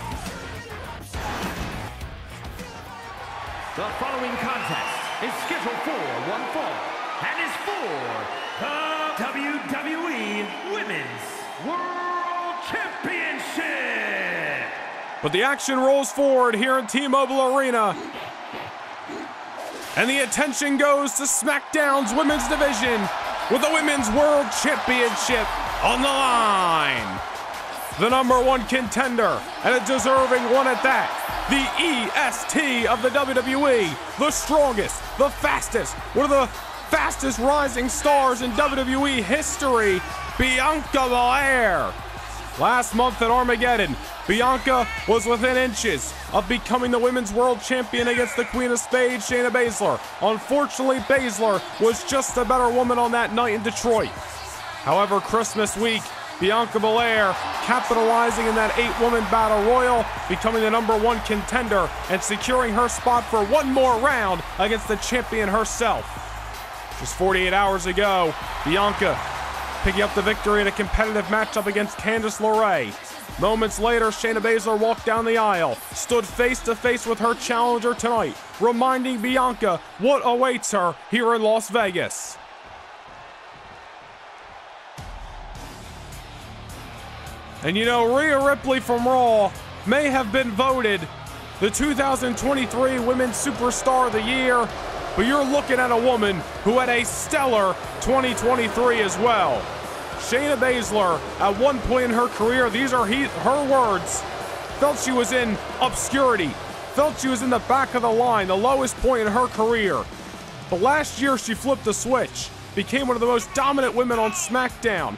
The following contest is scheduled for one fall and is for the W W E Women's World Championship! But the action rolls forward here in T-Mobile Arena. And the attention goes to SmackDown's women's division with the Women's World Championship on the line. The number one contender, and a deserving one at that, the E S T of the W W E, the strongest, the fastest, one of the fastest rising stars in W W E history, Bianca Belair. Last month at Armageddon, Bianca was within inches of becoming the Women's World Champion against the Queen of Spades, Shayna Baszler. Unfortunately, Baszler was just a better woman on that night in Detroit. However, Christmas week, Bianca Belair capitalizing in that eight-woman battle royal, becoming the number one contender and securing her spot for one more round against the champion herself. Just forty-eight hours ago, Bianca picking up the victory in a competitive matchup against Candice LeRae. Moments later, Shayna Baszler walked down the aisle, stood face-to-face with her challenger tonight, reminding Bianca what awaits her here in Las Vegas. And you know, Rhea Ripley from Raw may have been voted the two thousand twenty-three Women's Superstar of the Year, but you're looking at a woman who had a stellar twenty twenty-three as well. Shayna Baszler, at one point in her career, these are he, her words, felt she was in obscurity, felt she was in the back of the line, the lowest point in her career. But last year, she flipped the switch, became one of the most dominant women on SmackDown,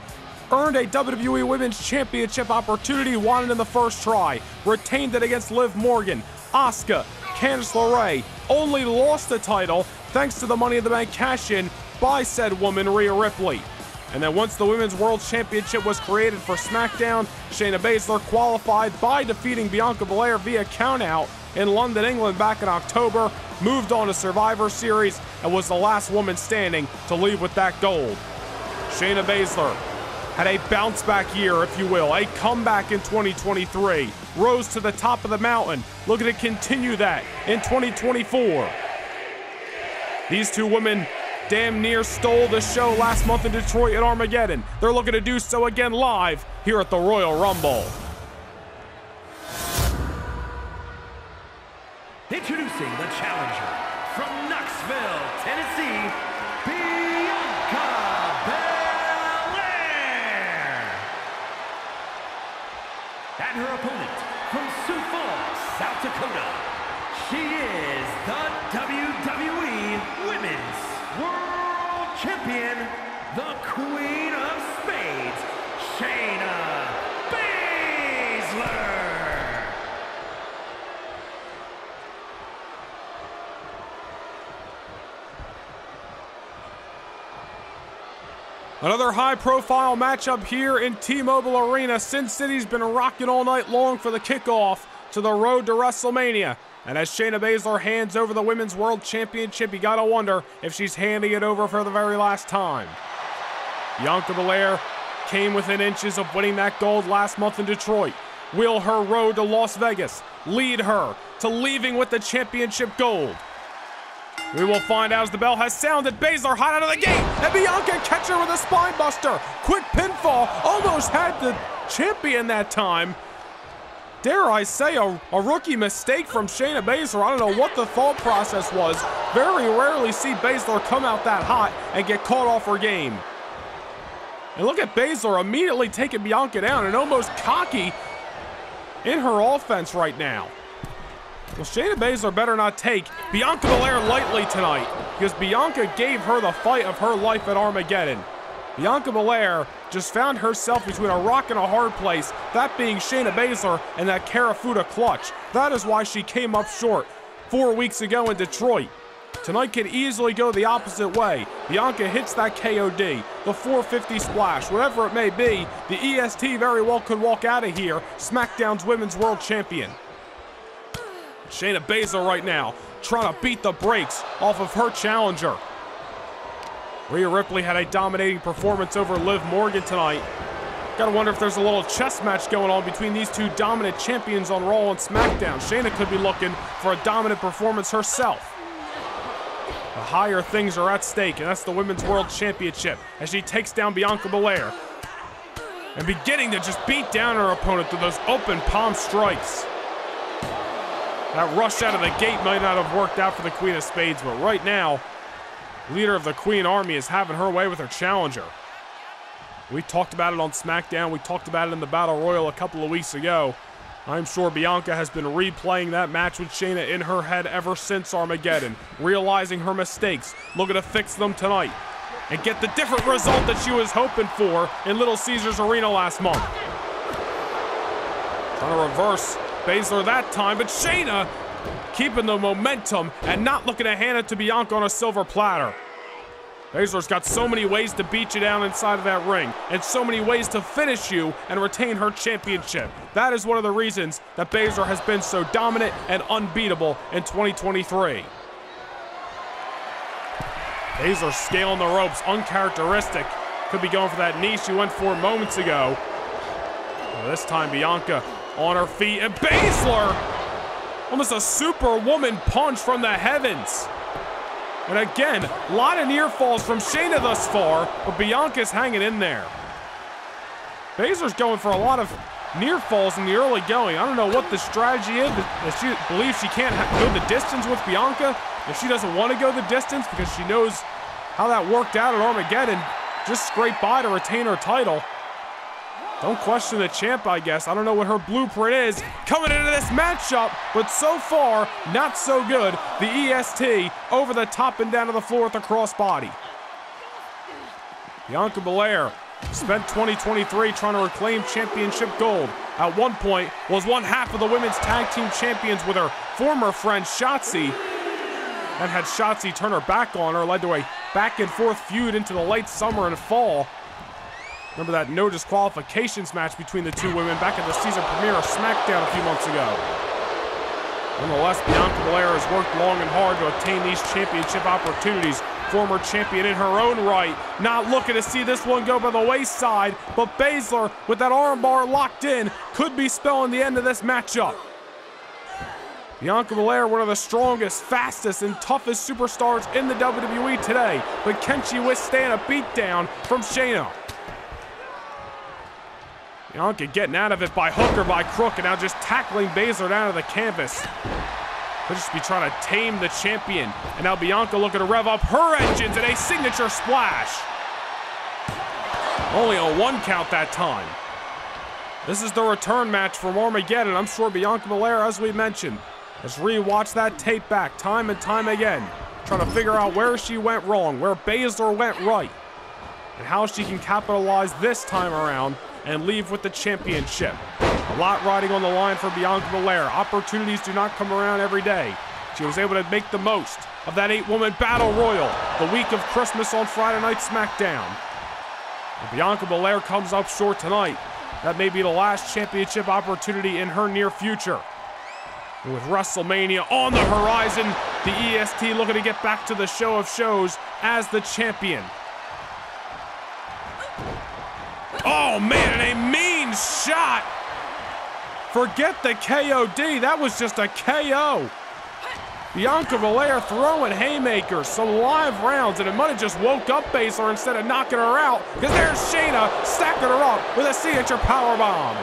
earned a W W E Women's Championship opportunity won in the first try, retained it against Liv Morgan, Asuka, Candice LeRae, only lost the title thanks to the Money in the Bank cash-in by said woman Rhea Ripley. And then once the Women's World Championship was created for SmackDown, Shayna Baszler qualified by defeating Bianca Belair via countout in London, England back in October, moved on to Survivor Series, and was the last woman standing to leave with that gold. Shayna Baszler had a bounce back year, if you will, a comeback in twenty twenty-three, rose to the top of the mountain, looking to continue that in twenty twenty-four. These two women damn near stole the show last month in Detroit at Armageddon. They're looking to do so again live here at the Royal Rumble. Introducing the challenger from Knoxville, Tennessee, Bianca. And her opponent from Sioux Falls, South Dakota, she is the W W E Women's World Champion, the Queen of Spades, Shayna Baszler. Another high-profile matchup here in T-Mobile Arena. Sin City's been rocking all night long for the kickoff to the road to WrestleMania. And as Shayna Baszler hands over the Women's World Championship, you gotta wonder if she's handing it over for the very last time. Bianca Belair came within inches of winning that gold last month in Detroit. Will her road to Las Vegas lead her to leaving with the championship gold? We will find out as the bell has sounded. Baszler hot out of the gate, and Bianca catches her with a spine buster. Quick pinfall, almost had the champion that time. Dare I say, a, a rookie mistake from Shayna Baszler. I don't know what the thought process was. Very rarely see Baszler come out that hot and get caught off her game. And look at Baszler immediately taking Bianca down and almost cocky in her offense right now. Well, Shayna Baszler better not take Bianca Belair lightly tonight, because Bianca gave her the fight of her life at Armageddon. Bianca Belair just found herself between a rock and a hard place, that being Shayna Baszler and that Karafuda clutch. That is why she came up short four weeks ago in Detroit. Tonight can easily go the opposite way. Bianca hits that K O D, the four fifty splash, whatever it may be, the E S T very well could walk out of here SmackDown's Women's World Champion. Shayna Baszler right now trying to beat the brakes off of her challenger. Rhea Ripley had a dominating performance over Liv Morgan tonight. Gotta wonder if there's a little chess match going on between these two dominant champions on Raw and SmackDown. Shayna could be looking for a dominant performance herself. The higher things are at stake, and that's the Women's World Championship as she takes down Bianca Belair. and beginning to just beat down her opponent through those open palm strikes. That rush out of the gate might not have worked out for the Queen of Spades, but right now, leader of the Queen Army is having her way with her challenger. We talked about it on SmackDown. We talked about it in the Battle Royal a couple of weeks ago. I'm sure Bianca has been replaying that match with Shayna in her head ever since Armageddon, realizing her mistakes, looking to fix them tonight, and get the different result that she was hoping for in Little Caesars Arena last month. Trying to reverse Baszler that time, but Shayna keeping the momentum and not looking to hand it to Bianca on a silver platter. Baszler's got so many ways to beat you down inside of that ring and so many ways to finish you and retain her championship. That is one of the reasons that Baszler has been so dominant and unbeatable in twenty twenty-three. Baszler scaling the ropes, uncharacteristic. Could be going for that knee she went for moments ago. Well, this time Bianca on her feet, and Baszler, almost a superwoman punch from the heavens. And again, a lot of near falls from Shayna thus far, but Bianca's hanging in there. Baszler's going for a lot of near falls in the early going. I don't know what the strategy is. If she believes she can't go the distance with Bianca, if she doesn't want to go the distance because she knows how that worked out at Armageddon, just scrape by to retain her title. Don't question the champ, I guess. I don't know what her blueprint is coming into this matchup, but so far, not so good. The E S T over the top and down to the floor with the crossbody. Bianca Belair spent twenty twenty-three trying to reclaim championship gold. At one point, was one half of the women's tag team champions with her former friend Shotzi, and had Shotzi turn her back on her, led to a back and forth feud into the late summer and fall. Remember that no disqualifications match between the two women back at the season premiere of SmackDown a few months ago. Nonetheless, Bianca Belair has worked long and hard to obtain these championship opportunities. Former champion in her own right, not looking to see this one go by the wayside, but Baszler, with that armbar locked in, could be spelling the end of this matchup. Bianca Belair, one of the strongest, fastest, and toughest superstars in the W W E today, but can she withstand a beatdown from Shayna? Bianca getting out of it by hook or by crook, and now just tackling Baszler down to the canvas. Could just be trying to tame the champion. And now Bianca looking to rev up her engines in a signature splash. Only a one count that time. This is the return match from Armageddon. I'm sure Bianca Belair, as we mentioned, has rewatched that tape back time and time again, trying to figure out where she went wrong, where Baszler went right, and how she can capitalize this time around and leave with the championship. A lot riding on the line for Bianca Belair. Opportunities do not come around every day. She was able to make the most of that eight-woman battle royal the week of Christmas on Friday Night SmackDown. If Bianca Belair comes up short tonight, that may be the last championship opportunity in her near future. And with WrestleMania on the horizon, the E S T looking to get back to the show of shows as the champion. Oh, man, and a mean shot. Forget the K O D. That was just a K O. Bianca Belair throwing haymakers, some live rounds, and it might have just woke up Baszler instead of knocking her out, because there's Shayna stacking her up with a signature powerbomb.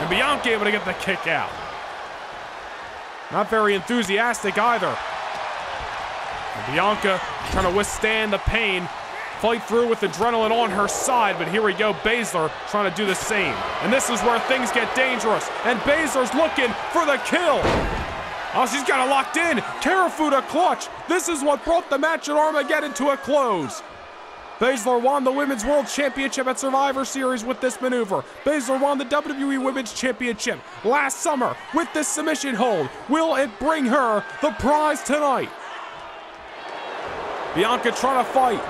And Bianca able to get the kick out. Not very enthusiastic either. And Bianca trying to withstand the pain, fight through with adrenaline on her side, but here we go, Baszler trying to do the same. And this is where things get dangerous, and Baszler's looking for the kill. Oh, she's got it locked in. Karafuda clutch. This is what brought the match at Armageddon to a close. Baszler won the Women's World Championship at Survivor Series with this maneuver. Baszler won the W W E Women's Championship last summer with this submission hold. Will it bring her the prize tonight? Bianca trying to fight.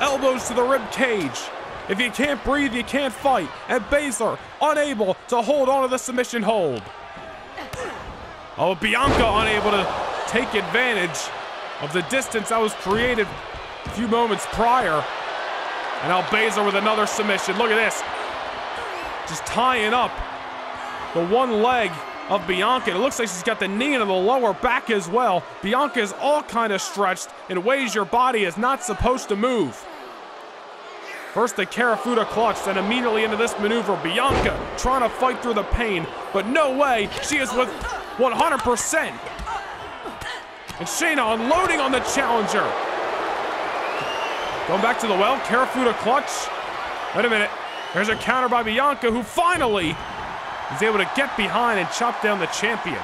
Elbows to the rib cage. If you can't breathe, you can't fight. And Baszler unable to hold on to the submission hold. Oh, Bianca unable to take advantage of the distance that was created a few moments prior. And now Baszler with another submission. Look at this. Just tying up the one leg of Bianca. It looks like she's got the knee into the lower back as well. Bianca is all kind of stretched in ways your body is not supposed to move. First the Karafuda clutch, then immediately into this maneuver. Bianca trying to fight through the pain, but no way. She is with one hundred percent. And Shayna unloading on the challenger. Going back to the well, Karafuda clutch. Wait a minute. There's a counter by Bianca, who finally is able to get behind and chop down the champion.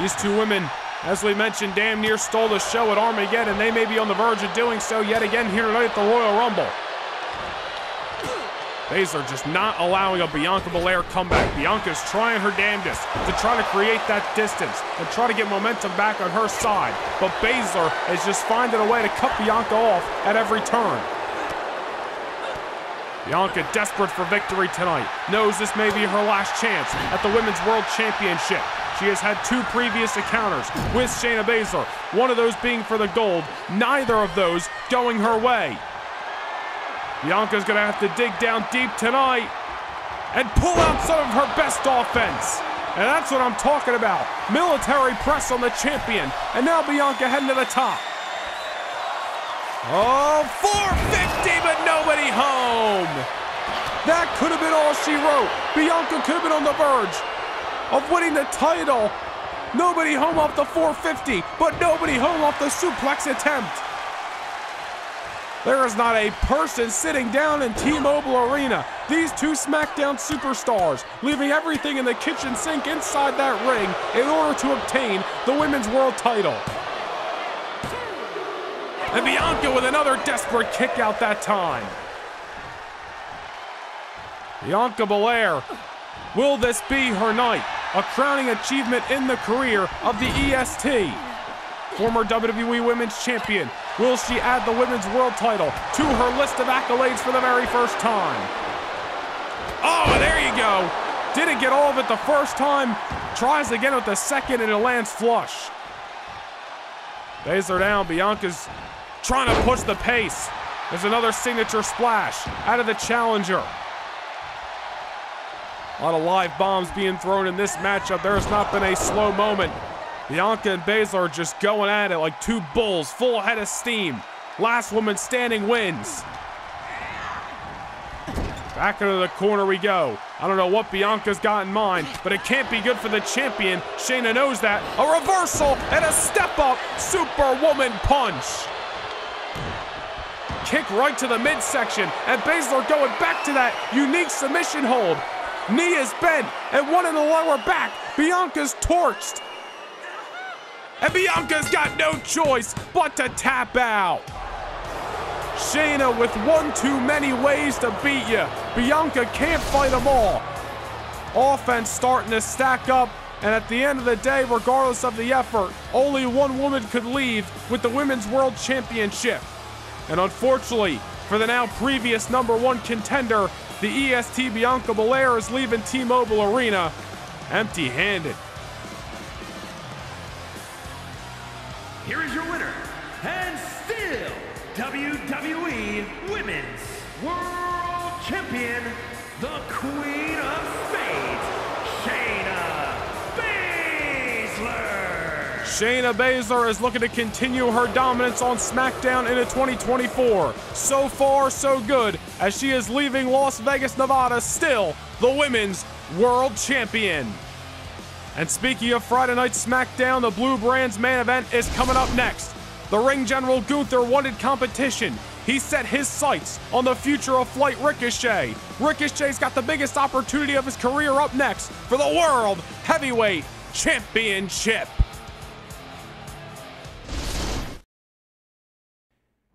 These two women, as we mentioned, damn near stole the show at Armageddon, and they may be on the verge of doing so yet again here tonight at the Royal Rumble. Baszler just not allowing a Bianca Belair comeback. Bianca's trying her damnedest to try to create that distance and try to get momentum back on her side, but Baszler is just finding a way to cut Bianca off at every turn. Bianca, desperate for victory tonight, knows this may be her last chance at the Women's World Championship. She has had two previous encounters with Shayna Baszler, one of those being for the gold, neither of those going her way. Bianca's gonna have to dig down deep tonight and pull out some of her best offense. And that's what I'm talking about. Military press on the champion. And now Bianca heading to the top. Oh, four fifty, but nobody home. That could have been all she wrote. Bianca could have been on the verge of winning the title. Nobody home off the four fifty, but nobody home off the suplex attempt. There is not a person sitting down in T-Mobile Arena. These two SmackDown superstars leaving everything in the kitchen sink inside that ring in order to obtain the Women's World title. And Bianca with another desperate kick out that time. Bianca Belair, will this be her night? A crowning achievement in the career of the E S T. Former W W E Women's Champion, will she add the Women's World title to her list of accolades for the very first time? Oh, there you go. Didn't get all of it the first time. Tries again with the second and it lands flush. Baszler down, Bianca's trying to push the pace. There's another signature splash out of the challenger. A lot of live bombs being thrown in this matchup. There has not been a slow moment. Bianca and Baszler are just going at it like two bulls, full head of steam. Last woman standing wins. Back into the corner we go. I don't know what Bianca's got in mind, but it can't be good for the champion. Shayna knows that. A reversal and a step-up Superwoman punch. Kick right to the midsection, and Baszler going back to that unique submission hold. Knee is bent, and one in the lower back. Bianca's torched. And Bianca's got no choice but to tap out. Shayna with one too many ways to beat you. Bianca can't fight them all. Offense starting to stack up, and at the end of the day, regardless of the effort, only one woman could leave with the Women's World Championship. And unfortunately, for the now previous number one contender, the E S T Bianca Belair is leaving T-Mobile Arena empty-handed. Here is your winner, and still W W E Women's World Champion, the Queen of Spades, Shayna Baszler. Shayna Baszler is looking to continue her dominance on SmackDown into twenty twenty-four. So far, so good, as she is leaving Las Vegas, Nevada, still the Women's World Champion. And speaking of Friday Night SmackDown, the Blue Brand's main event is coming up next. The ring general Gunther wanted competition. He set his sights on the future of flight Ricochet. Ricochet's got the biggest opportunity of his career up next for the World Heavyweight Championship.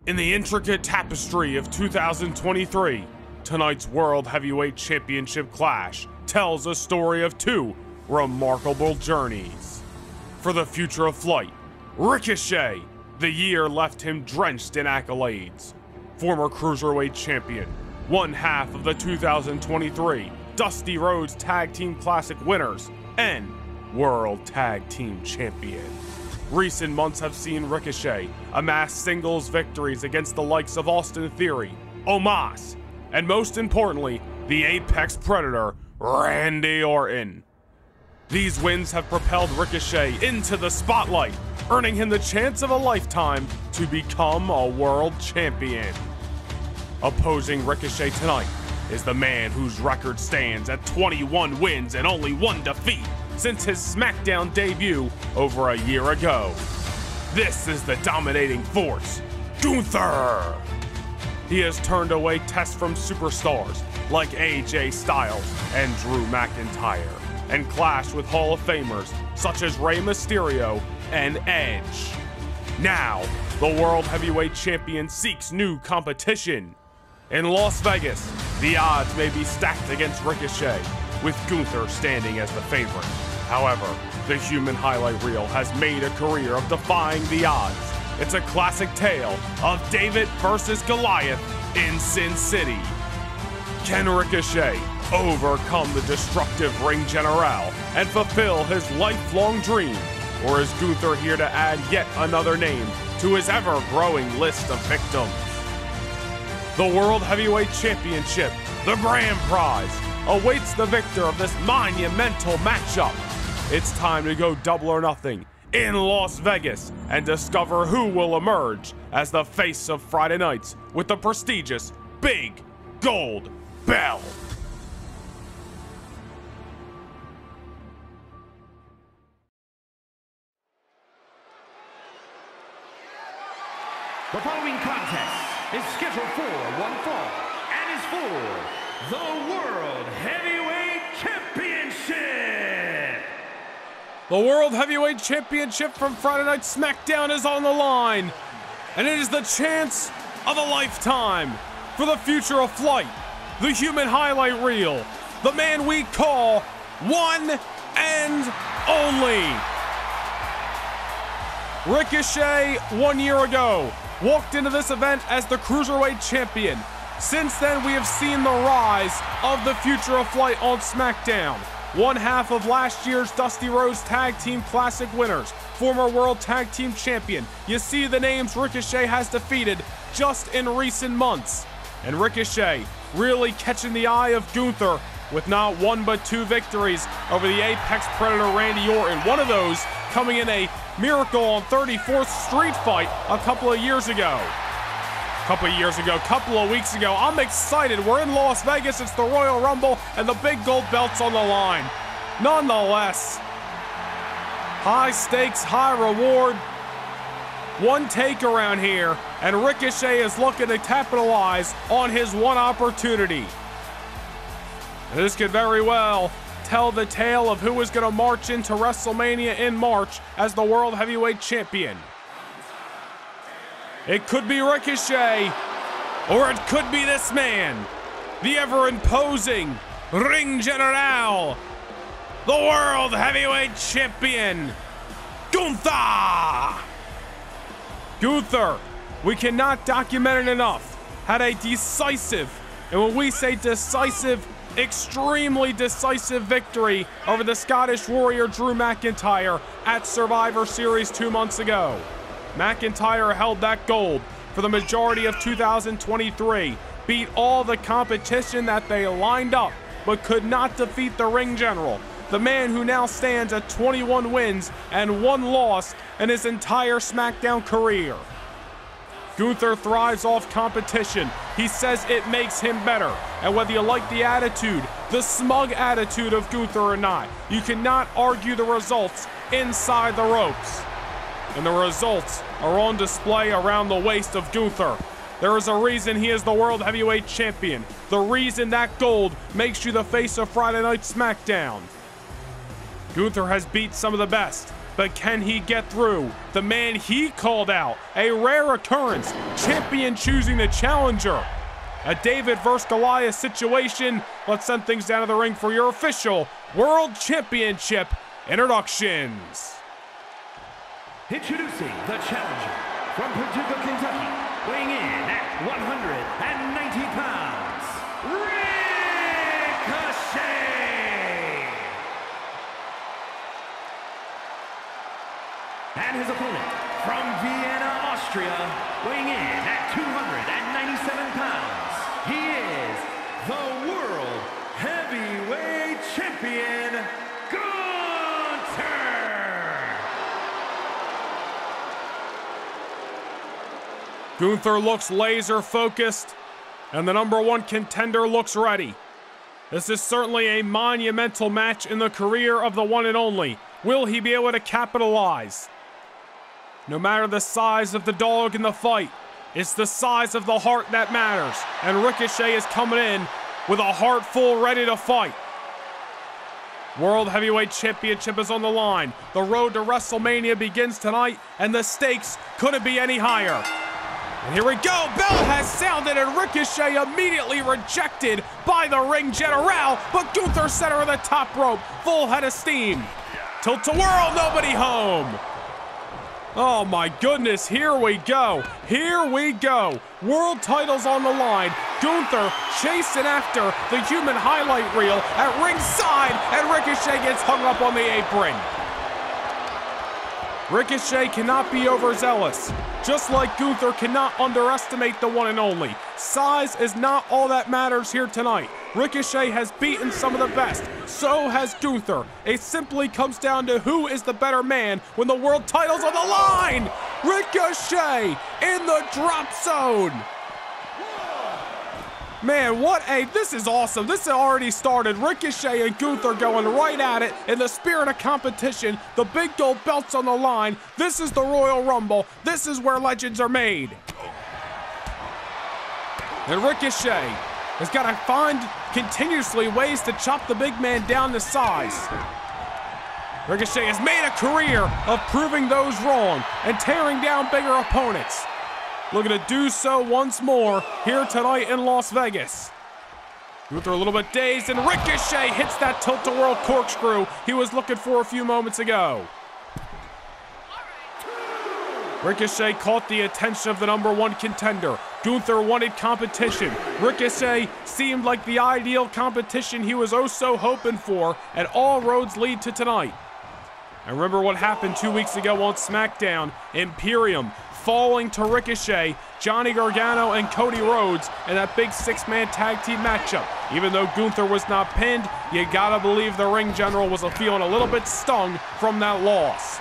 In the intricate tapestry of two thousand twenty-three, tonight's World Heavyweight Championship clash tells a story of two remarkable journeys. For the future of flight, Ricochet, the year left him drenched in accolades. Former Cruiserweight Champion, one half of the two thousand twenty-three Dusty Rhodes Tag Team Classic winners, and World Tag Team Champion. Recent months have seen Ricochet amass singles victories against the likes of Austin Theory, Omos, and most importantly, the Apex Predator, Randy Orton. These wins have propelled Ricochet into the spotlight, earning him the chance of a lifetime to become a world champion. Opposing Ricochet tonight is the man whose record stands at twenty-one wins and only one defeat since his SmackDown debut over a year ago. This is the dominating force, Gunther. He has turned away tests from superstars like A J Styles and Drew McIntyre, and clashed with Hall of Famers such as Rey Mysterio and Edge. Now, the World Heavyweight Champion seeks new competition. In Las Vegas, the odds may be stacked against Ricochet, with Gunther standing as the favorite. However, the human highlight reel has made a career of defying the odds. It's a classic tale of David versus Goliath in Sin City. Can Ricochet overcome the destructive ring general and fulfill his lifelong dream? Or is Gunther here to add yet another name to his ever-growing list of victims? The World Heavyweight Championship, the grand prize, awaits the victor of this monumental matchup. It's time to go double or nothing in Las Vegas and discover who will emerge as the face of Friday nights with the prestigious Big Gold Bell. The following contest is scheduled for one fall and is for the World Heavyweight Championship. The World Heavyweight Championship from Friday Night SmackDown is on the line, and it is the chance of a lifetime for the future of flight, the human highlight reel, the man we call one and only. Ricochet one year ago walked into this event as the Cruiserweight Champion. Since then, we have seen the rise of the Future of Flight on SmackDown. One half of last year's Dusty Rhodes Tag Team Classic winners, former World Tag Team Champion. You see the names Ricochet has defeated just in recent months. And Ricochet really catching the eye of Gunther with not one but two victories over the Apex Predator Randy Orton. One of those coming in a miracle on thirty-fourth Street fight a couple of years ago. A couple of years ago, couple of weeks ago. I'm excited. We're in Las Vegas. It's the Royal Rumble and the big gold belt's on the line. Nonetheless, high stakes, high reward. One take around here, and Ricochet is looking to capitalize on his one opportunity. And this could very well tell the tale of who is going to march into WrestleMania in March as the World Heavyweight Champion. It could be Ricochet, or it could be this man, the ever-imposing Ring General, the World Heavyweight Champion, Gunther! Gunther, we cannot document it enough, had a decisive, and when we say decisive, extremely decisive victory over the Scottish Warrior Drew McIntyre at Survivor Series two months ago. McIntyre held that gold for the majority of two thousand twenty-three, beat all the competition that they lined up, but could not defeat the Ring General, the man who now stands at twenty-one wins and one loss in his entire SmackDown career. Gunther thrives off competition. He says it makes him better. And whether you like the attitude, the smug attitude of Gunther or not, you cannot argue the results inside the ropes. And the results are on display around the waist of Gunther. There is a reason he is the World Heavyweight Champion. The reason that gold makes you the face of Friday Night SmackDown. Gunther has beat some of the best. But can he get through the man he called out? A rare occurrence, champion choosing the challenger. A David versus Goliath situation. Let's send things down to the ring for your official World Championship introductions. Introducing the challenger from Paducah, Kentucky, weighing in at one hundred ninety pounds, Ricochet. And his opponent from Vienna, Austria, weighing in at two hundred ninety-seven pounds, he is the World Heavyweight Champion, Gunther. Gunther looks laser focused. and the number one contender looks ready. This is certainly a monumental match in the career of the one and only. Will he be able to capitalize? No matter the size of the dog in the fight, it's the size of the heart that matters. And Ricochet is coming in with a heart full, ready to fight. World Heavyweight Championship is on the line. The road to WrestleMania begins tonight, and the stakes couldn't be any higher. And here we go, bell has sounded, and Ricochet immediately rejected by the ring general, but Gunther set her on the top rope, full head of steam. Tilt-a-whirl, nobody home. Oh my goodness, here we go, here we go. World titles on the line. Gunther chasing after the human highlight reel at ringside, and Ricochet gets hung up on the apron. Ricochet cannot be overzealous, just like Gunther cannot underestimate the one and only. Size is not all that matters here tonight. Ricochet has beaten some of the best, so has Gunther. It simply comes down to who is the better man when the world title's on the line. Ricochet in the drop zone. Man, what a, this is awesome. This already started. Ricochet and Gunther going right at it in the spirit of competition. The big gold belt's on the line. This is the Royal Rumble. This is where legends are made. And Ricochet has got to find continuously ways to chop the big man down to size. Ricochet has made a career of proving those wrong and tearing down bigger opponents. Looking to do so once more here tonight in Las Vegas. Gunther a little bit dazed, and Ricochet hits that tilt-a-whirl corkscrew he was looking for a few moments ago. Ricochet caught the attention of the number one contender. Gunther wanted competition. Ricochet seemed like the ideal competition he was oh so hoping for, and all roads lead to tonight. And remember what happened two weeks ago on SmackDown. Imperium falling to Ricochet, Johnny Gargano, and Cody Rhodes in that big six-man tag team matchup. Even though Gunther was not pinned, you gotta believe the ring general was feeling a little bit stung from that loss.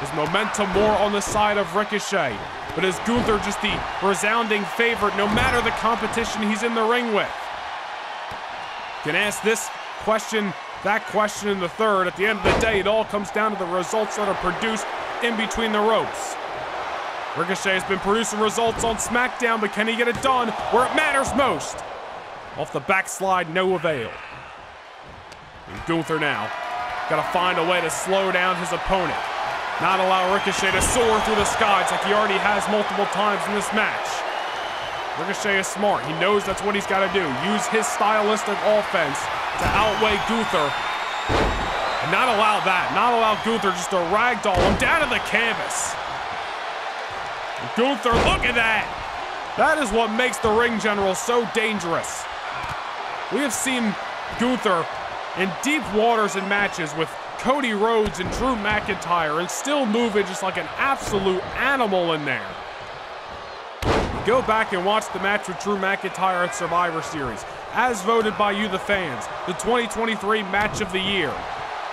His momentum more on the side of Ricochet, but is Gunther just the resounding favorite no matter the competition he's in the ring with? Can ask this question, that question in the third. At the end of the day, it all comes down to the results that are produced in between the ropes. Ricochet has been producing results on SmackDown, but can he get it done where it matters most? Off the backslide, no avail. And Gunther now got to find a way to slow down his opponent, not allow Ricochet to soar through the skies like he already has multiple times in this match. Ricochet is smart. He knows that's what he's got to do. Use his stylistic offense to outweigh Gunther. And not allow that. Not allow Gunther just to ragdoll him down to the canvas. Gunther, look at that! That is what makes the ring general so dangerous. We have seen Gunther in deep waters in matches with Cody Rhodes and Drew McIntyre, and still moving just like an absolute animal in there. You go back and watch the match with Drew McIntyre at Survivor Series, as voted by you, the fans, the twenty twenty-three Match of the Year.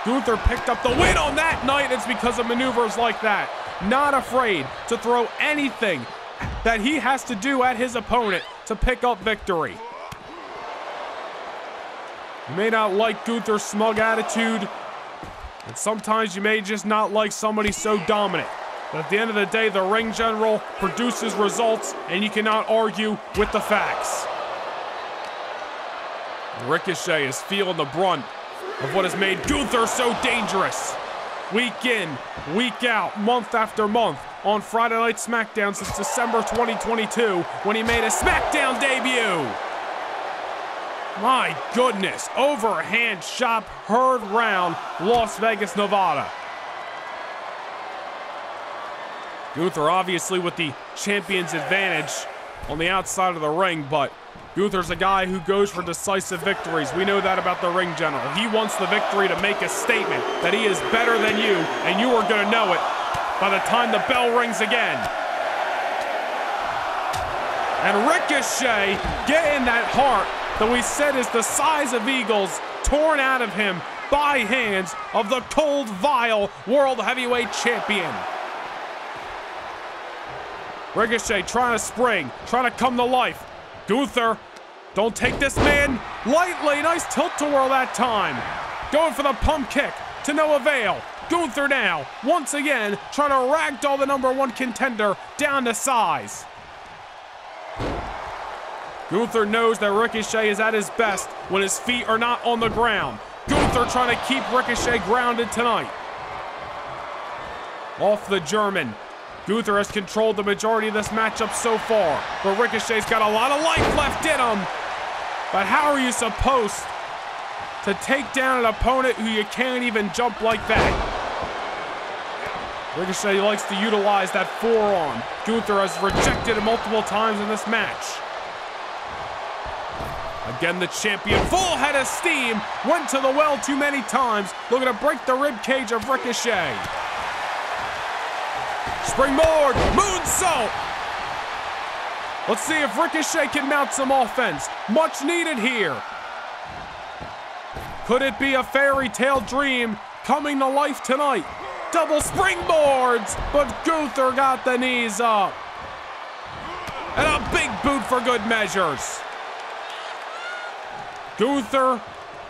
Gunther picked up the win on that night. It's because of maneuvers like that. Not afraid to throw anything that he has to do at his opponent to pick up victory. You may not like Gunther's smug attitude, and sometimes you may just not like somebody so dominant. But at the end of the day, the ring general produces results, and you cannot argue with the facts. Ricochet is feeling the brunt of what has made Gunther so dangerous. Week in, week out, month after month on Friday Night SmackDown since December twenty twenty-two when he made a SmackDown debut. My goodness, overhand chop, heard round, Las Vegas, Nevada. Gunther obviously with the champion's advantage on the outside of the ring, but Gunther's a guy who goes for decisive victories. We know that about the ring general. He wants the victory to make a statement that he is better than you, and you are going to know it by the time the bell rings again. And Ricochet getting that heart that we said is the size of eagles torn out of him by hands of the cold, vile World Heavyweight Champion. Ricochet trying to spring, trying to come to life. Gunther, don't take this man lightly. Nice tilt-to-whirl that time. Going for the pump kick to no avail. Gunther now, once again, trying to ragdoll the number one contender down to size. Gunther knows that Ricochet is at his best when his feet are not on the ground. Gunther trying to keep Ricochet grounded tonight. Off the German. Gunther has controlled the majority of this matchup so far, but Ricochet's got a lot of life left in him. But how are you supposed to take down an opponent who you can't even jump like that? Ricochet likes to utilize that forearm. Gunther has rejected him multiple times in this match. Again, the champion, full head of steam, went to the well too many times, looking to break the rib cage of Ricochet. Springboard, moonsault. Let's see if Ricochet can mount some offense. Much needed here. Could it be a fairy tale dream coming to life tonight? Double springboards, but Gunther got the knees up. And a big boot for good measures. Gunther,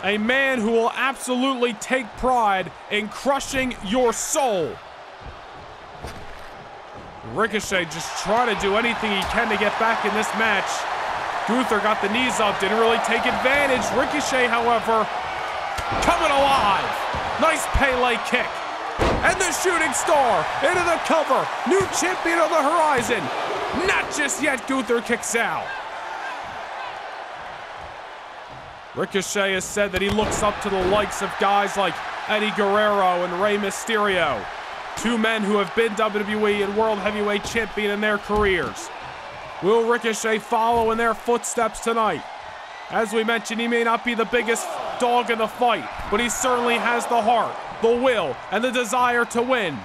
a man who will absolutely take pride in crushing your soul. Ricochet just trying to do anything he can to get back in this match. Gunther got the knees up, didn't really take advantage. Ricochet, however, coming alive. Nice Pele kick. And the shooting star into the cover. New champion on the horizon. Not just yet, Gunther kicks out. Ricochet has said that he looks up to the likes of guys like Eddie Guerrero and Rey Mysterio. Two men who have been W W E and World Heavyweight Champion in their careers. Will Ricochet follow in their footsteps tonight? As we mentioned, he may not be the biggest dog in the fight, but he certainly has the heart, the will, and the desire to win.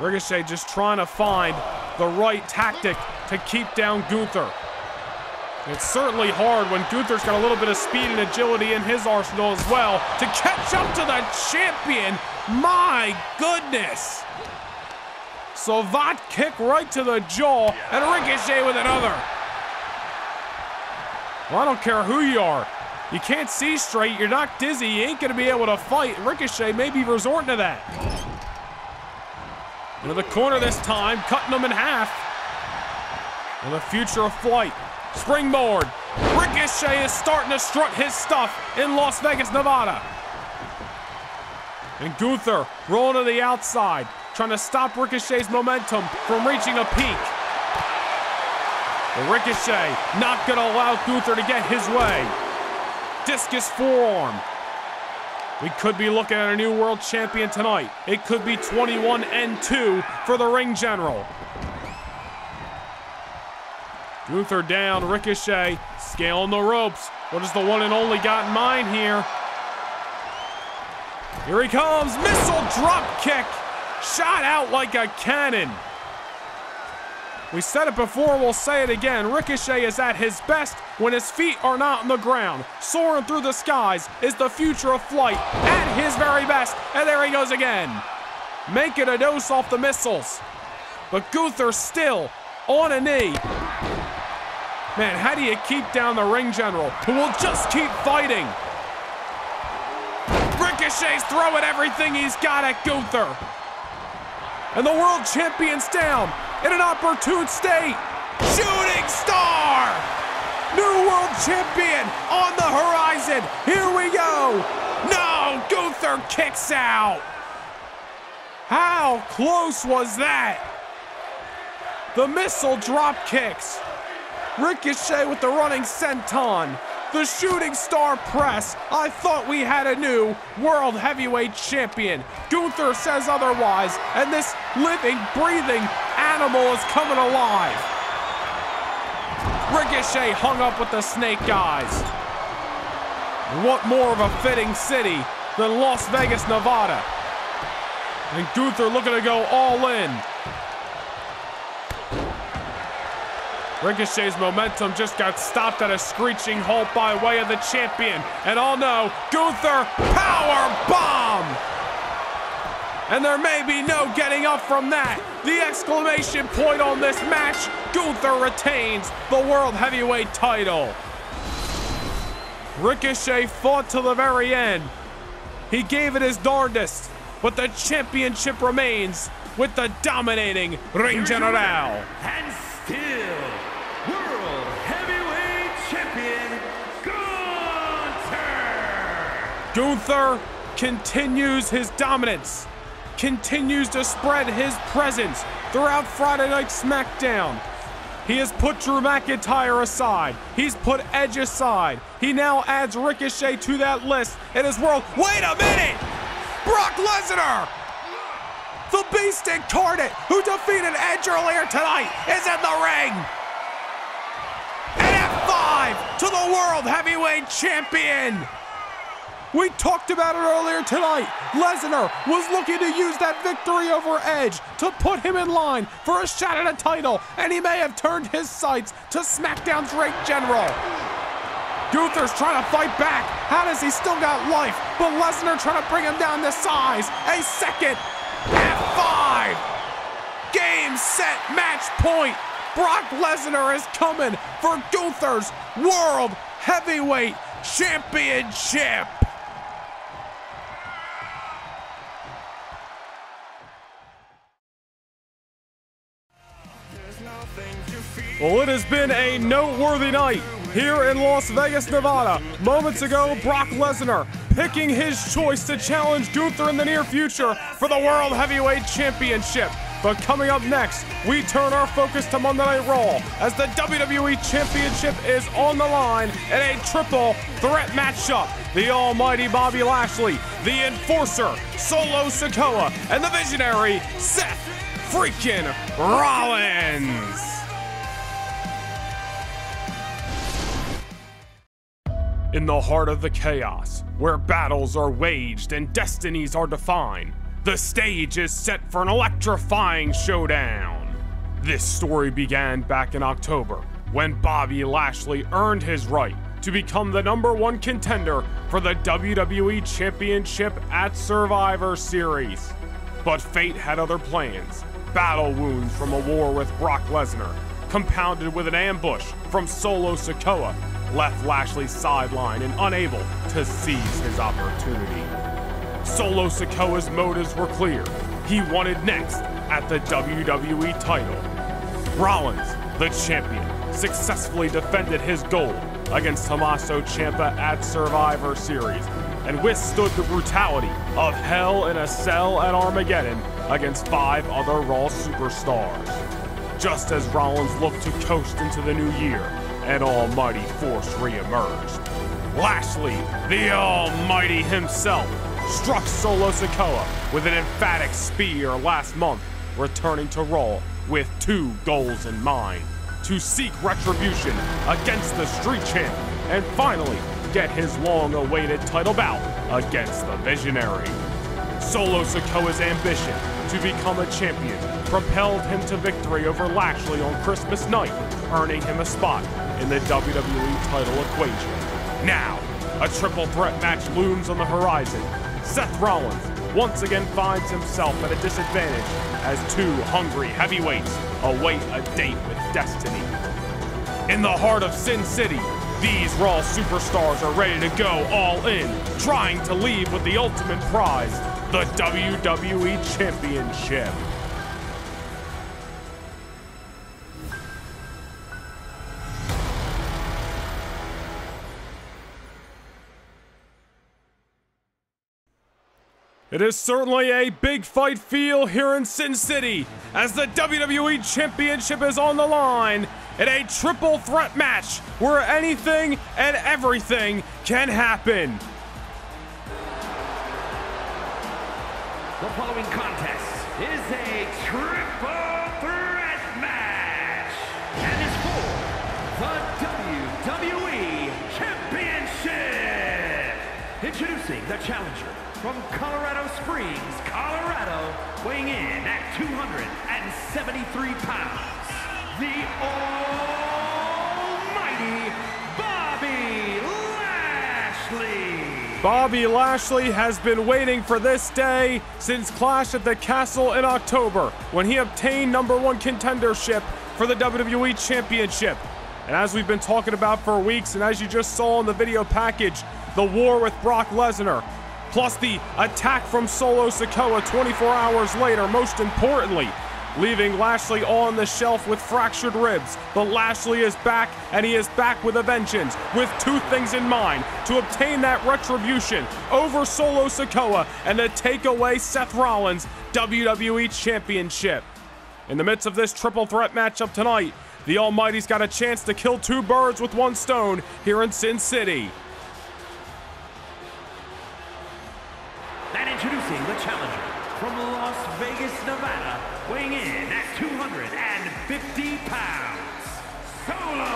Ricochet just trying to find the right tactic to keep down Gunther. It's certainly hard when Gunther's got a little bit of speed and agility in his arsenal as well to catch up to the champion. My goodness. Savate kick right to the jaw, and Ricochet with another. Well, I don't care who you are. You can't see straight. You're not dizzy. You ain't going to be able to fight. Ricochet may be resorting to that. Into the corner this time, cutting him in half. And the future of flight. Springboard. Ricochet is starting to strut his stuff in Las Vegas, Nevada. And Gunther rolling to the outside, trying to stop Ricochet's momentum from reaching a peak. But Ricochet not going to allow Gunther to get his way. Discus forearm. We could be looking at a new world champion tonight. It could be twenty-one and two for the ring general. Gunther down, Ricochet scaling the ropes. What has the one and only got in mind here? Here he comes, missile drop kick. Shot out like a cannon. We said it before, we'll say it again. Ricochet is at his best when his feet are not on the ground. Soaring through the skies is the future of flight at his very best. And there he goes again. Making a dose off the missiles. But Gunther still on a knee. Man, how do you keep down the ring general who will just keep fighting? Ricochet's throwing everything he's got at Gunther. And the world champion's down in an opportune state. Shooting star! New world champion on the horizon. Here we go. No, Gunther kicks out. How close was that? The missile drop kicks. Ricochet with the running senton. The shooting star press. I thought we had a new world heavyweight champion. Gunther says otherwise, and this living, breathing animal is coming alive. Ricochet hung up with the snake guys. What more of a fitting city than Las Vegas, Nevada? And Gunther looking to go all in. Ricochet's momentum just got stopped at a screeching halt by way of the champion. And all know, Gunther power bomb. And there may be no getting up from that. The exclamation point on this match, Gunther retains the World Heavyweight title. Ricochet fought to the very end. He gave it his darndest, but the championship remains with the dominating Ring General. And still, World Heavyweight Champion, Gunther! Gunther continues his dominance, continues to spread his presence throughout Friday Night SmackDown. He has put Drew McIntyre aside. He's put Edge aside. He now adds Ricochet to that list in his world. Wait a minute! Brock Lesnar! The Beast Incarnate, who defeated Edge earlier tonight, is in the ring! And F five to the World Heavyweight Champion! We talked about it earlier tonight. Lesnar was looking to use that victory over Edge to put him in line for a shot at a title, and he may have turned his sights to SmackDown's Ring General. Gunther's trying to fight back. How does he still got life? But Lesnar trying to bring him down to size. A second. F five. Game, set, match, point. Brock Lesnar is coming for Gunther's World Heavyweight Championship. Well, it has been a noteworthy night here in Las Vegas, Nevada. Moments ago, Brock Lesnar picking his choice to challenge Gunther in the near future for the World Heavyweight Championship. But coming up next, we turn our focus to Monday Night Raw as the W W E Championship is on the line in a triple threat matchup. The almighty Bobby Lashley, the enforcer, Solo Sikoa, and the visionary, Seth freaking Rollins. In the heart of the chaos, where battles are waged and destinies are defined, the stage is set for an electrifying showdown. This story began back in October, when Bobby Lashley earned his right to become the number one contender for the W W E Championship at Survivor Series. But fate had other plans. Battle wounds from a war with Brock Lesnar, compounded with an ambush from Solo Sikoa, left Lashley sidelined and unable to seize his opportunity. Solo Sikoa's motives were clear. He wanted next at the W W E title. Rollins, the champion, successfully defended his gold against Tommaso Ciampa at Survivor Series and withstood the brutality of Hell in a Cell at Armageddon against five other Raw superstars. Just as Rollins looked to coast into the new year, an almighty force re-emerged. Lashley, the almighty himself, struck Solo Sikoa with an emphatic spear last month, returning to Raw with two goals in mind: to seek retribution against the Street Champ and finally get his long-awaited title bout against the Visionary. Solo Sikoa's ambition to become a champion propelled him to victory over Lashley on Christmas night, earning him a spot in the W W E title equation. Now, a triple threat match looms on the horizon. Seth Rollins once again finds himself at a disadvantage as two hungry heavyweights await a date with destiny. In the heart of Sin City, these Raw superstars are ready to go all in, trying to leave with the ultimate prize, the W W E Championship. It is certainly a big fight feel here in Sin City as the W W E Championship is on the line in a triple threat match where anything and everything can happen. The following contest is a triple threat match and is for the W W E Championship. Introducing the challenger from Colorado Springs, Colorado, weighing in at two hundred seventy-three pounds, the almighty Bobby Lashley. Bobby Lashley has been waiting for this day since Clash at the Castle in October, when he obtained number one contendership for the W W E Championship. And as we've been talking about for weeks, and as you just saw in the video package, the war with Brock Lesnar, plus the attack from Solo Sikoa twenty-four hours later, most importantly, leaving Lashley on the shelf with fractured ribs. But Lashley is back, and he is back with a vengeance, with two things in mind: to obtain that retribution over Solo Sikoa and to take away Seth Rollins' W W E Championship. In the midst of this triple threat matchup tonight, the Almighty's got a chance to kill two birds with one stone here in Sin City. And introducing the challenger from Las Vegas, Nevada, weighing in at two hundred fifty pounds, Solo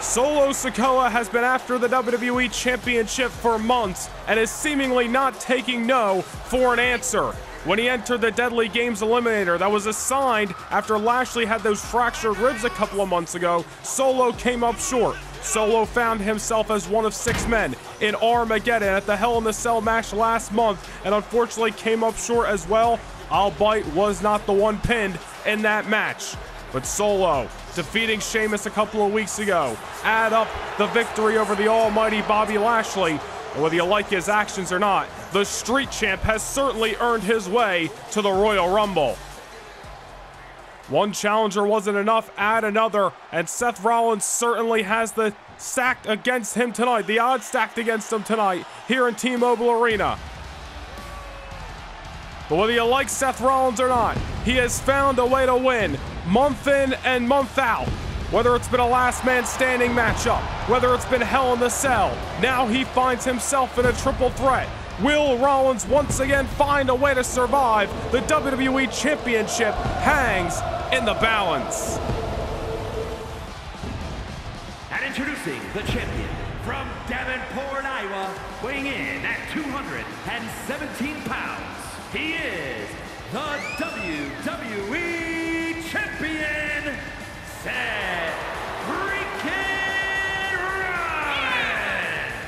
Sikoa! Solo Sikoa has been after the W W E Championship for months and is seemingly not taking no for an answer. When he entered the Deadly Games Eliminator that was assigned after Lashley had those fractured ribs a couple of months ago, Solo came up short. Solo found himself as one of six men in Armageddon at the Hell in a Cell match last month, and unfortunately came up short as well. Albeit was not the one pinned in that match. But Solo, defeating Sheamus a couple of weeks ago, add up the victory over the Almighty Bobby Lashley. And whether you like his actions or not, the Street Champ has certainly earned his way to the Royal Rumble. One challenger wasn't enough, add another, and Seth Rollins certainly has the stacked against him tonight, the odds stacked against him tonight here in T-Mobile Arena. But whether you like Seth Rollins or not, he has found a way to win month in and month out. Whether it's been a last man standing matchup, whether it's been Hell in the Cell, now he finds himself in a triple threat. Will Rollins once again find a way to survive? The W W E Championship hangs in the balance. And introducing the champion from Davenport, Iowa, weighing in at two hundred seventeen pounds, he is the W W E Champion, Seth.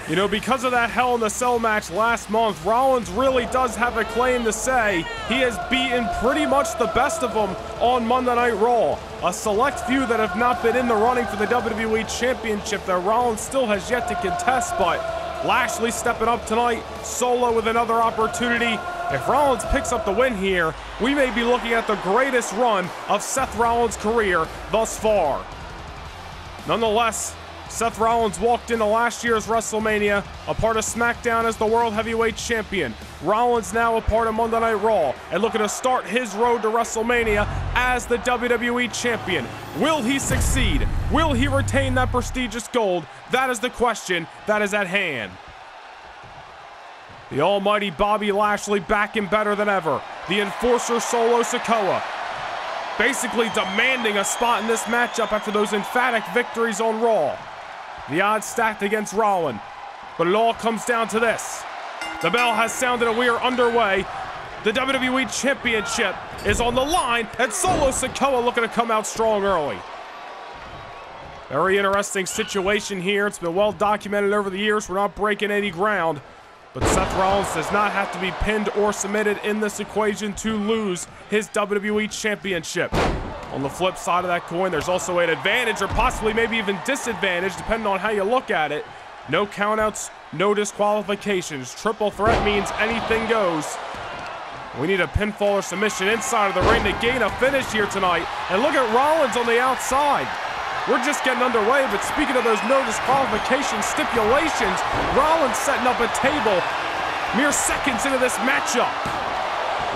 You know, because of that Hell in a Cell match last month, Rollins really does have a claim to say he has beaten pretty much the best of them on Monday Night Raw. A select few that have not been in the running for the W W E Championship that Rollins still has yet to contest, but Lashley stepping up tonight, Solo with another opportunity. If Rollins picks up the win here, we may be looking at the greatest run of Seth Rollins' career thus far. Nonetheless, Seth Rollins walked into last year's WrestleMania, a part of SmackDown as the World Heavyweight Champion. Rollins now a part of Monday Night Raw and looking to start his road to WrestleMania as the W W E Champion. Will he succeed? Will he retain that prestigious gold? That is the question that is at hand. The Almighty Bobby Lashley back and better than ever. The enforcer Solo Sikoa, basically demanding a spot in this matchup after those emphatic victories on Raw. The odds stacked against Rollins, but it all comes down to this. The bell has sounded and we are underway. The W W E Championship is on the line, and Solo Sikoa looking to come out strong early. Very interesting situation here. It's been well documented over the years. We're not breaking any ground, but Seth Rollins does not have to be pinned or submitted in this equation to lose his W W E Championship. On the flip side of that coin, there's also an advantage, or possibly maybe even disadvantage, depending on how you look at it. No countouts, no disqualifications. Triple threat means anything goes. We need a pinfall or submission inside of the ring to gain a finish here tonight. And look at Rollins on the outside. We're just getting underway, but speaking of those no disqualification stipulations, Rollins setting up a table mere seconds into this matchup.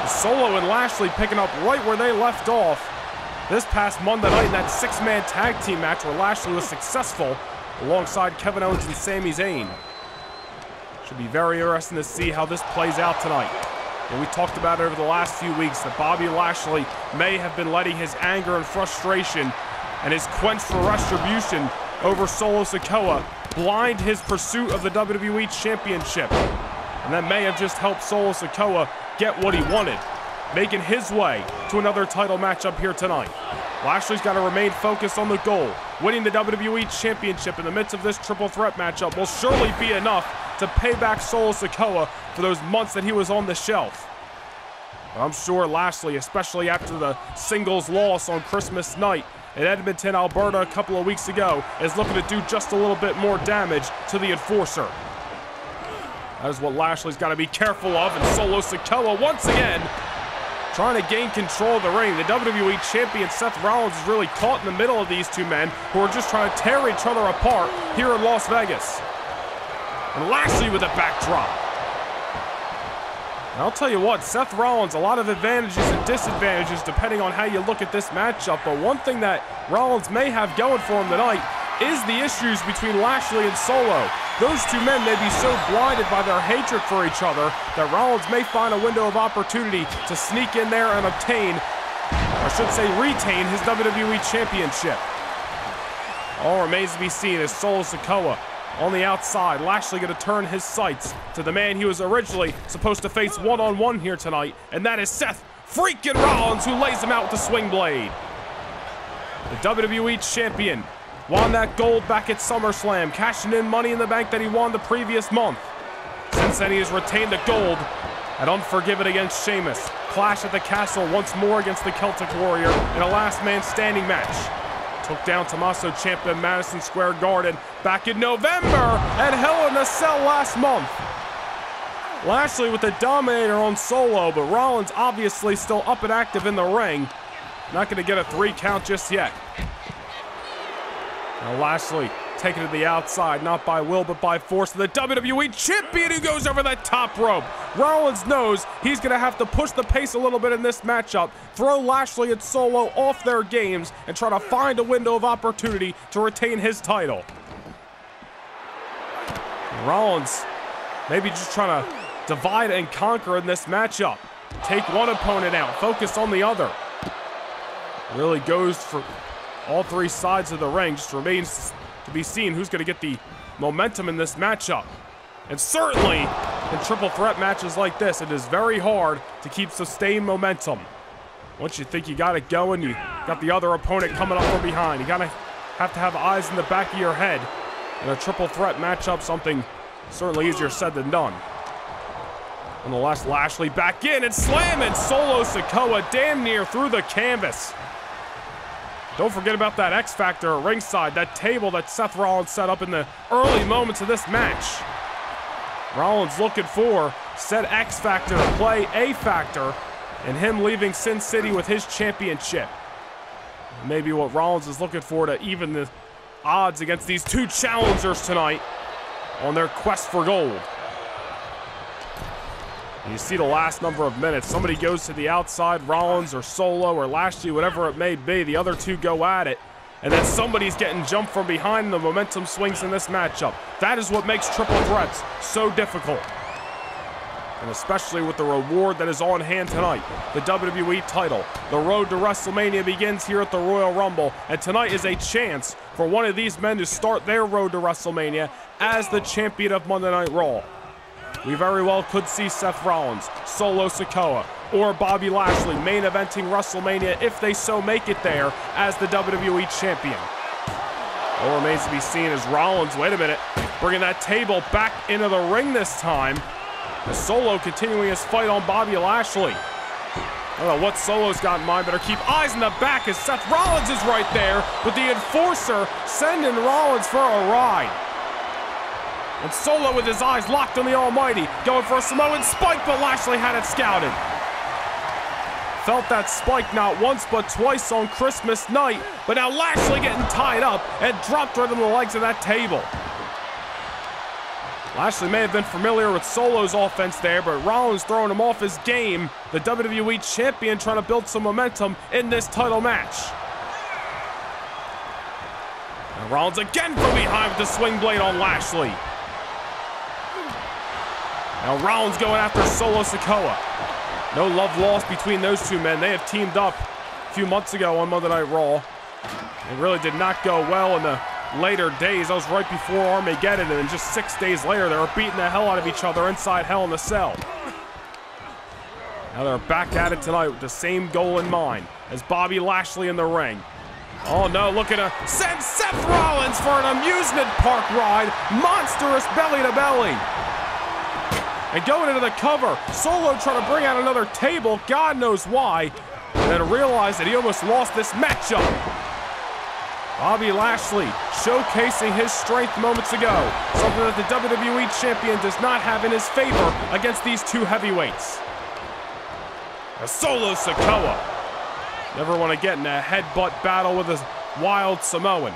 Solo and Lashley picking up right where they left off this past Monday night in that six-man tag team match where Lashley was successful alongside Kevin Owens and Sami Zayn. Should be very interesting to see how this plays out tonight. And we talked about it over the last few weeks that Bobby Lashley may have been letting his anger and frustration and his quench for retribution over Solo Sikoa blind his pursuit of the W W E Championship. And that may have just helped Solo Sikoa get what he wanted, making his way to another title matchup here tonight. Lashley's got to remain focused on the goal. Winning the W W E Championship in the midst of this triple threat matchup will surely be enough to pay back Solo Sikoa for those months that he was on the shelf. I'm sure Lashley, especially after the singles loss on Christmas night in Edmonton, Alberta a couple of weeks ago, is looking to do just a little bit more damage to the enforcer. That is what Lashley's got to be careful of, and Solo Sikoa once again trying to gain control of the ring. The W W E Champion Seth Rollins is really caught in the middle of these two men who are just trying to tear each other apart here in Las Vegas. And Lashley with a backdrop. And I'll tell you what, Seth Rollins, a lot of advantages and disadvantages depending on how you look at this matchup, but one thing that Rollins may have going for him tonight is the issues between Lashley and Solo. Those two men may be so blinded by their hatred for each other that Rollins may find a window of opportunity to sneak in there and obtain, or I should say retain, his W W E Championship. All remains to be seen as Solo Sikoa on the outside. Lashley going to turn his sights to the man he was originally supposed to face one-on-one here tonight, and that is Seth freaking Rollins, who lays him out with the swing blade. The W W E Champion won that gold back at SummerSlam, cashing in Money in the Bank that he won the previous month. Since then, he has retained the gold at Unforgiven against Sheamus. Clash at the Castle once more against the Celtic Warrior in a last man standing match. Took down Tommaso Ciampa in Madison Square Garden back in November at Hell in a Cell last month. Lashley with the dominator on Solo, but Rollins obviously still up and active in the ring. Not going to get a three count just yet. Now Lashley taking it to the outside, not by will but by force, to the W W E Champion who goes over the top rope. Rollins knows he's going to have to push the pace a little bit in this matchup, throw Lashley and Solo off their games, and try to find a window of opportunity to retain his title. Rollins maybe just trying to divide and conquer in this matchup. Take one opponent out, focus on the other. Really goes for all three sides of the ring. Just remains to be seen who's going to get the momentum in this matchup. And certainly in triple threat matches like this, it is very hard to keep sustained momentum. Once you think you got it going, you got the other opponent coming up from behind. You got to have to have eyes in the back of your head. In a triple threat matchup, something certainly easier said than done. Nonetheless, Lashley back in and slamming Solo Sikoa damn near through the canvas. Don't forget about that X Factor at ringside, that table that Seth Rollins set up in the early moments of this match. Rollins looking for said X Factor to play A Factor, and him leaving Sin City with his championship. Maybe what Rollins is looking for to even the odds against these two challengers tonight on their quest for gold. You see the last number of minutes. Somebody goes to the outside, Rollins or Solo or Lashley, whatever it may be. The other two go at it. And then somebody's getting jumped from behind, and the momentum swings in this matchup. That is what makes triple threats so difficult. And especially with the reward that is on hand tonight, the W W E title. The road to WrestleMania begins here at the Royal Rumble, and tonight is a chance for one of these men to start their road to WrestleMania as the champion of Monday Night Raw. We very well could see Seth Rollins, Solo Sikoa, or Bobby Lashley main eventing WrestleMania if they so make it there as the W W E Champion. All remains to be seen as Rollins, wait a minute, bringing that table back into the ring this time. And Solo continuing his fight on Bobby Lashley. I don't know what Solo's got in mind, better keep eyes in the back as Seth Rollins is right there, but the enforcer sending Rollins for a ride. And Solo with his eyes locked on the Almighty, going for a Samoan spike, but Lashley had it scouted. Felt that spike not once but twice on Christmas night, but now Lashley getting tied up and dropped right on the legs of that table. Lashley may have been familiar with Solo's offense there, but Rollins throwing him off his game. The W W E Champion trying to build some momentum in this title match. And Rollins again from behind with the swing blade on Lashley. Now Rollins going after Solo Sikoa. No love lost between those two men. They have teamed up a few months ago on Monday Night Raw. It really did not go well in the later days. That was right before Armageddon, and then just six days later, they were beating the hell out of each other inside Hell in a Cell. Now they're back at it tonight with the same goal in mind as Bobby Lashley in the ring. Oh no, looking to send Seth Rollins for an amusement park ride. Monstrous belly to belly. And going into the cover, Solo trying to bring out another table, God knows why. And then realized that he almost lost this matchup. Bobby Lashley showcasing his strength moments ago. Something that the W W E Champion does not have in his favor against these two heavyweights. A Solo Sikoa. Never want to get in a headbutt battle with a wild Samoan.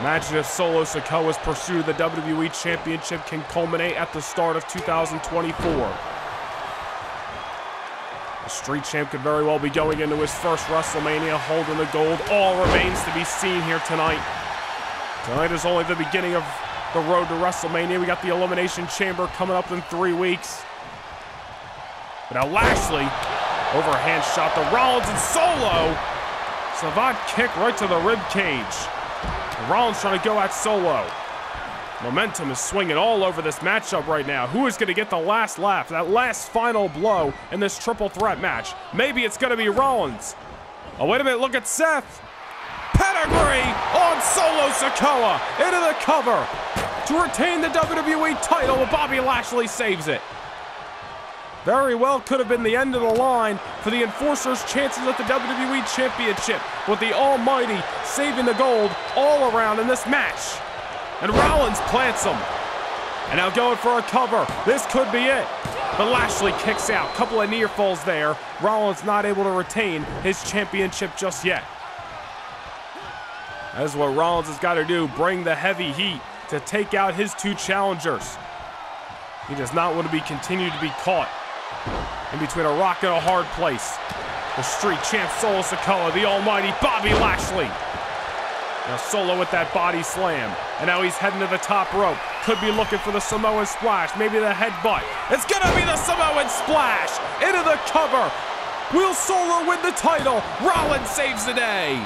Imagine if Solo Sikoa's pursuit of the W W E Championship can culminate at the start of two thousand twenty-four. The Street Champ could very well be going into his first WrestleMania holding the gold. All remains to be seen here tonight. Tonight is only the beginning of the road to WrestleMania. We got the Elimination Chamber coming up in three weeks. But now Lashley, overhand shot to Rollins and Solo. Savant kick right to the rib cage. Rollins trying to go at Solo. Momentum is swinging all over this matchup right now. Who is going to get the last laugh, that last final blow in this triple threat match? Maybe it's going to be Rollins. Oh, wait a minute, look at Seth. Pedigree on Solo Sikoa into the cover to retain the W W E title. Bobby Lashley saves it. Very well could have been the end of the line for the Enforcer's chances at the W W E Championship, with the Almighty saving the gold all around in this match. And Rollins plants him. And now going for a cover. This could be it. But Lashley kicks out. Couple of near falls there. Rollins not able to retain his championship just yet. That is what Rollins has got to do, bring the heavy heat to take out his two challengers. He does not want to be continued to be caught in between a rock and a hard place. The Street Champ Solo Sikoa, the Almighty Bobby Lashley. Now Solo with that body slam. And now he's heading to the top rope. Could be looking for the Samoan Splash, maybe the headbutt. It's gonna be the Samoan Splash into the cover. Will Solo win the title? Rollins saves the day.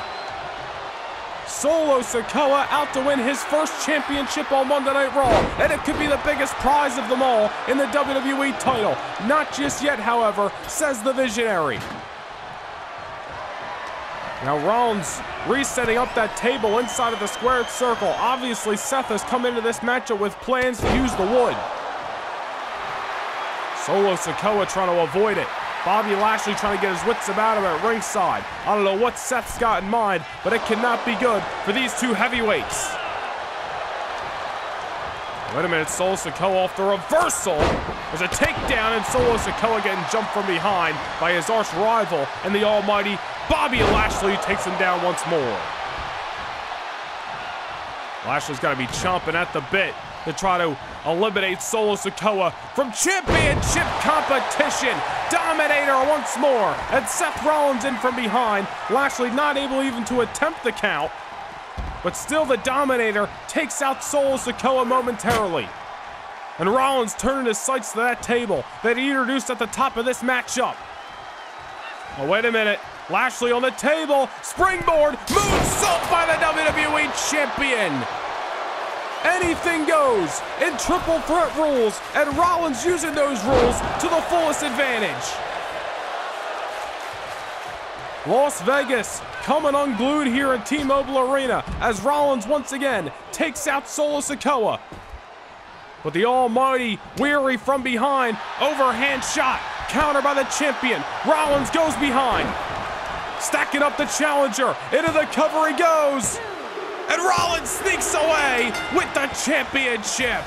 Solo Sikoa out to win his first championship on Monday Night Raw, and it could be the biggest prize of them all in the W W E title. Not just yet, however, says the Visionary. Now Rollins resetting up that table inside of the squared circle. Obviously, Seth has come into this matchup with plans to use the wood. Solo Sikoa trying to avoid it. Bobby Lashley trying to get his wits about him at ringside. I don't know what Seth's got in mind, but it cannot be good for these two heavyweights. Wait a minute, Solo Sikoa off the reversal. There's a takedown, and Solo Sikoa getting jumped from behind by his arch rival and the Almighty Bobby Lashley, takes him down once more. Lashley's got to be chomping at the bit to try to eliminate Solo Sikoa from championship competition. Dominator once more, and Seth Rollins in from behind. Lashley not able even to attempt the count, but still the Dominator takes out Solo Sikoa momentarily. And Rollins turning his sights to that table that he introduced at the top of this matchup. Oh, wait a minute. Lashley on the table, springboard, moonsault by the W W E Champion. Anything goes in triple threat rules, and Rollins using those rules to the fullest advantage. Las Vegas coming unglued here in T-Mobile Arena as Rollins once again takes out Solo Sikoa. But the Almighty weary from behind, overhand shot, counter by the champion. Rollins goes behind, stacking up the challenger, into the cover he goes. And Rollins sneaks away with the championship.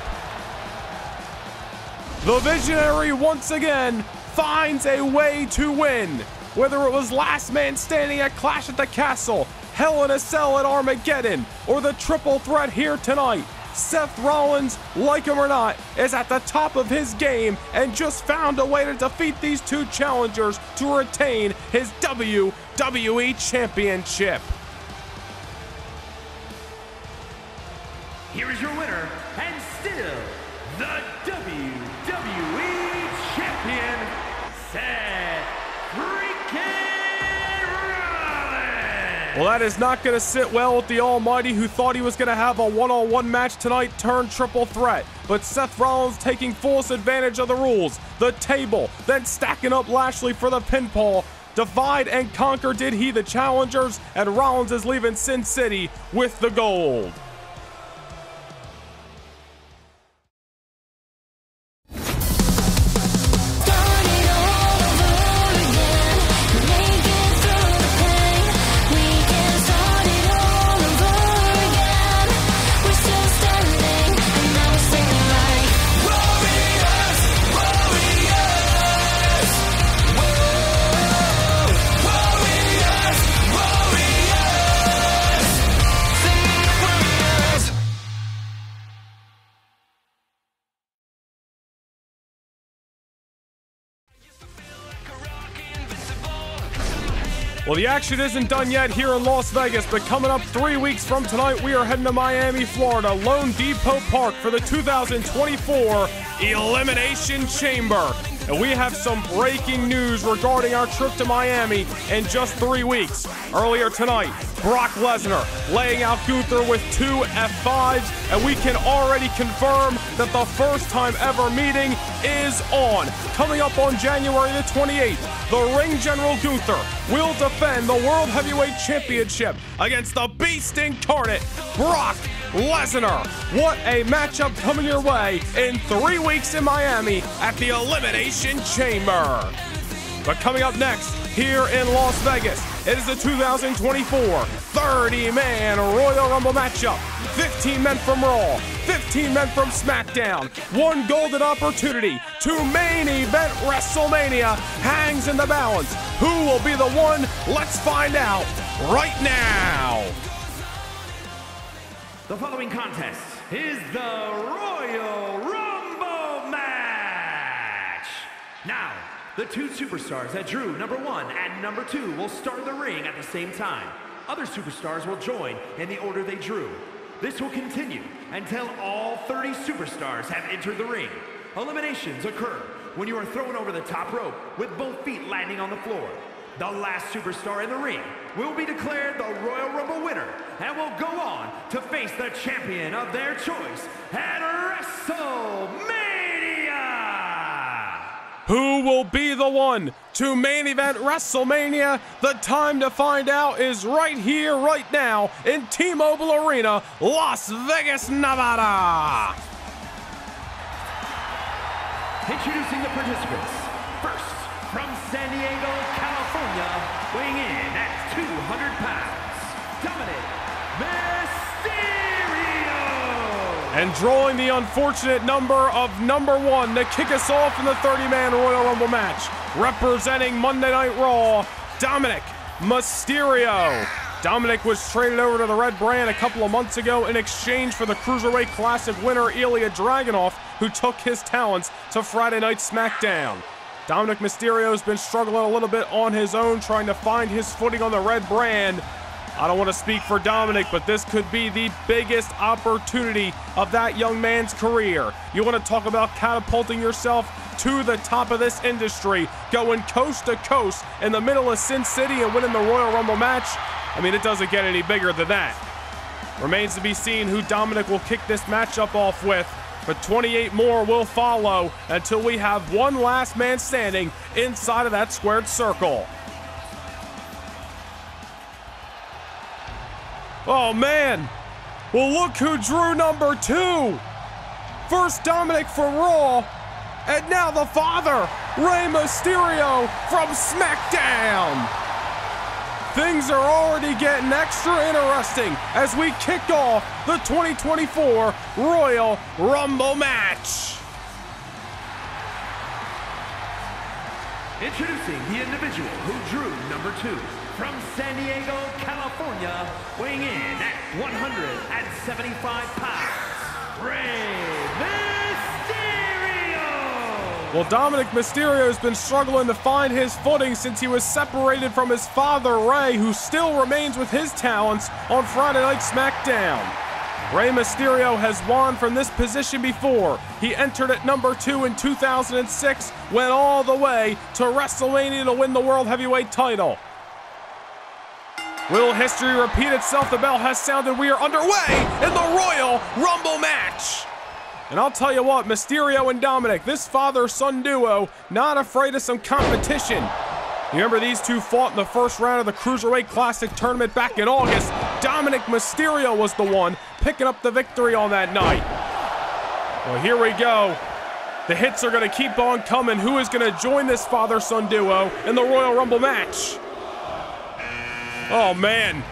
The Visionary once again finds a way to win. Whether it was Last Man Standing at Clash at the Castle, Hell in a Cell at Armageddon, or the triple threat here tonight, Seth Rollins, like him or not, is at the top of his game and just found a way to defeat these two challengers to retain his W W E Championship. Here is your winner, and still, the W W E Champion, Seth freaking Rollins! Well, that is not going to sit well with the Almighty, who thought he was going to have a one-on-one match tonight turned triple threat. But Seth Rollins taking full advantage of the rules, the table, then stacking up Lashley for the pinfall. Divide and conquer did he, the challengers, and Rollins is leaving Sin City with the gold. Well, the action isn't done yet here in Las Vegas, but coming up three weeks from tonight, we are heading to Miami, Florida, Lone Depot Park for the two thousand twenty-four Elimination Chamber. And we have some breaking news regarding our trip to Miami in just three weeks. Earlier tonight, Brock Lesnar laying out Gunther with two F fives, and we can already confirm that the first time ever meeting is on. Coming up on January the twenty-eighth, the Ring General Gunther will defend the World Heavyweight Championship against the Beast Incarnate, Brock Lesnar. What a matchup coming your way in three weeks in Miami at the Elimination Chamber. But coming up next here in Las Vegas, it is the two thousand twenty-four thirty-man Royal Rumble matchup. fifteen men from Raw, fifteen men from SmackDown. One golden opportunity to main event WrestleMania hangs in the balance. Who will be the one? Let's find out right now. The following contest is the Royal Rumble match. Now, the two superstars that drew number one and number two will start the ring at the same time. Other superstars will join in the order they drew. This will continue until all thirty superstars have entered the ring. Eliminations occur when you are thrown over the top rope with both feet landing on the floor. The last superstar in the ring will be declared the Royal Rumble winner and will go on to face the champion of their choice at WrestleMania! Who will be the one to main event WrestleMania? The time to find out is right here, right now, in T-Mobile Arena, Las Vegas, Nevada! Introducing the participants. First, from San Diego, California, weighing in at two hundred pounds, Dominic Mysterio! And drawing the unfortunate number of number one to kick us off in the thirty-man Royal Rumble match, representing Monday Night Raw, Dominic Mysterio. Dominic was traded over to the Red Brand a couple of months ago in exchange for the Cruiserweight Classic winner Ilya Dragunov, who took his talents to Friday Night SmackDown. Dominic Mysterio's been struggling a little bit on his own, trying to find his footing on the Red Brand. I don't want to speak for Dominic, but this could be the biggest opportunity of that young man's career. You want to talk about catapulting yourself to the top of this industry, going coast to coast in the middle of Sin City and winning the Royal Rumble match? I mean, it doesn't get any bigger than that. Remains to be seen who Dominic will kick this matchup off with. But twenty-eight more will follow until we have one last man standing inside of that squared circle. Oh, man. Well, look who drew number two. First Dominic from Raw, and now the father, Rey Mysterio from SmackDown. Things are already getting extra interesting as we kick off the twenty twenty-four Royal Rumble match. Introducing the individual who drew number two from San Diego, California, weighing in at one hundred seventy-five pounds, Rey. Well, Dominic Mysterio has been struggling to find his footing since he was separated from his father, Rey, who still remains with his talents on Friday Night SmackDown. Rey Mysterio has won from this position before. He entered at number two in two thousand six, went all the way to WrestleMania to win the World Heavyweight title. Will history repeat itself? The bell has sounded. We are underway in the Royal Rumble match. And I'll tell you what, Mysterio and Dominic, this father-son duo, not afraid of some competition. You remember these two fought in the first round of the Cruiserweight Classic tournament back in August. Dominic Mysterio was the one picking up the victory on that night. Well, here we go. The hits are going to keep on coming. Who is going to join this father-son duo in the Royal Rumble match? Oh, man.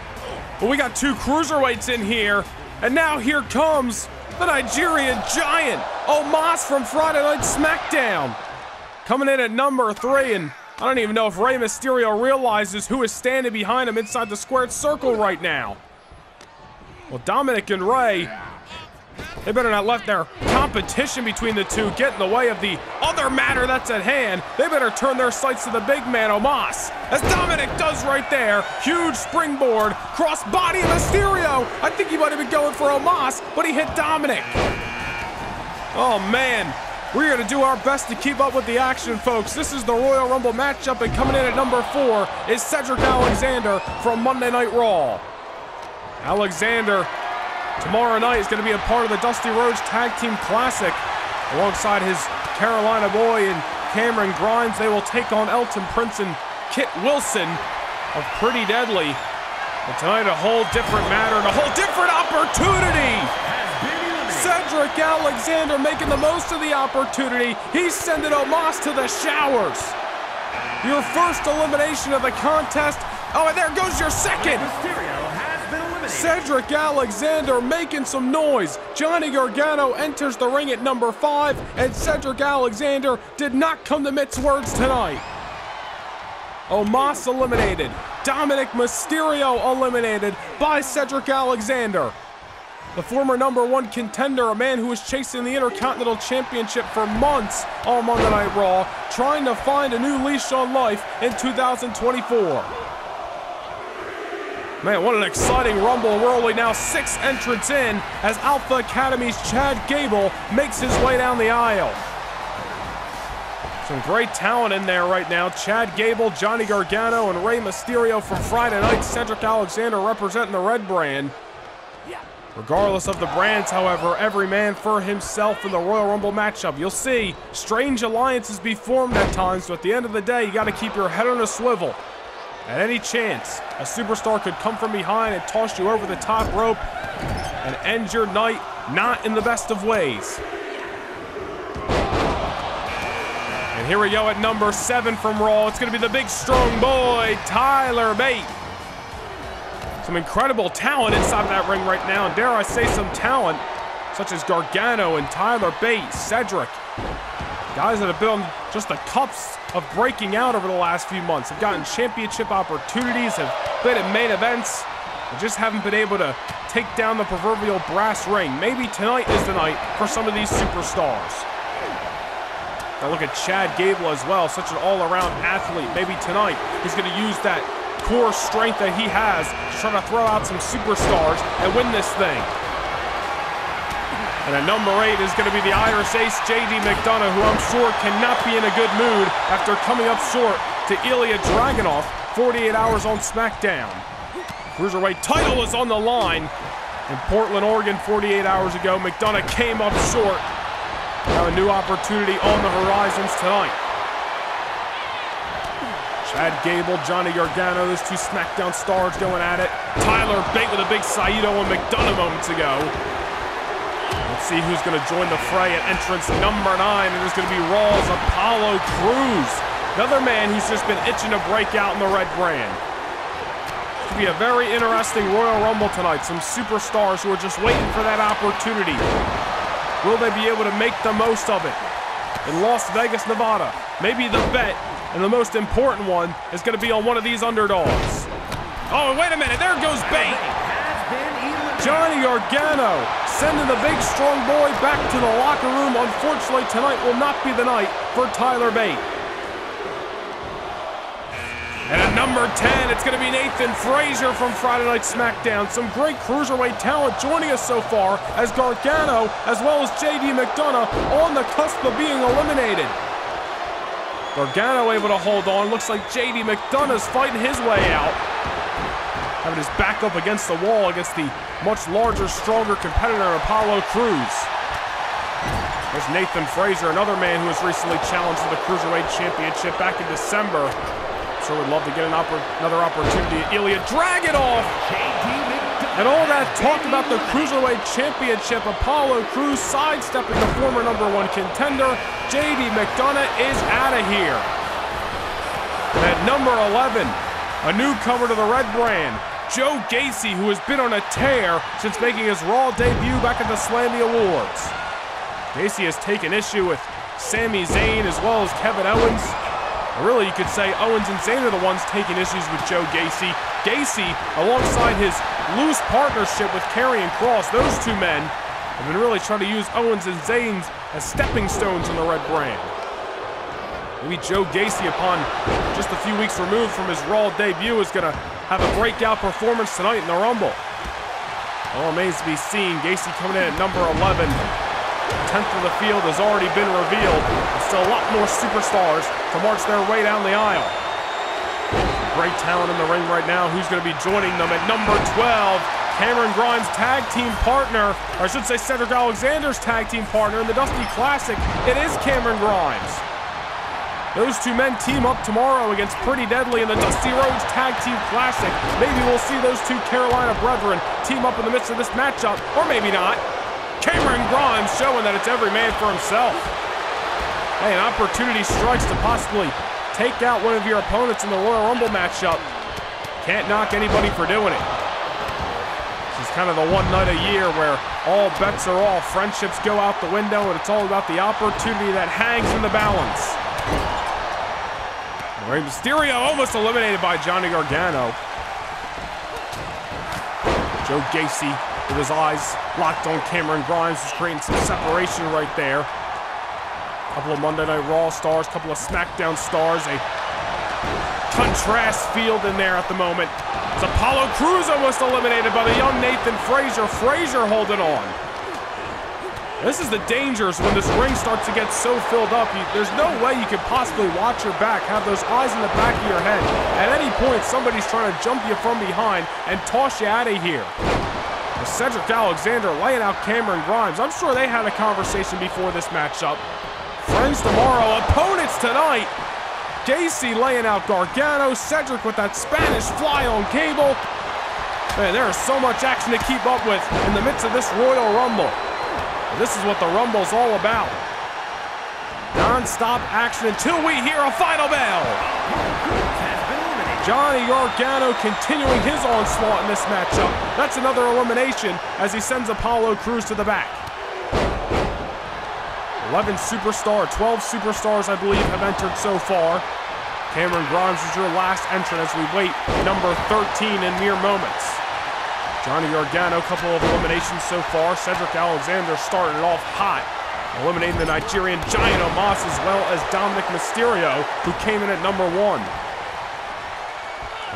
Well, we got two Cruiserweights in here. And now here comes the Nigerian Giant, Omos from Friday Night SmackDown. Coming in at number three, and I don't even know if Rey Mysterio realizes who is standing behind him inside the squared circle right now. Well, Dominic and Rey, they better not let their competition between the two get in the way of the other matter that's at hand. They better turn their sights to the big man, Omos. As Dominic does right there, huge springboard, cross body Mysterio. I think he might have been going for Omos, but he hit Dominic. Oh, man. We're going to do our best to keep up with the action, folks. This is the Royal Rumble matchup, and coming in at number four is Cedric Alexander from Monday Night Raw. Alexander, tomorrow night, is going to be a part of the Dusty Rhodes Tag Team Classic. Alongside his Carolina boy and Cameron Grimes, they will take on Elton Prince and Kit Wilson of Pretty Deadly. But tonight, a whole different matter and a whole different opportunity. Cedric Alexander making the most of the opportunity. He's sending Omos to the showers. Your first elimination of the contest. Oh, and there goes your second. Cedric Alexander making some noise. Johnny Gargano enters the ring at number five, and Cedric Alexander did not come to mince words tonight. Omos eliminated. Dominic Mysterio eliminated by Cedric Alexander. The former number one contender, a man who was chasing the Intercontinental Championship for months on Monday Night Raw, trying to find a new leash on life in two thousand twenty-four. Man, what an exciting Rumble. We're only now six entrants in as Alpha Academy's Chad Gable makes his way down the aisle. Some great talent in there right now. Chad Gable, Johnny Gargano, and Rey Mysterio from Friday night. Cedric Alexander representing the red brand. Regardless of the brands, however, every man for himself in the Royal Rumble matchup. You'll see strange alliances be formed at times, but at the end of the day, you got to keep your head on a swivel. At any chance, a superstar could come from behind and toss you over the top rope and end your night not in the best of ways. And here we go at number seven from Raw. It's going to be the big strong boy, Tyler Bate. Some incredible talent inside of that ring right now, and dare I say some talent, such as Gargano and Tyler Bate, Cedric. Guys that have been on just the cups of breaking out over the last few months, have gotten championship opportunities, have been at main events, and just haven't been able to take down the proverbial brass ring. Maybe tonight is the night for some of these superstars. Now look at Chad Gable as well, such an all-around athlete. Maybe tonight he's going to use that core strength that he has, trying to throw out some superstars and win this thing. And at number eight is going to be the Irish ace, J D McDonagh, who I'm sure cannot be in a good mood after coming up short to Ilya Dragunov forty-eight hours on SmackDown. Cruiserweight title is on the line. In Portland, Oregon, forty-eight hours ago, McDonagh came up short. Now a new opportunity on the horizons tonight. Chad Gable, Johnny Gargano, those two SmackDown stars going at it. Tyler Bate with a big Saito and McDonagh moments ago. Let's see who's going to join the fray at entrance number nine, and it's going to be Raw's Apollo Crews. Another man who's just been itching to break out in the red brand. It's going to be a very interesting Royal Rumble tonight. Some superstars who are just waiting for that opportunity. Will they be able to make the most of it? In Las Vegas, Nevada, maybe the bet, and the most important one, is going to be on one of these underdogs. Oh, wait a minute, there goes Bate. Johnny Gargano sending the big strong boy back to the locker room. Unfortunately, tonight will not be the night for Tyler Bate. And at number ten, it's going to be Nathan Frazier from Friday Night SmackDown. Some great Cruiserweight talent joining us so far, as Gargano, as well as J D McDonagh, on the cusp of being eliminated. Gargano able to hold on. Looks like J D McDonagh's fighting his way out. having his back up against the wall against the much larger, stronger competitor, Apollo Crews. There's Nathan Frazer, another man who was recently challenged for the Cruiserweight Championship back in December. I'm sure would love to get an oppor another opportunity. Ilya, drag it off! And all that talk about the Cruiserweight Championship, Apollo Crews sidestepping the former number one contender. J D McDonough is out of here. And at number eleven, a newcomer to the red brand, Joe Gacy, who has been on a tear since making his Raw debut back at the Slammy Awards. Gacy has taken issue with Sami Zayn as well as Kevin Owens. Really, you could say Owens and Zayn are the ones taking issues with Joe Gacy. Gacy, alongside his loose partnership with Karrion Kross, those two men have been really trying to use Owens and Zayn as stepping stones in the red brand. Maybe Joe Gacy, upon just a few weeks removed from his Raw debut, is going to have a breakout performance tonight in the Rumble. All remains to be seen. Gacy coming in at number eleven. Tenth of the field has already been revealed. There's still a lot more superstars to march their way down the aisle. Great talent in the ring right now. Who's going to be joining them at number twelve? Cameron Grimes' tag team partner, or I should say Cedric Alexander's tag team partner in the Dusty Classic. It is Cameron Grimes. Those two men team up tomorrow against Pretty Deadly in the Dusty Rhodes Tag Team Classic. Maybe we'll see those two Carolina brethren team up in the midst of this matchup, or maybe not. Cameron Grimes showing that it's every man for himself. Hey, an opportunity strikes to possibly take out one of your opponents in the Royal Rumble matchup. Can't knock anybody for doing it. This is kind of the one night a year where all bets are off. Friendships go out the window, and it's all about the opportunity that hangs in the balance. Rey Mysterio almost eliminated by Johnny Gargano. Joe Gacy with his eyes locked on Cameron Grimes was creating some separation right there. A couple of Monday Night Raw stars, a couple of SmackDown stars, a contrast field in there at the moment. It's Apollo Crews almost eliminated by the young Nathan Frazer. Frazer holding on. This is the dangers when this ring starts to get so filled up. You, there's no way you can possibly watch your back, have those eyes in the back of your head. At any point, somebody's trying to jump you from behind and toss you out of here. With Cedric Alexander laying out Cameron Grimes. I'm sure they had a conversation before this matchup. Friends tomorrow, opponents tonight. Gacy laying out Gargano. Cedric with that Spanish fly on cable. Man, there is so much action to keep up with in the midst of this Royal Rumble. This is what the Rumble's all about. Non-stop action until we hear a final bell. Johnny Gargano continuing his onslaught in this matchup. That's another elimination as he sends Apollo Crews to the back. eleven superstar, twelve superstars, I believe, have entered so far. Cameron Grimes is your last entrant as we wait number thirteen in mere moments. Johnny Gargano, couple of eliminations so far. Cedric Alexander started off hot, eliminating the Nigerian Giant Omos as well as Dominic Mysterio, who came in at number one.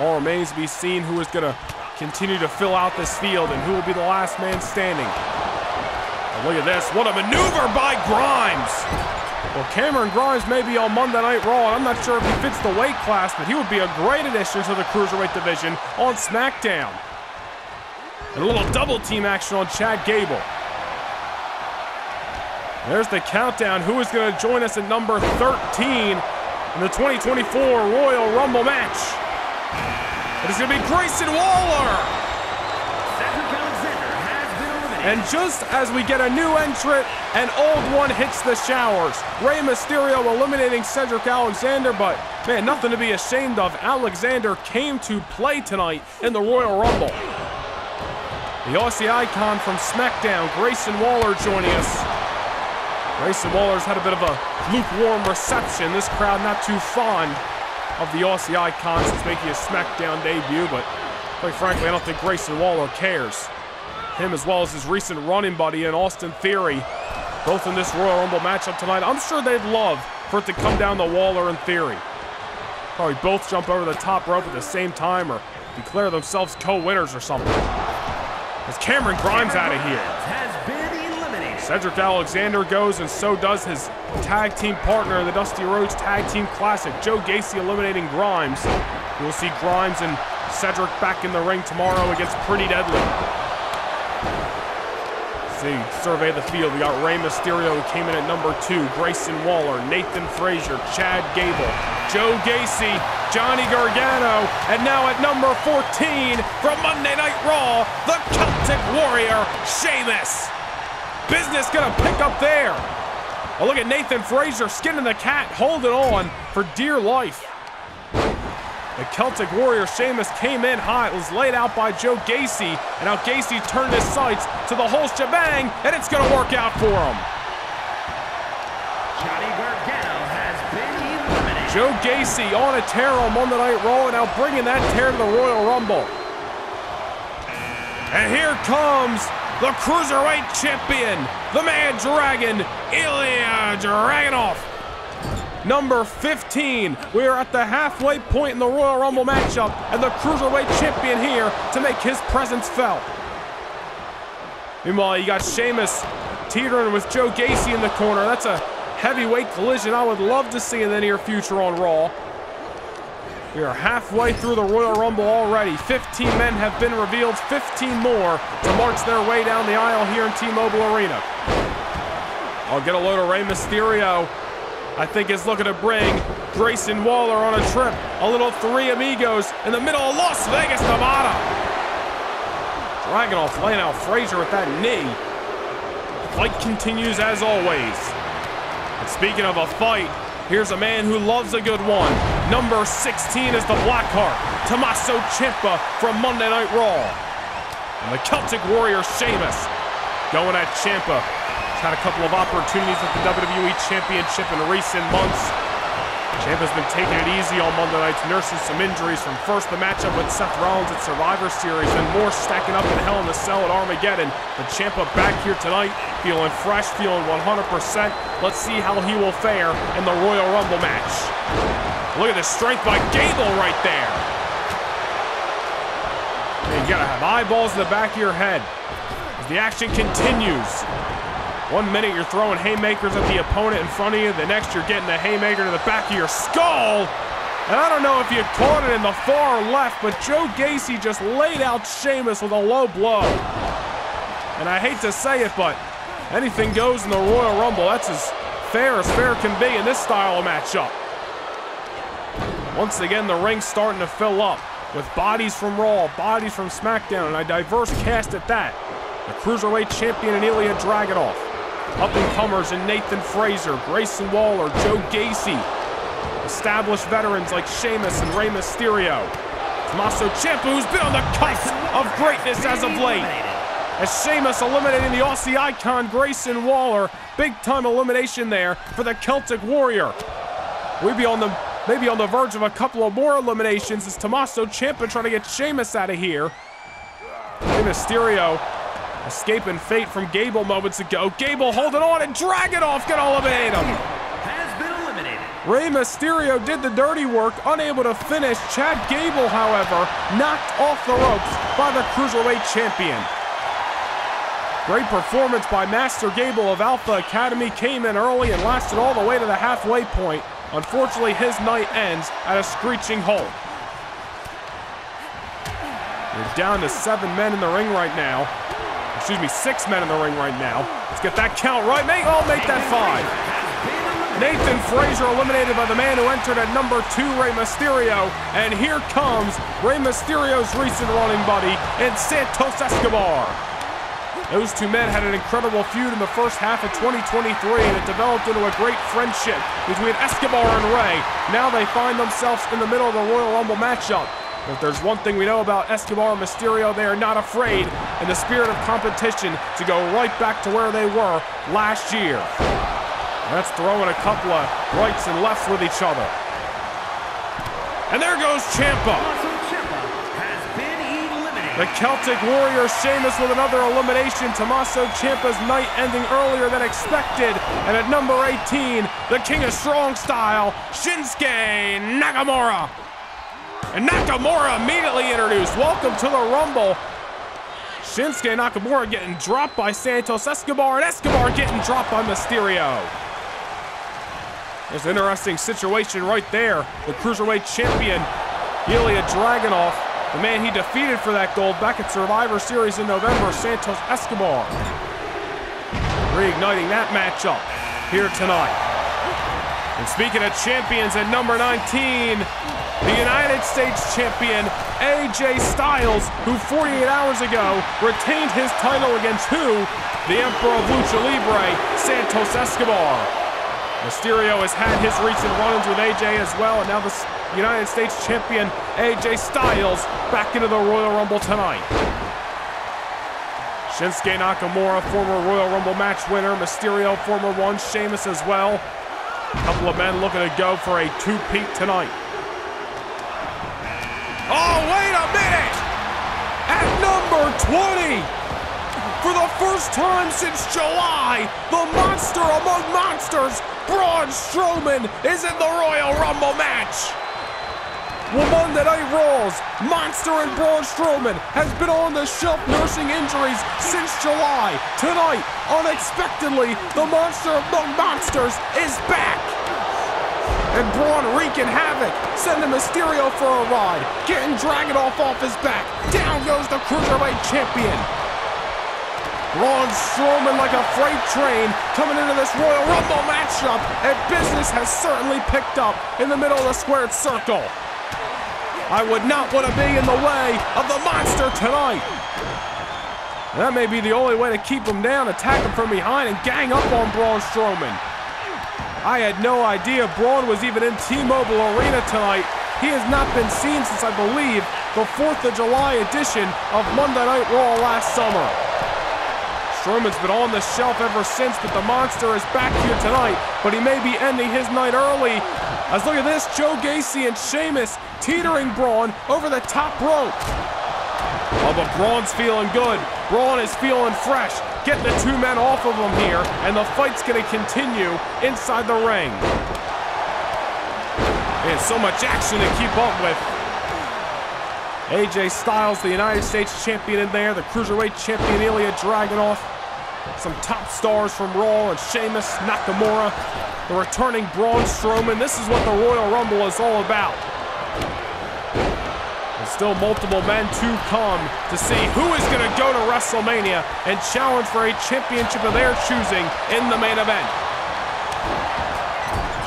All remains to be seen who is going to continue to fill out this field and who will be the last man standing. And look at this, what a maneuver by Grimes! Well, Cameron Grimes may be on Monday Night Raw, and I'm not sure if he fits the weight class, but he would be a great addition to the Cruiserweight division on SmackDown. And a little double team action on Chad Gable. There's the countdown. Who is going to join us at number thirteen in the twenty twenty-four Royal Rumble match? It is going to be Grayson Waller. Cedric Alexander has been eliminated. And just as we get a new entrant, an old one hits the showers. Rey Mysterio eliminating Cedric Alexander, but man, nothing to be ashamed of. Alexander came to play tonight in the Royal Rumble. The Aussie icon from SmackDown, Grayson Waller, joining us. Grayson Waller's had a bit of a lukewarm reception. This crowd not too fond of the Aussie icon since making his SmackDown debut, but quite frankly, I don't think Grayson Waller cares. Him as well as his recent running buddy in Austin Theory, both in this Royal Rumble matchup tonight. I'm sure they'd love for it to come down to Waller and Theory. Probably both jump over the top rope at the same time or declare themselves co-winners or something. As Cameron Grimes out of here. Cedric Alexander goes, and so does his tag team partner in the Dusty Rhodes Tag Team Classic, Joe Gacy eliminating Grimes. You'll see Grimes and Cedric back in the ring tomorrow against Pretty Deadly. See, survey the field. We got Rey Mysterio, who came in at number two. Grayson Waller, Nathan Frazier, Chad Gable, Joe Gacy, Johnny Gargano, and now at number fourteen from Monday Night Raw, the Celtic Warrior, Sheamus. Business gonna pick up there. Oh, look at Nathan Frazier skinning the cat, holding on for dear life. The Celtic Warrior, Sheamus, came in hot. It was laid out by Joe Gacy, and now Gacy turned his sights to the whole shebang, and it's going to work out for him. Johnny Gargano has been eliminated. Joe Gacy on a tear on Monday Night Raw, and now bringing that tear to the Royal Rumble. And here comes the Cruiserweight Champion, the Mad Dragon, Ilya Dragunov. Number fifteen, we are at the halfway point in the Royal Rumble matchup, and the Cruiserweight Champion here to make his presence felt. Meanwhile, you got Sheamus teetering with Joe Gacy in the corner. That's a heavyweight collision I would love to see in the near future on Raw. We are halfway through the Royal Rumble already. fifteen men have been revealed, fifteen more to march their way down the aisle here in T-Mobile Arena. I'll get a load of Rey Mysterio. I think it's looking to bring Grayson Waller on a trip. A little three amigos in the middle of Las Vegas, Nevada. Dragunov laying out Frazier with that knee. The fight continues as always. And speaking of a fight, here's a man who loves a good one. Number sixteen is the Blackheart, Tommaso Ciampa from Monday Night Raw. And the Celtic Warrior, Sheamus, going at Ciampa. Had a couple of opportunities with the W W E Championship in recent months. Ciampa's been taking it easy on Monday nights, nursing some injuries from first the matchup with Seth Rollins at Survivor Series, and more stacking up in Hell in a Cell at Armageddon. But Ciampa back here tonight, feeling fresh, feeling one hundred percent. Let's see how he will fare in the Royal Rumble match. Look at the strength by Gable right there. You gotta have eyeballs in the back of your head as the action continues. One minute you're throwing haymakers at the opponent in front of you, the next you're getting a haymaker to the back of your skull. And I don't know if you caught it in the far left, but Joe Gacy just laid out Sheamus with a low blow. And I hate to say it, but anything goes in the Royal Rumble. That's as fair as fair can be in this style of matchup. Once again, the ring's starting to fill up with bodies from Raw, bodies from SmackDown, and a diverse cast at that. The Cruiserweight Champion and Ilya Dragunov. Up-and-comers in Nathan Frazier, Grayson Waller, Joe Gacy. Established veterans like Sheamus and Rey Mysterio. Tommaso Ciampa, who's been on the cusp of greatness as of late. As Sheamus eliminating the Aussie icon, Grayson Waller. Big-time elimination there for the Celtic Warrior. We'd be on the, maybe on the verge of a couple of more eliminations as Tommaso Ciampa trying to get Sheamus out of here. Rey Mysterio escaping fate from Gable moments ago. Gable holding on, and Dragunov can eliminate him. Has been eliminated. Rey Mysterio did the dirty work, unable to finish. Chad Gable, however, knocked off the ropes by the Cruiserweight Champion. Great performance by Master Gable of Alpha Academy. Came in early and lasted all the way to the halfway point. Unfortunately, his night ends at a screeching halt. We're down to seven men in the ring right now. Excuse me, six men in the ring right now. Let's get that count right. Make, oh, make that five. Nathan Frazier eliminated by the man who entered at number two, Rey Mysterio. And here comes Rey Mysterio's recent running buddy and Santos Escobar. Those two men had an incredible feud in the first half of twenty twenty-three, and it developed into a great friendship between Escobar and Rey. Now they find themselves in the middle of the Royal Rumble matchup. If there's one thing we know about Escobar and Mysterio, they are not afraid in the spirit of competition to go right back to where they were last year. That's throwing a couple of rights and lefts with each other. And there goes Ciampa. The Celtic Warrior, Sheamus, with another elimination. Tommaso Ciampa's night ending earlier than expected. And at number eighteen, the King of Strong Style, Shinsuke Nakamura. And Nakamura immediately introduced. Welcome to the Rumble. Shinsuke Nakamura getting dropped by Santos Escobar, and Escobar getting dropped by Mysterio. There's an interesting situation right there. The Cruiserweight Champion, Ilya Dragunov, The man he defeated for that gold back at Survivor Series in November, Santos Escobar. Reigniting that matchup here tonight. And speaking of champions, at number nineteen, the United States champion, A J Styles, who forty-eight hours ago retained his title against who? The Emperor of Lucha Libre, Santos Escobar. Mysterio has had his recent run-ins with A J as well, and now the United States champion, A J Styles, back into the Royal Rumble tonight. Shinsuke Nakamura, former Royal Rumble match winner, Mysterio, former one, Sheamus as well. A couple of men looking to go for a two-peat tonight. Oh, wait a minute! At number twenty, for the first time since July, the monster among monsters, Braun Strowman, is in the Royal Rumble match. Well, Monday Night Raw's Monster and Braun Strowman has been on the shelf nursing injuries since July. Tonight, unexpectedly, the monster among monsters is back. And Braun wreaking havoc, sending Mysterio for a ride, getting Dragunov off his back. Down goes the Cruiserweight champion. Braun Strowman like a freight train coming into this Royal Rumble matchup, and business has certainly picked up in the middle of the squared circle. I would not want to be in the way of the monster tonight. And that may be the only way to keep him down, attack him from behind and gang up on Braun Strowman. I had no idea Braun was even in T-Mobile Arena tonight. He has not been seen since, I believe, the fourth of July edition of Monday Night Raw last summer. Strowman's been on the shelf ever since, but the monster is back here tonight, but he may be ending his night early. Let's look at this, Joe Gacy and Sheamus teetering Braun over the top rope. Oh, but Braun's feeling good. Braun is feeling fresh. Get the two men off of him here, and the fight's going to continue inside the ring. Man, so much action to keep up with. A J Styles, the United States champion in there, the Cruiserweight champion Ilya Dragunov, some top stars from Raw and Sheamus, Nakamura, the returning Braun Strowman. This is what the Royal Rumble is all about. And still multiple men to come to see who is going to go to WrestleMania and challenge for a championship of their choosing in the main event.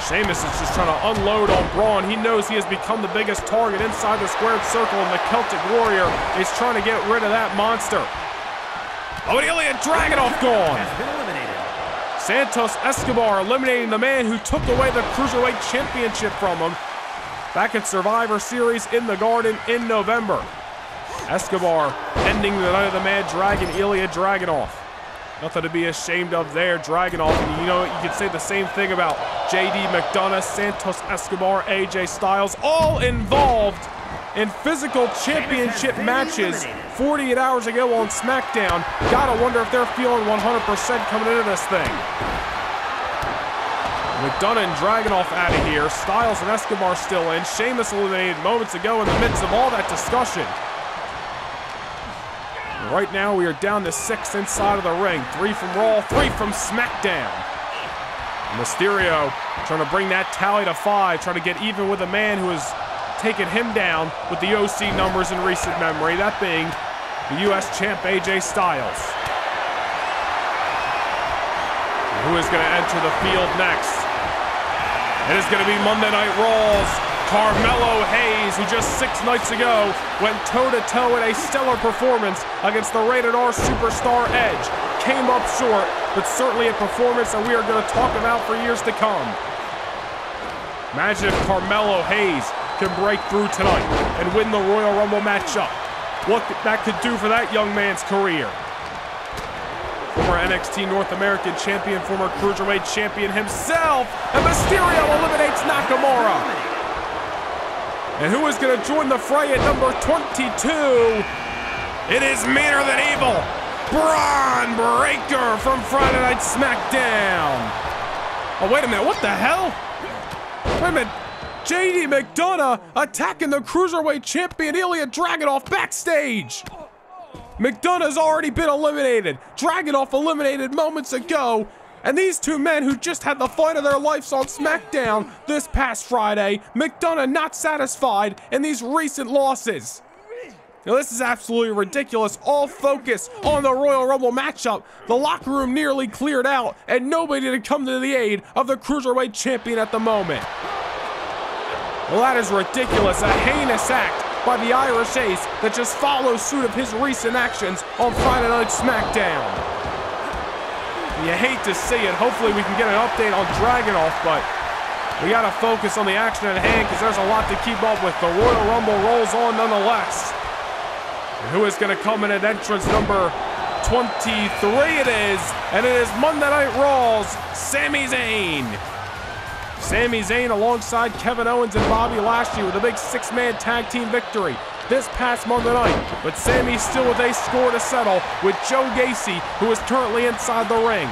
Sheamus is just trying to unload on Braun. He knows he has become the biggest target inside the squared circle, and the Celtic Warrior is trying to get rid of that monster. Oh, and Ilya Dragunov gone. Santos Escobar eliminating the man who took away the Cruiserweight Championship from him back at Survivor Series in the Garden in November. Escobar ending the night of the Mad Dragon, Ilya Dragunov. Nothing to be ashamed of there, Dragunov. And you know, you could say the same thing about J D McDonough, Santos Escobar, A J Styles, all involved in physical championship matches forty-eight hours ago on SmackDown. Gotta wonder if they're feeling one hundred percent coming into this thing. McDonough and Dragunov out of here. Styles and Escobar still in. Sheamus eliminated moments ago in the midst of all that discussion. And right now we are down to six inside of the ring. Three from Raw, three from SmackDown. Mysterio trying to bring that tally to five, trying to get even with a man who is taking him down with the O C numbers in recent memory, that being the U S champ A J Styles. And who is going to enter the field next? It is going to be Monday Night Raw's Carmelo Hayes, who just six nights ago went toe-to-toe in a stellar performance against the Rated R superstar Edge. Came up short, but certainly a performance that we are going to talk about for years to come. Imagine if Carmelo Hayes can break through tonight and win the Royal Rumble matchup. What that could do for that young man's career. Former N X T North American champion, former Cruiserweight champion himself, and Mysterio eliminates Nakamura. And who is going to join the fray at number twenty-two? It is meaner than evil, Bron Breakker from Friday Night SmackDown. Oh, wait a minute, what the hell? Wait a minute. J D McDonough attacking the Cruiserweight champion Ilya Dragunov backstage. McDonough's already been eliminated. Dragunov eliminated moments ago. And these two men who just had the fight of their lives on SmackDown this past Friday, McDonough not satisfied in these recent losses. Now, this is absolutely ridiculous. All focus on the Royal Rumble matchup. The locker room nearly cleared out, and nobody to come to the aid of the Cruiserweight Champion at the moment. Well, that is ridiculous. A heinous act by the Irish Ace that just follows suit of his recent actions on Friday Night SmackDown. You hate to see it. Hopefully, we can get an update on Dragunov, but we got to focus on the action at hand because there's a lot to keep up with. The Royal Rumble rolls on nonetheless. And who is going to come in at entrance number twenty-three? It is, and it is Monday Night Raw's Sami Zayn. Sami Zayn alongside Kevin Owens and Bobby Lashley with a big six-man tag team victory this past Monday night. But Sami's still with a score to settle with Joe Gacy, who is currently inside the ring.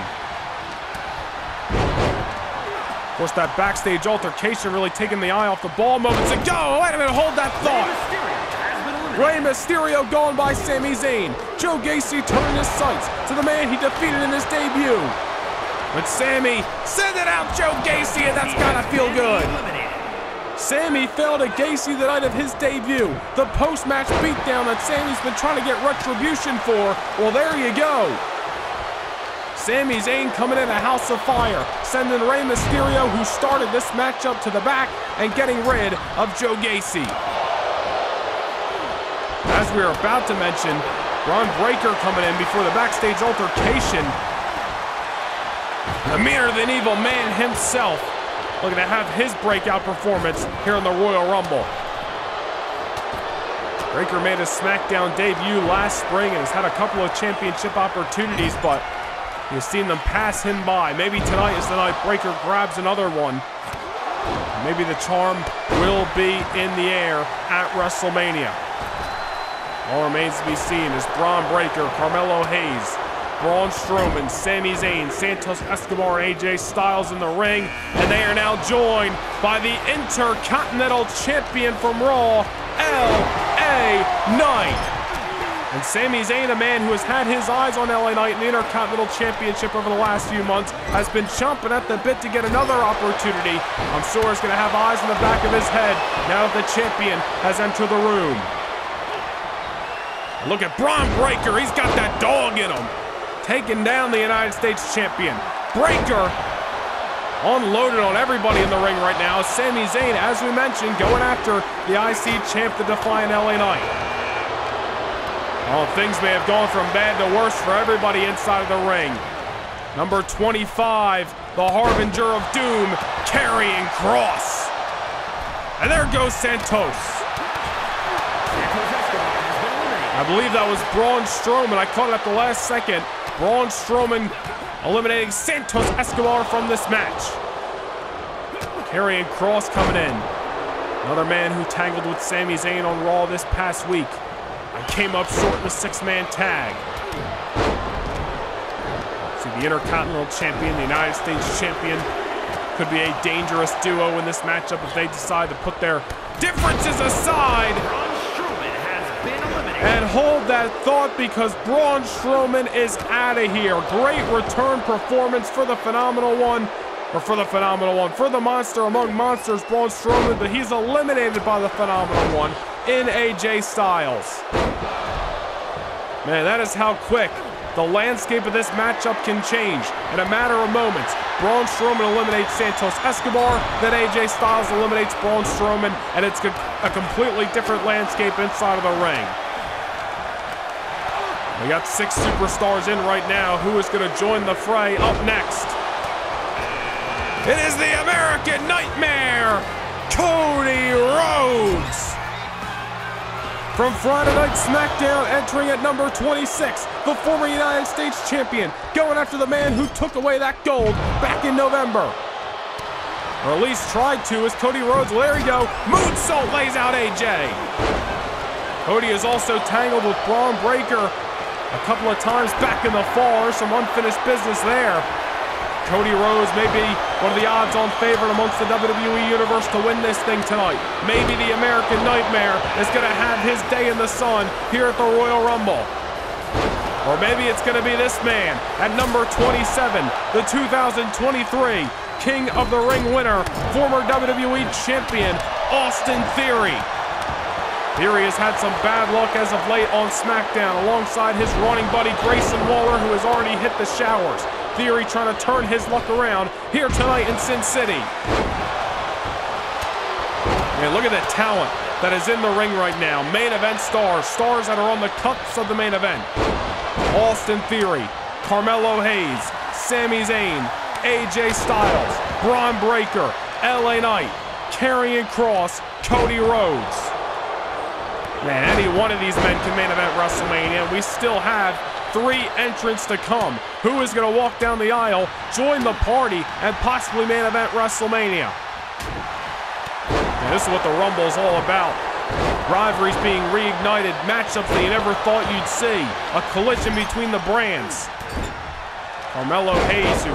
Of course, that backstage altercation really taking the eye off the ball moments ago. Wait a minute, hold that thought. Rey Mysterio gone by Sami Zayn. Joe Gacy turning his sights to the man he defeated in his debut. But Sami, send it out, Joe Gacy, and that's gotta feel good. Sami fell to Gacy the night of his debut. The post-match beatdown that Sami's been trying to get retribution for. Well, there you go. Sami Zayn coming in a house of fire, sending Rey Mysterio, who started this matchup, to the back and getting rid of Joe Gacy. As we were about to mention, Bron Breakker coming in before the backstage altercation. The mirror of an evil man himself, looking to have his breakout performance here in the Royal Rumble. Breakker made his SmackDown debut last spring and has had a couple of championship opportunities, but you've seen them pass him by. Maybe tonight is the night Breakker grabs another one. Maybe the charm will be in the air at WrestleMania. All remains to be seen is Bron Breakker, Carmelo Hayes, Braun Strowman, Sami Zayn, Santos Escobar, A J Styles in the ring, and they are now joined by the Intercontinental Champion from Raw, L A Knight. And Sami Zayn, a man who has had his eyes on L A Knight in the Intercontinental Championship over the last few months, has been chomping at the bit to get another opportunity. I'm sure he's going to have eyes in the back of his head now that the champion has entered the room. Look at Bron Breakker, he's got that dog in him. Taking down the United States Champion. Breakker unloaded on everybody in the ring right now. Sami Zayn, as we mentioned, going after the I C champ, the Defiant L A Knight. Oh, things may have gone from bad to worse for everybody inside of the ring. Number twenty-five, the Harbinger of Doom, Karrion Kross. And there goes Santos. I believe that was Braun Strowman. I caught it at the last second. Braun Strowman eliminating Santos Escobar from this match. Karrion Kross coming in. Another man who tangled with Sami Zayn on Raw this past week. I came up short in the six-man tag. See, the Intercontinental Champion, the United States Champion, could be a dangerous duo in this matchup if they decide to put their differences aside. And hold that thought, because Braun Strowman is out of here. Great return performance for the phenomenal one, or for the phenomenal one, for the monster among monsters, Braun Strowman, but he's eliminated by the phenomenal one in A J Styles. Man, that is how quick the landscape of this matchup can change in a matter of moments. Braun Strowman eliminates Santos Escobar, then A J Styles eliminates Braun Strowman, and it's a completely different landscape inside of the ring. We got six superstars in right now. Who is going to join the fray up next? It is the American Nightmare, Cody Rhodes. From Friday Night SmackDown, entering at number twenty-six, the former United States Champion, going after the man who took away that gold back in November. Or at least tried to, as Cody Rhodes, there we go, moonsault lays out A J. Cody is also tangled with Bron Breakker a couple of times back in the fall. Some unfinished business there. Cody Rhodes may be one of the odds-on favorite amongst the W W E Universe to win this thing tonight. Maybe the American Nightmare is going to have his day in the sun here at the Royal Rumble. Or maybe it's going to be this man at number twenty-seven, the two thousand twenty-three King of the Ring winner, former W W E Champion, Austin Theory. Theory has had some bad luck as of late on SmackDown alongside his running buddy Grayson Waller, who has already hit the showers. Theory trying to turn his luck around here tonight in Sin City. And look at the talent that is in the ring right now. Main event stars, stars that are on the cups of the main event. Austin Theory, Carmelo Hayes, Sami Zayn, A J Styles, Bron Breakker, L A Knight, Karrion Kross, Cody Rhodes. Man, any one of these men can main event WrestleMania. We still have three entrants to come. Who is going to walk down the aisle, join the party, and possibly main event WrestleMania? And this is what the Rumble is all about. Rivalries being reignited, matchups that you never thought you'd see. A collision between the brands. Carmelo Hayes, who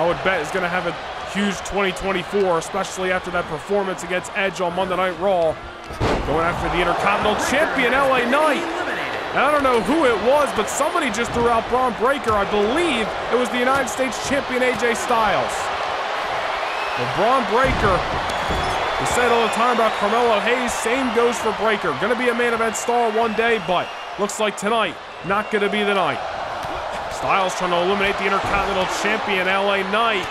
I would bet is going to have a huge twenty twenty-four, especially after that performance against Edge on Monday Night Raw. Going after the Intercontinental Champion, L A Knight. And I don't know who it was, but somebody just threw out Bron Breakker. I believe it was the United States Champion, A J Styles. But Bron Breakker... We said all the time about Carmelo Hayes, same goes for Breakker. Going to be a main event star one day, but looks like tonight, not going to be the night. Styles trying to eliminate the Intercontinental Champion, L A Knight.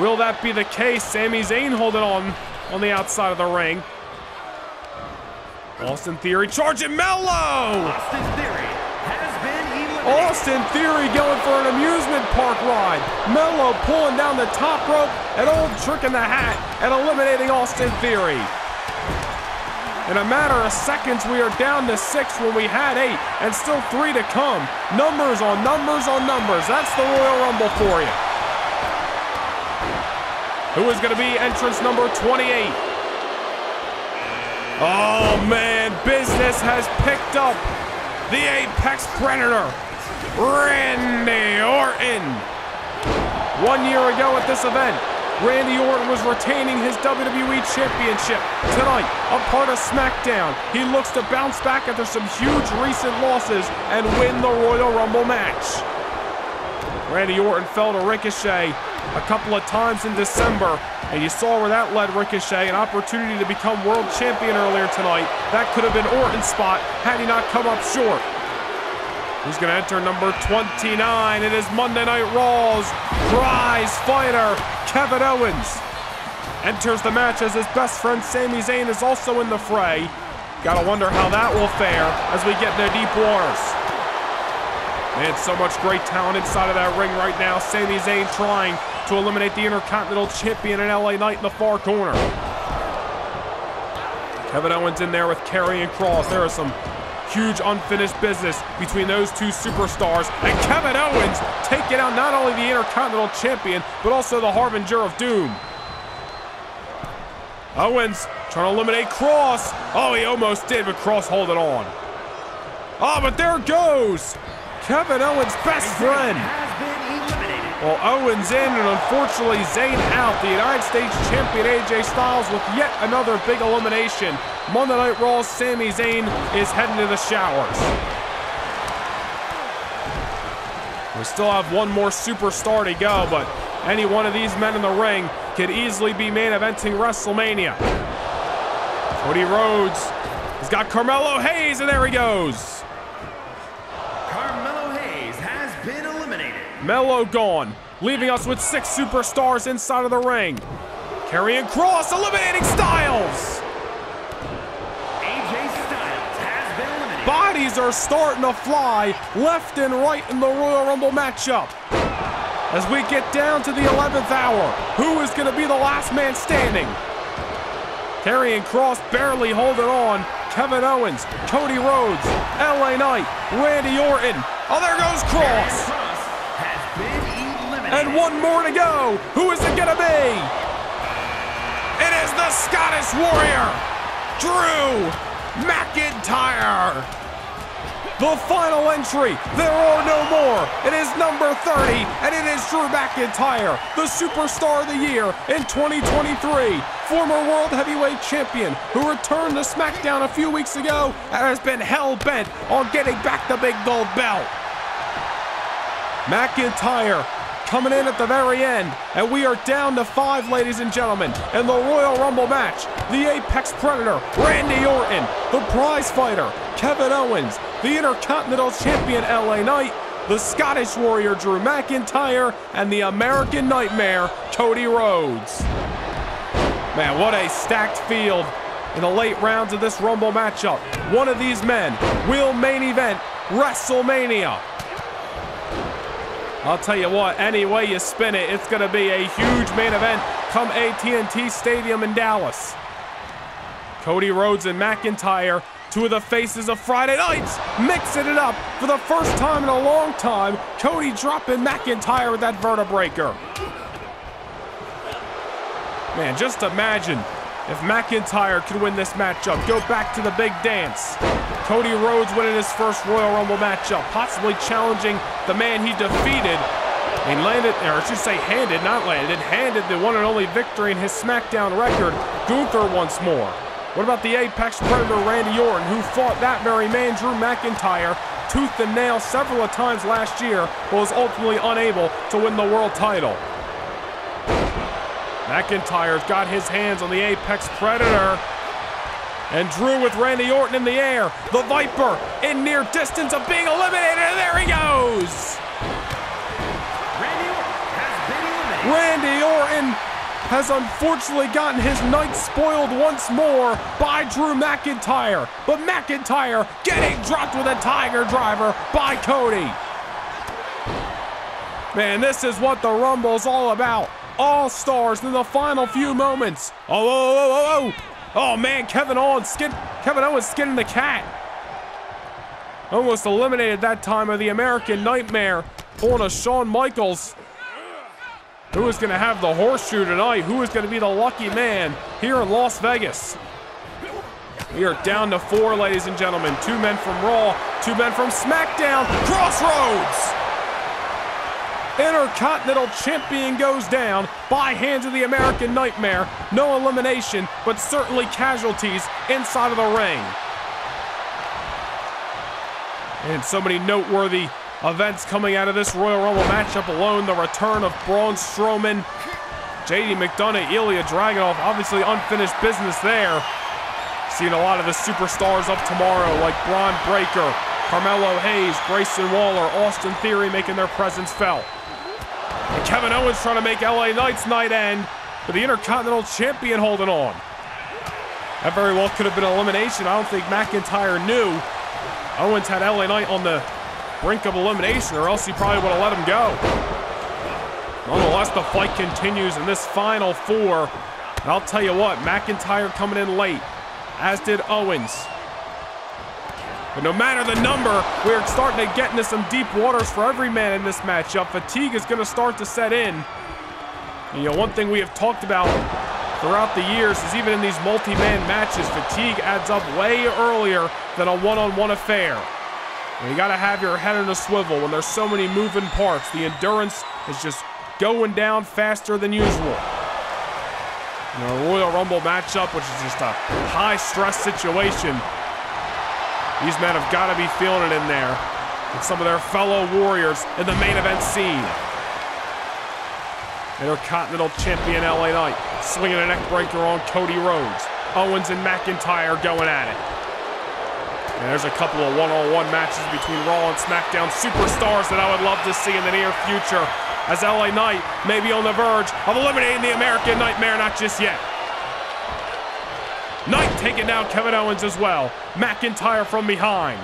Will that be the case? Sami Zayn holding on on the outside of the ring. Austin Theory charging Mello! Austin Theory has been eliminated. Austin Theory going for an amusement park ride. Mello pulling down the top rope, an old trick in the hat, and eliminating Austin Theory. In a matter of seconds, we are down to six when we had eight, and still three to come. Numbers on numbers on numbers. That's the Royal Rumble for you. Who is going to be entrance number twenty-eight? Oh, man, business has picked up. The Apex Predator, Randy Orton. One year ago at this event, Randy Orton was retaining his W W E Championship. Tonight, a part of SmackDown, he looks to bounce back after some huge recent losses and win the Royal Rumble match. Randy Orton fell to Ricochet a couple of times in December, and you saw where that led Ricochet, an opportunity to become world champion earlier tonight. That could have been Orton's spot had he not come up short. Who's going to enter number twenty-nine? It is Monday Night Raw's prize fighter, Kevin Owens. Enters the match as his best friend Sami Zayn is also in the fray. Gotta wonder how that will fare as we get into deep waters. Man, so much great talent inside of that ring right now. Sami Zayn trying to eliminate the Intercontinental Champion in L A Knight in the far corner. Kevin Owens in there with Karrion Kross. There are some huge unfinished business between those two superstars, and Kevin Owens taking out not only the Intercontinental Champion, but also the Harbinger of Doom. Owens trying to eliminate Kross. Oh, he almost did, but Kross holding on. Oh, but there goes Kevin Owens' best friend. Well, Owens in, and unfortunately Zayn out. The United States Champion A J Styles with yet another big elimination. Monday Night Raw, Sami Zayn is heading to the showers. We still have one more superstar to go, but any one of these men in the ring could easily be main eventing WrestleMania. Cody Rhodes has got Carmelo Hayes, and there he goes. Carmelo Hayes has been eliminated. Melo gone, leaving us with six superstars inside of the ring. Karrion Kross eliminating Styles. Bodies are starting to fly left and right in the Royal Rumble matchup. As we get down to the eleventh hour, who is going to be the last man standing? Karrion Kross barely holding on. Kevin Owens, Cody Rhodes, L A Knight, Randy Orton. Oh, there goes Kross. And one more to go. Who is it going to be? It is the Scottish Warrior, Drew McIntyre. The final entry, there are no more. It is number thirty, and it is Drew McIntyre, the Superstar of the Year in twenty twenty-three. Former World Heavyweight Champion who returned to SmackDown a few weeks ago and has been hell-bent on getting back the big gold belt. McIntyre coming in at the very end. And we are down to five, ladies and gentlemen, in the Royal Rumble match. The Apex Predator, Randy Orton, the Prize Fighter, Kevin Owens, the Intercontinental Champion, L A Knight, the Scottish Warrior, Drew McIntyre, and the American Nightmare, Cody Rhodes. Man, what a stacked field in the late rounds of this Rumble matchup. One of these men will main event WrestleMania. I'll tell you what, any way you spin it, it's going to be a huge main event come A T and T Stadium in Dallas. Cody Rhodes and McIntyre, two of the faces of Friday nights, mixing it up for the first time in a long time. Cody dropping McIntyre with that vertebrae breaker. Man, just imagine if McIntyre could win this matchup, go back to the big dance. Cody Rhodes winning his first Royal Rumble matchup, possibly challenging the man he defeated and landed, or I should say handed, not landed, handed the one and only victory in his SmackDown record, Gunther, once more. What about the Apex Predator, Randy Orton, who fought that very man, Drew McIntyre, tooth and nail several times last year, but was ultimately unable to win the world title. McIntyre's got his hands on the Apex Predator. And Drew with Randy Orton in the air. The Viper in near distance of being eliminated, and there he goes! Randy Orton has been eliminated. Randy Orton has unfortunately gotten his night spoiled once more by Drew McIntyre. But McIntyre getting dropped with a Tiger Driver by Cody. Man, this is what the Rumble's all about. All stars in the final few moments. Oh, oh, oh, oh, oh. Oh, man, Kevin Owens, skin, Kevin Owens skinning the cat. Almost eliminated that time of the American Nightmare on a Shawn Michaels. Who is going to have the horseshoe tonight? Who is going to be the lucky man here in Las Vegas? We are down to four, ladies and gentlemen. Two men from Raw, two men from SmackDown. Crossroads! Intercontinental Champion goes down by hands of the American Nightmare. No elimination, but certainly casualties inside of the ring. And so many noteworthy events coming out of this Royal Rumble matchup alone. The return of Braun Strowman, J D McDonough, Ilya Dragunov, obviously unfinished business there. Seeing a lot of the superstars up tomorrow, like Bron Breakker, Carmelo Hayes, Grayson Waller, Austin Theory making their presence felt. And Kevin Owens trying to make L A Knight's night end, but the Intercontinental Champion holding on. That very well could have been an elimination. I don't think McIntyre knew Owens had L A Knight on the brink of elimination, or else he probably would have let him go. Nonetheless, the fight continues in this final four. And I'll tell you what, McIntyre coming in late, as did Owens. But no matter the number, we're starting to get into some deep waters for every man in this matchup. Fatigue is going to start to set in. You know, one thing we have talked about throughout the years is even in these multi-man matches, fatigue adds up way earlier than a one-on-one affair. And you got to have your head in a swivel when there's so many moving parts. The endurance is just going down faster than usual. You know, a Royal Rumble matchup, which is just a high-stress situation. These men have got to be feeling it in there with some of their fellow warriors in the main event scene. Intercontinental Champion L A Knight swinging a neck breaker on Cody Rhodes. Owens and McIntyre going at it. And there's a couple of one-on-one matches between Raw and SmackDown superstars that I would love to see in the near future, as L A Knight may be on the verge of eliminating the American Nightmare, not just yet. Knight taking down Kevin Owens as well. McIntyre from behind.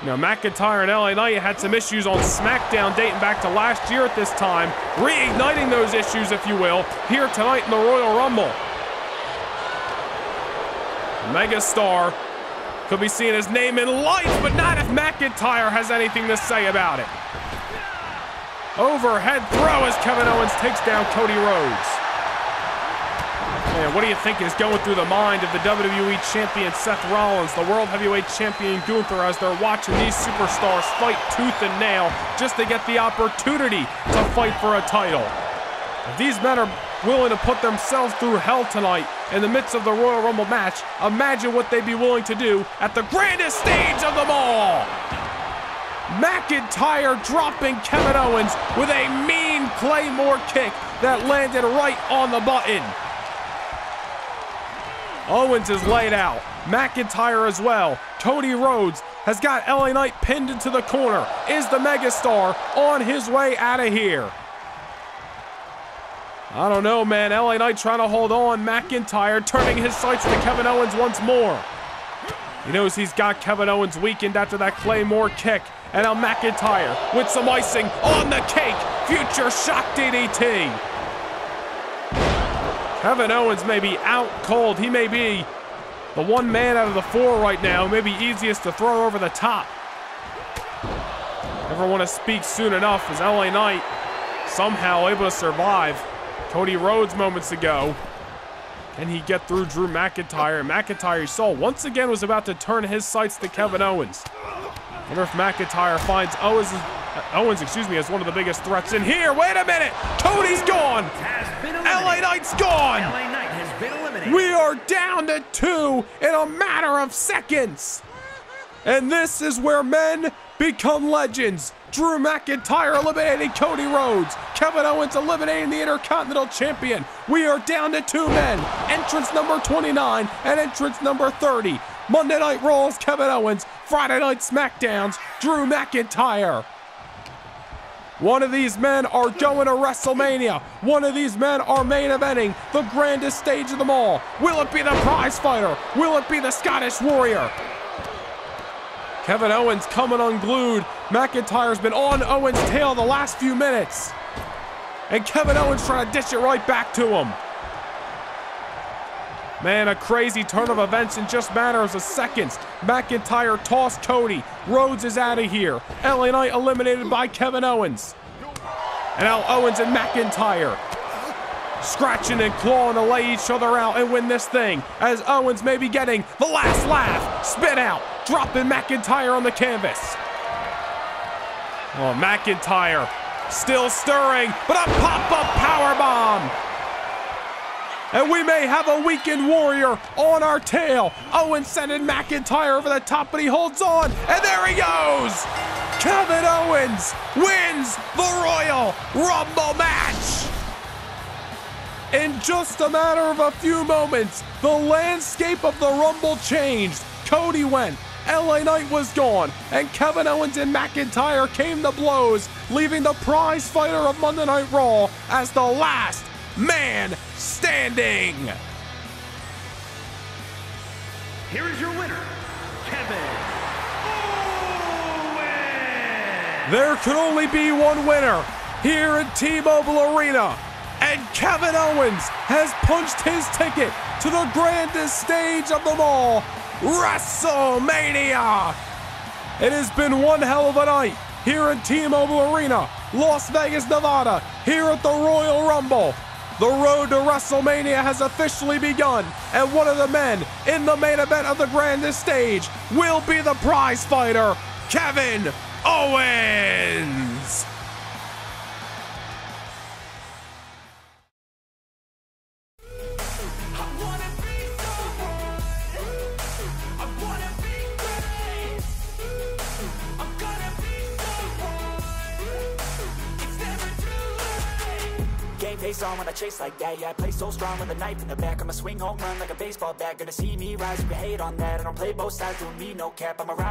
You know, McIntyre and L A Knight had some issues on SmackDown dating back to last year at this time, reigniting those issues, if you will, here tonight in the Royal Rumble. Megastar could be seeing his name in lights, but not if McIntyre has anything to say about it. Overhead throw as Kevin Owens takes down Cody Rhodes. Man, what do you think is going through the mind of the W W E Champion Seth Rollins, the World Heavyweight Champion Gunther, as they're watching these superstars fight tooth and nail just to get the opportunity to fight for a title? If these men are willing to put themselves through hell tonight in the midst of the Royal Rumble match, imagine what they'd be willing to do at the grandest stage of them all. McIntyre dropping Kevin Owens with a mean Claymore kick that landed right on the button. Owens is laid out. McIntyre as well. Cody Rhodes has got L A Knight pinned into the corner. Is the megastar on his way out of here? I don't know, man. L A Knight trying to hold on. McIntyre turning his sights to Kevin Owens once more. He knows he's got Kevin Owens weakened after that Claymore kick. And now McIntyre with some icing on the cake. Future shock D D T. Kevin Owens may be out cold. He may be the one man out of the four right now. May be easiest to throw over the top. Never want to speak soon enough as L A Knight somehow able to survive Cody Rhodes moments ago. Can he get through Drew McIntyre? McIntyre, you saw, once again was about to turn his sights to Kevin Owens. I wonder if McIntyre finds Owens, Owens, excuse me, as one of the biggest threats in here. Wait a minute! Cody's gone! L A Knight's gone! L A Knight has been eliminated. We are down to two in a matter of seconds! And this is where men become legends. Drew McIntyre eliminating Cody Rhodes. Kevin Owens eliminating the Intercontinental Champion. We are down to two men. Entrance number twenty-nine and entrance number thirty. Monday Night Raw's Kevin Owens. Friday Night SmackDown's Drew McIntyre. One of these men are going to WrestleMania. One of these men are main eventing the grandest stage of them all. Will it be the prize fighter? Will it be the Scottish Warrior? Kevin Owens coming unglued. McIntyre's been on Owens' tail the last few minutes. And Kevin Owens trying to dish it right back to him. Man, a crazy turn of events in just matters of seconds. McIntyre tossed Cody. Rhodes is out of here. L A Knight eliminated by Kevin Owens. And now Owens and McIntyre scratching and clawing to lay each other out and win this thing, as Owens may be getting the last laugh. Spin out, dropping McIntyre on the canvas. Oh, McIntyre still stirring, but a pop-up powerbomb. And we may have a weakened warrior on our tail. Owens sending McIntyre over the top, but he holds on, and there he goes. Kevin Owens wins the Royal Rumble match. In just a matter of a few moments, the landscape of the Rumble changed. Cody went, L A Knight was gone, and Kevin Owens and McIntyre came to blows, leaving the prize fighter of Monday Night Raw as the last man standing. Here is your winner, Kevin Owens. There could only be one winner here at T-Mobile Arena. And Kevin Owens has punched his ticket to the grandest stage of them all, WrestleMania. It has been one hell of a night here at T-Mobile Arena, Las Vegas, Nevada, here at the Royal Rumble. The road to WrestleMania has officially begun, and one of the men in the main event of the grandest stage will be the prize fighter, Kevin Owens. Face on when I chase like that, yeah, I play so strong with a knife in the back. I'ma swing home run like a baseball bat. Gonna see me rise, you can hate on that. I don't play both sides, doing me no cap, I'm a ride.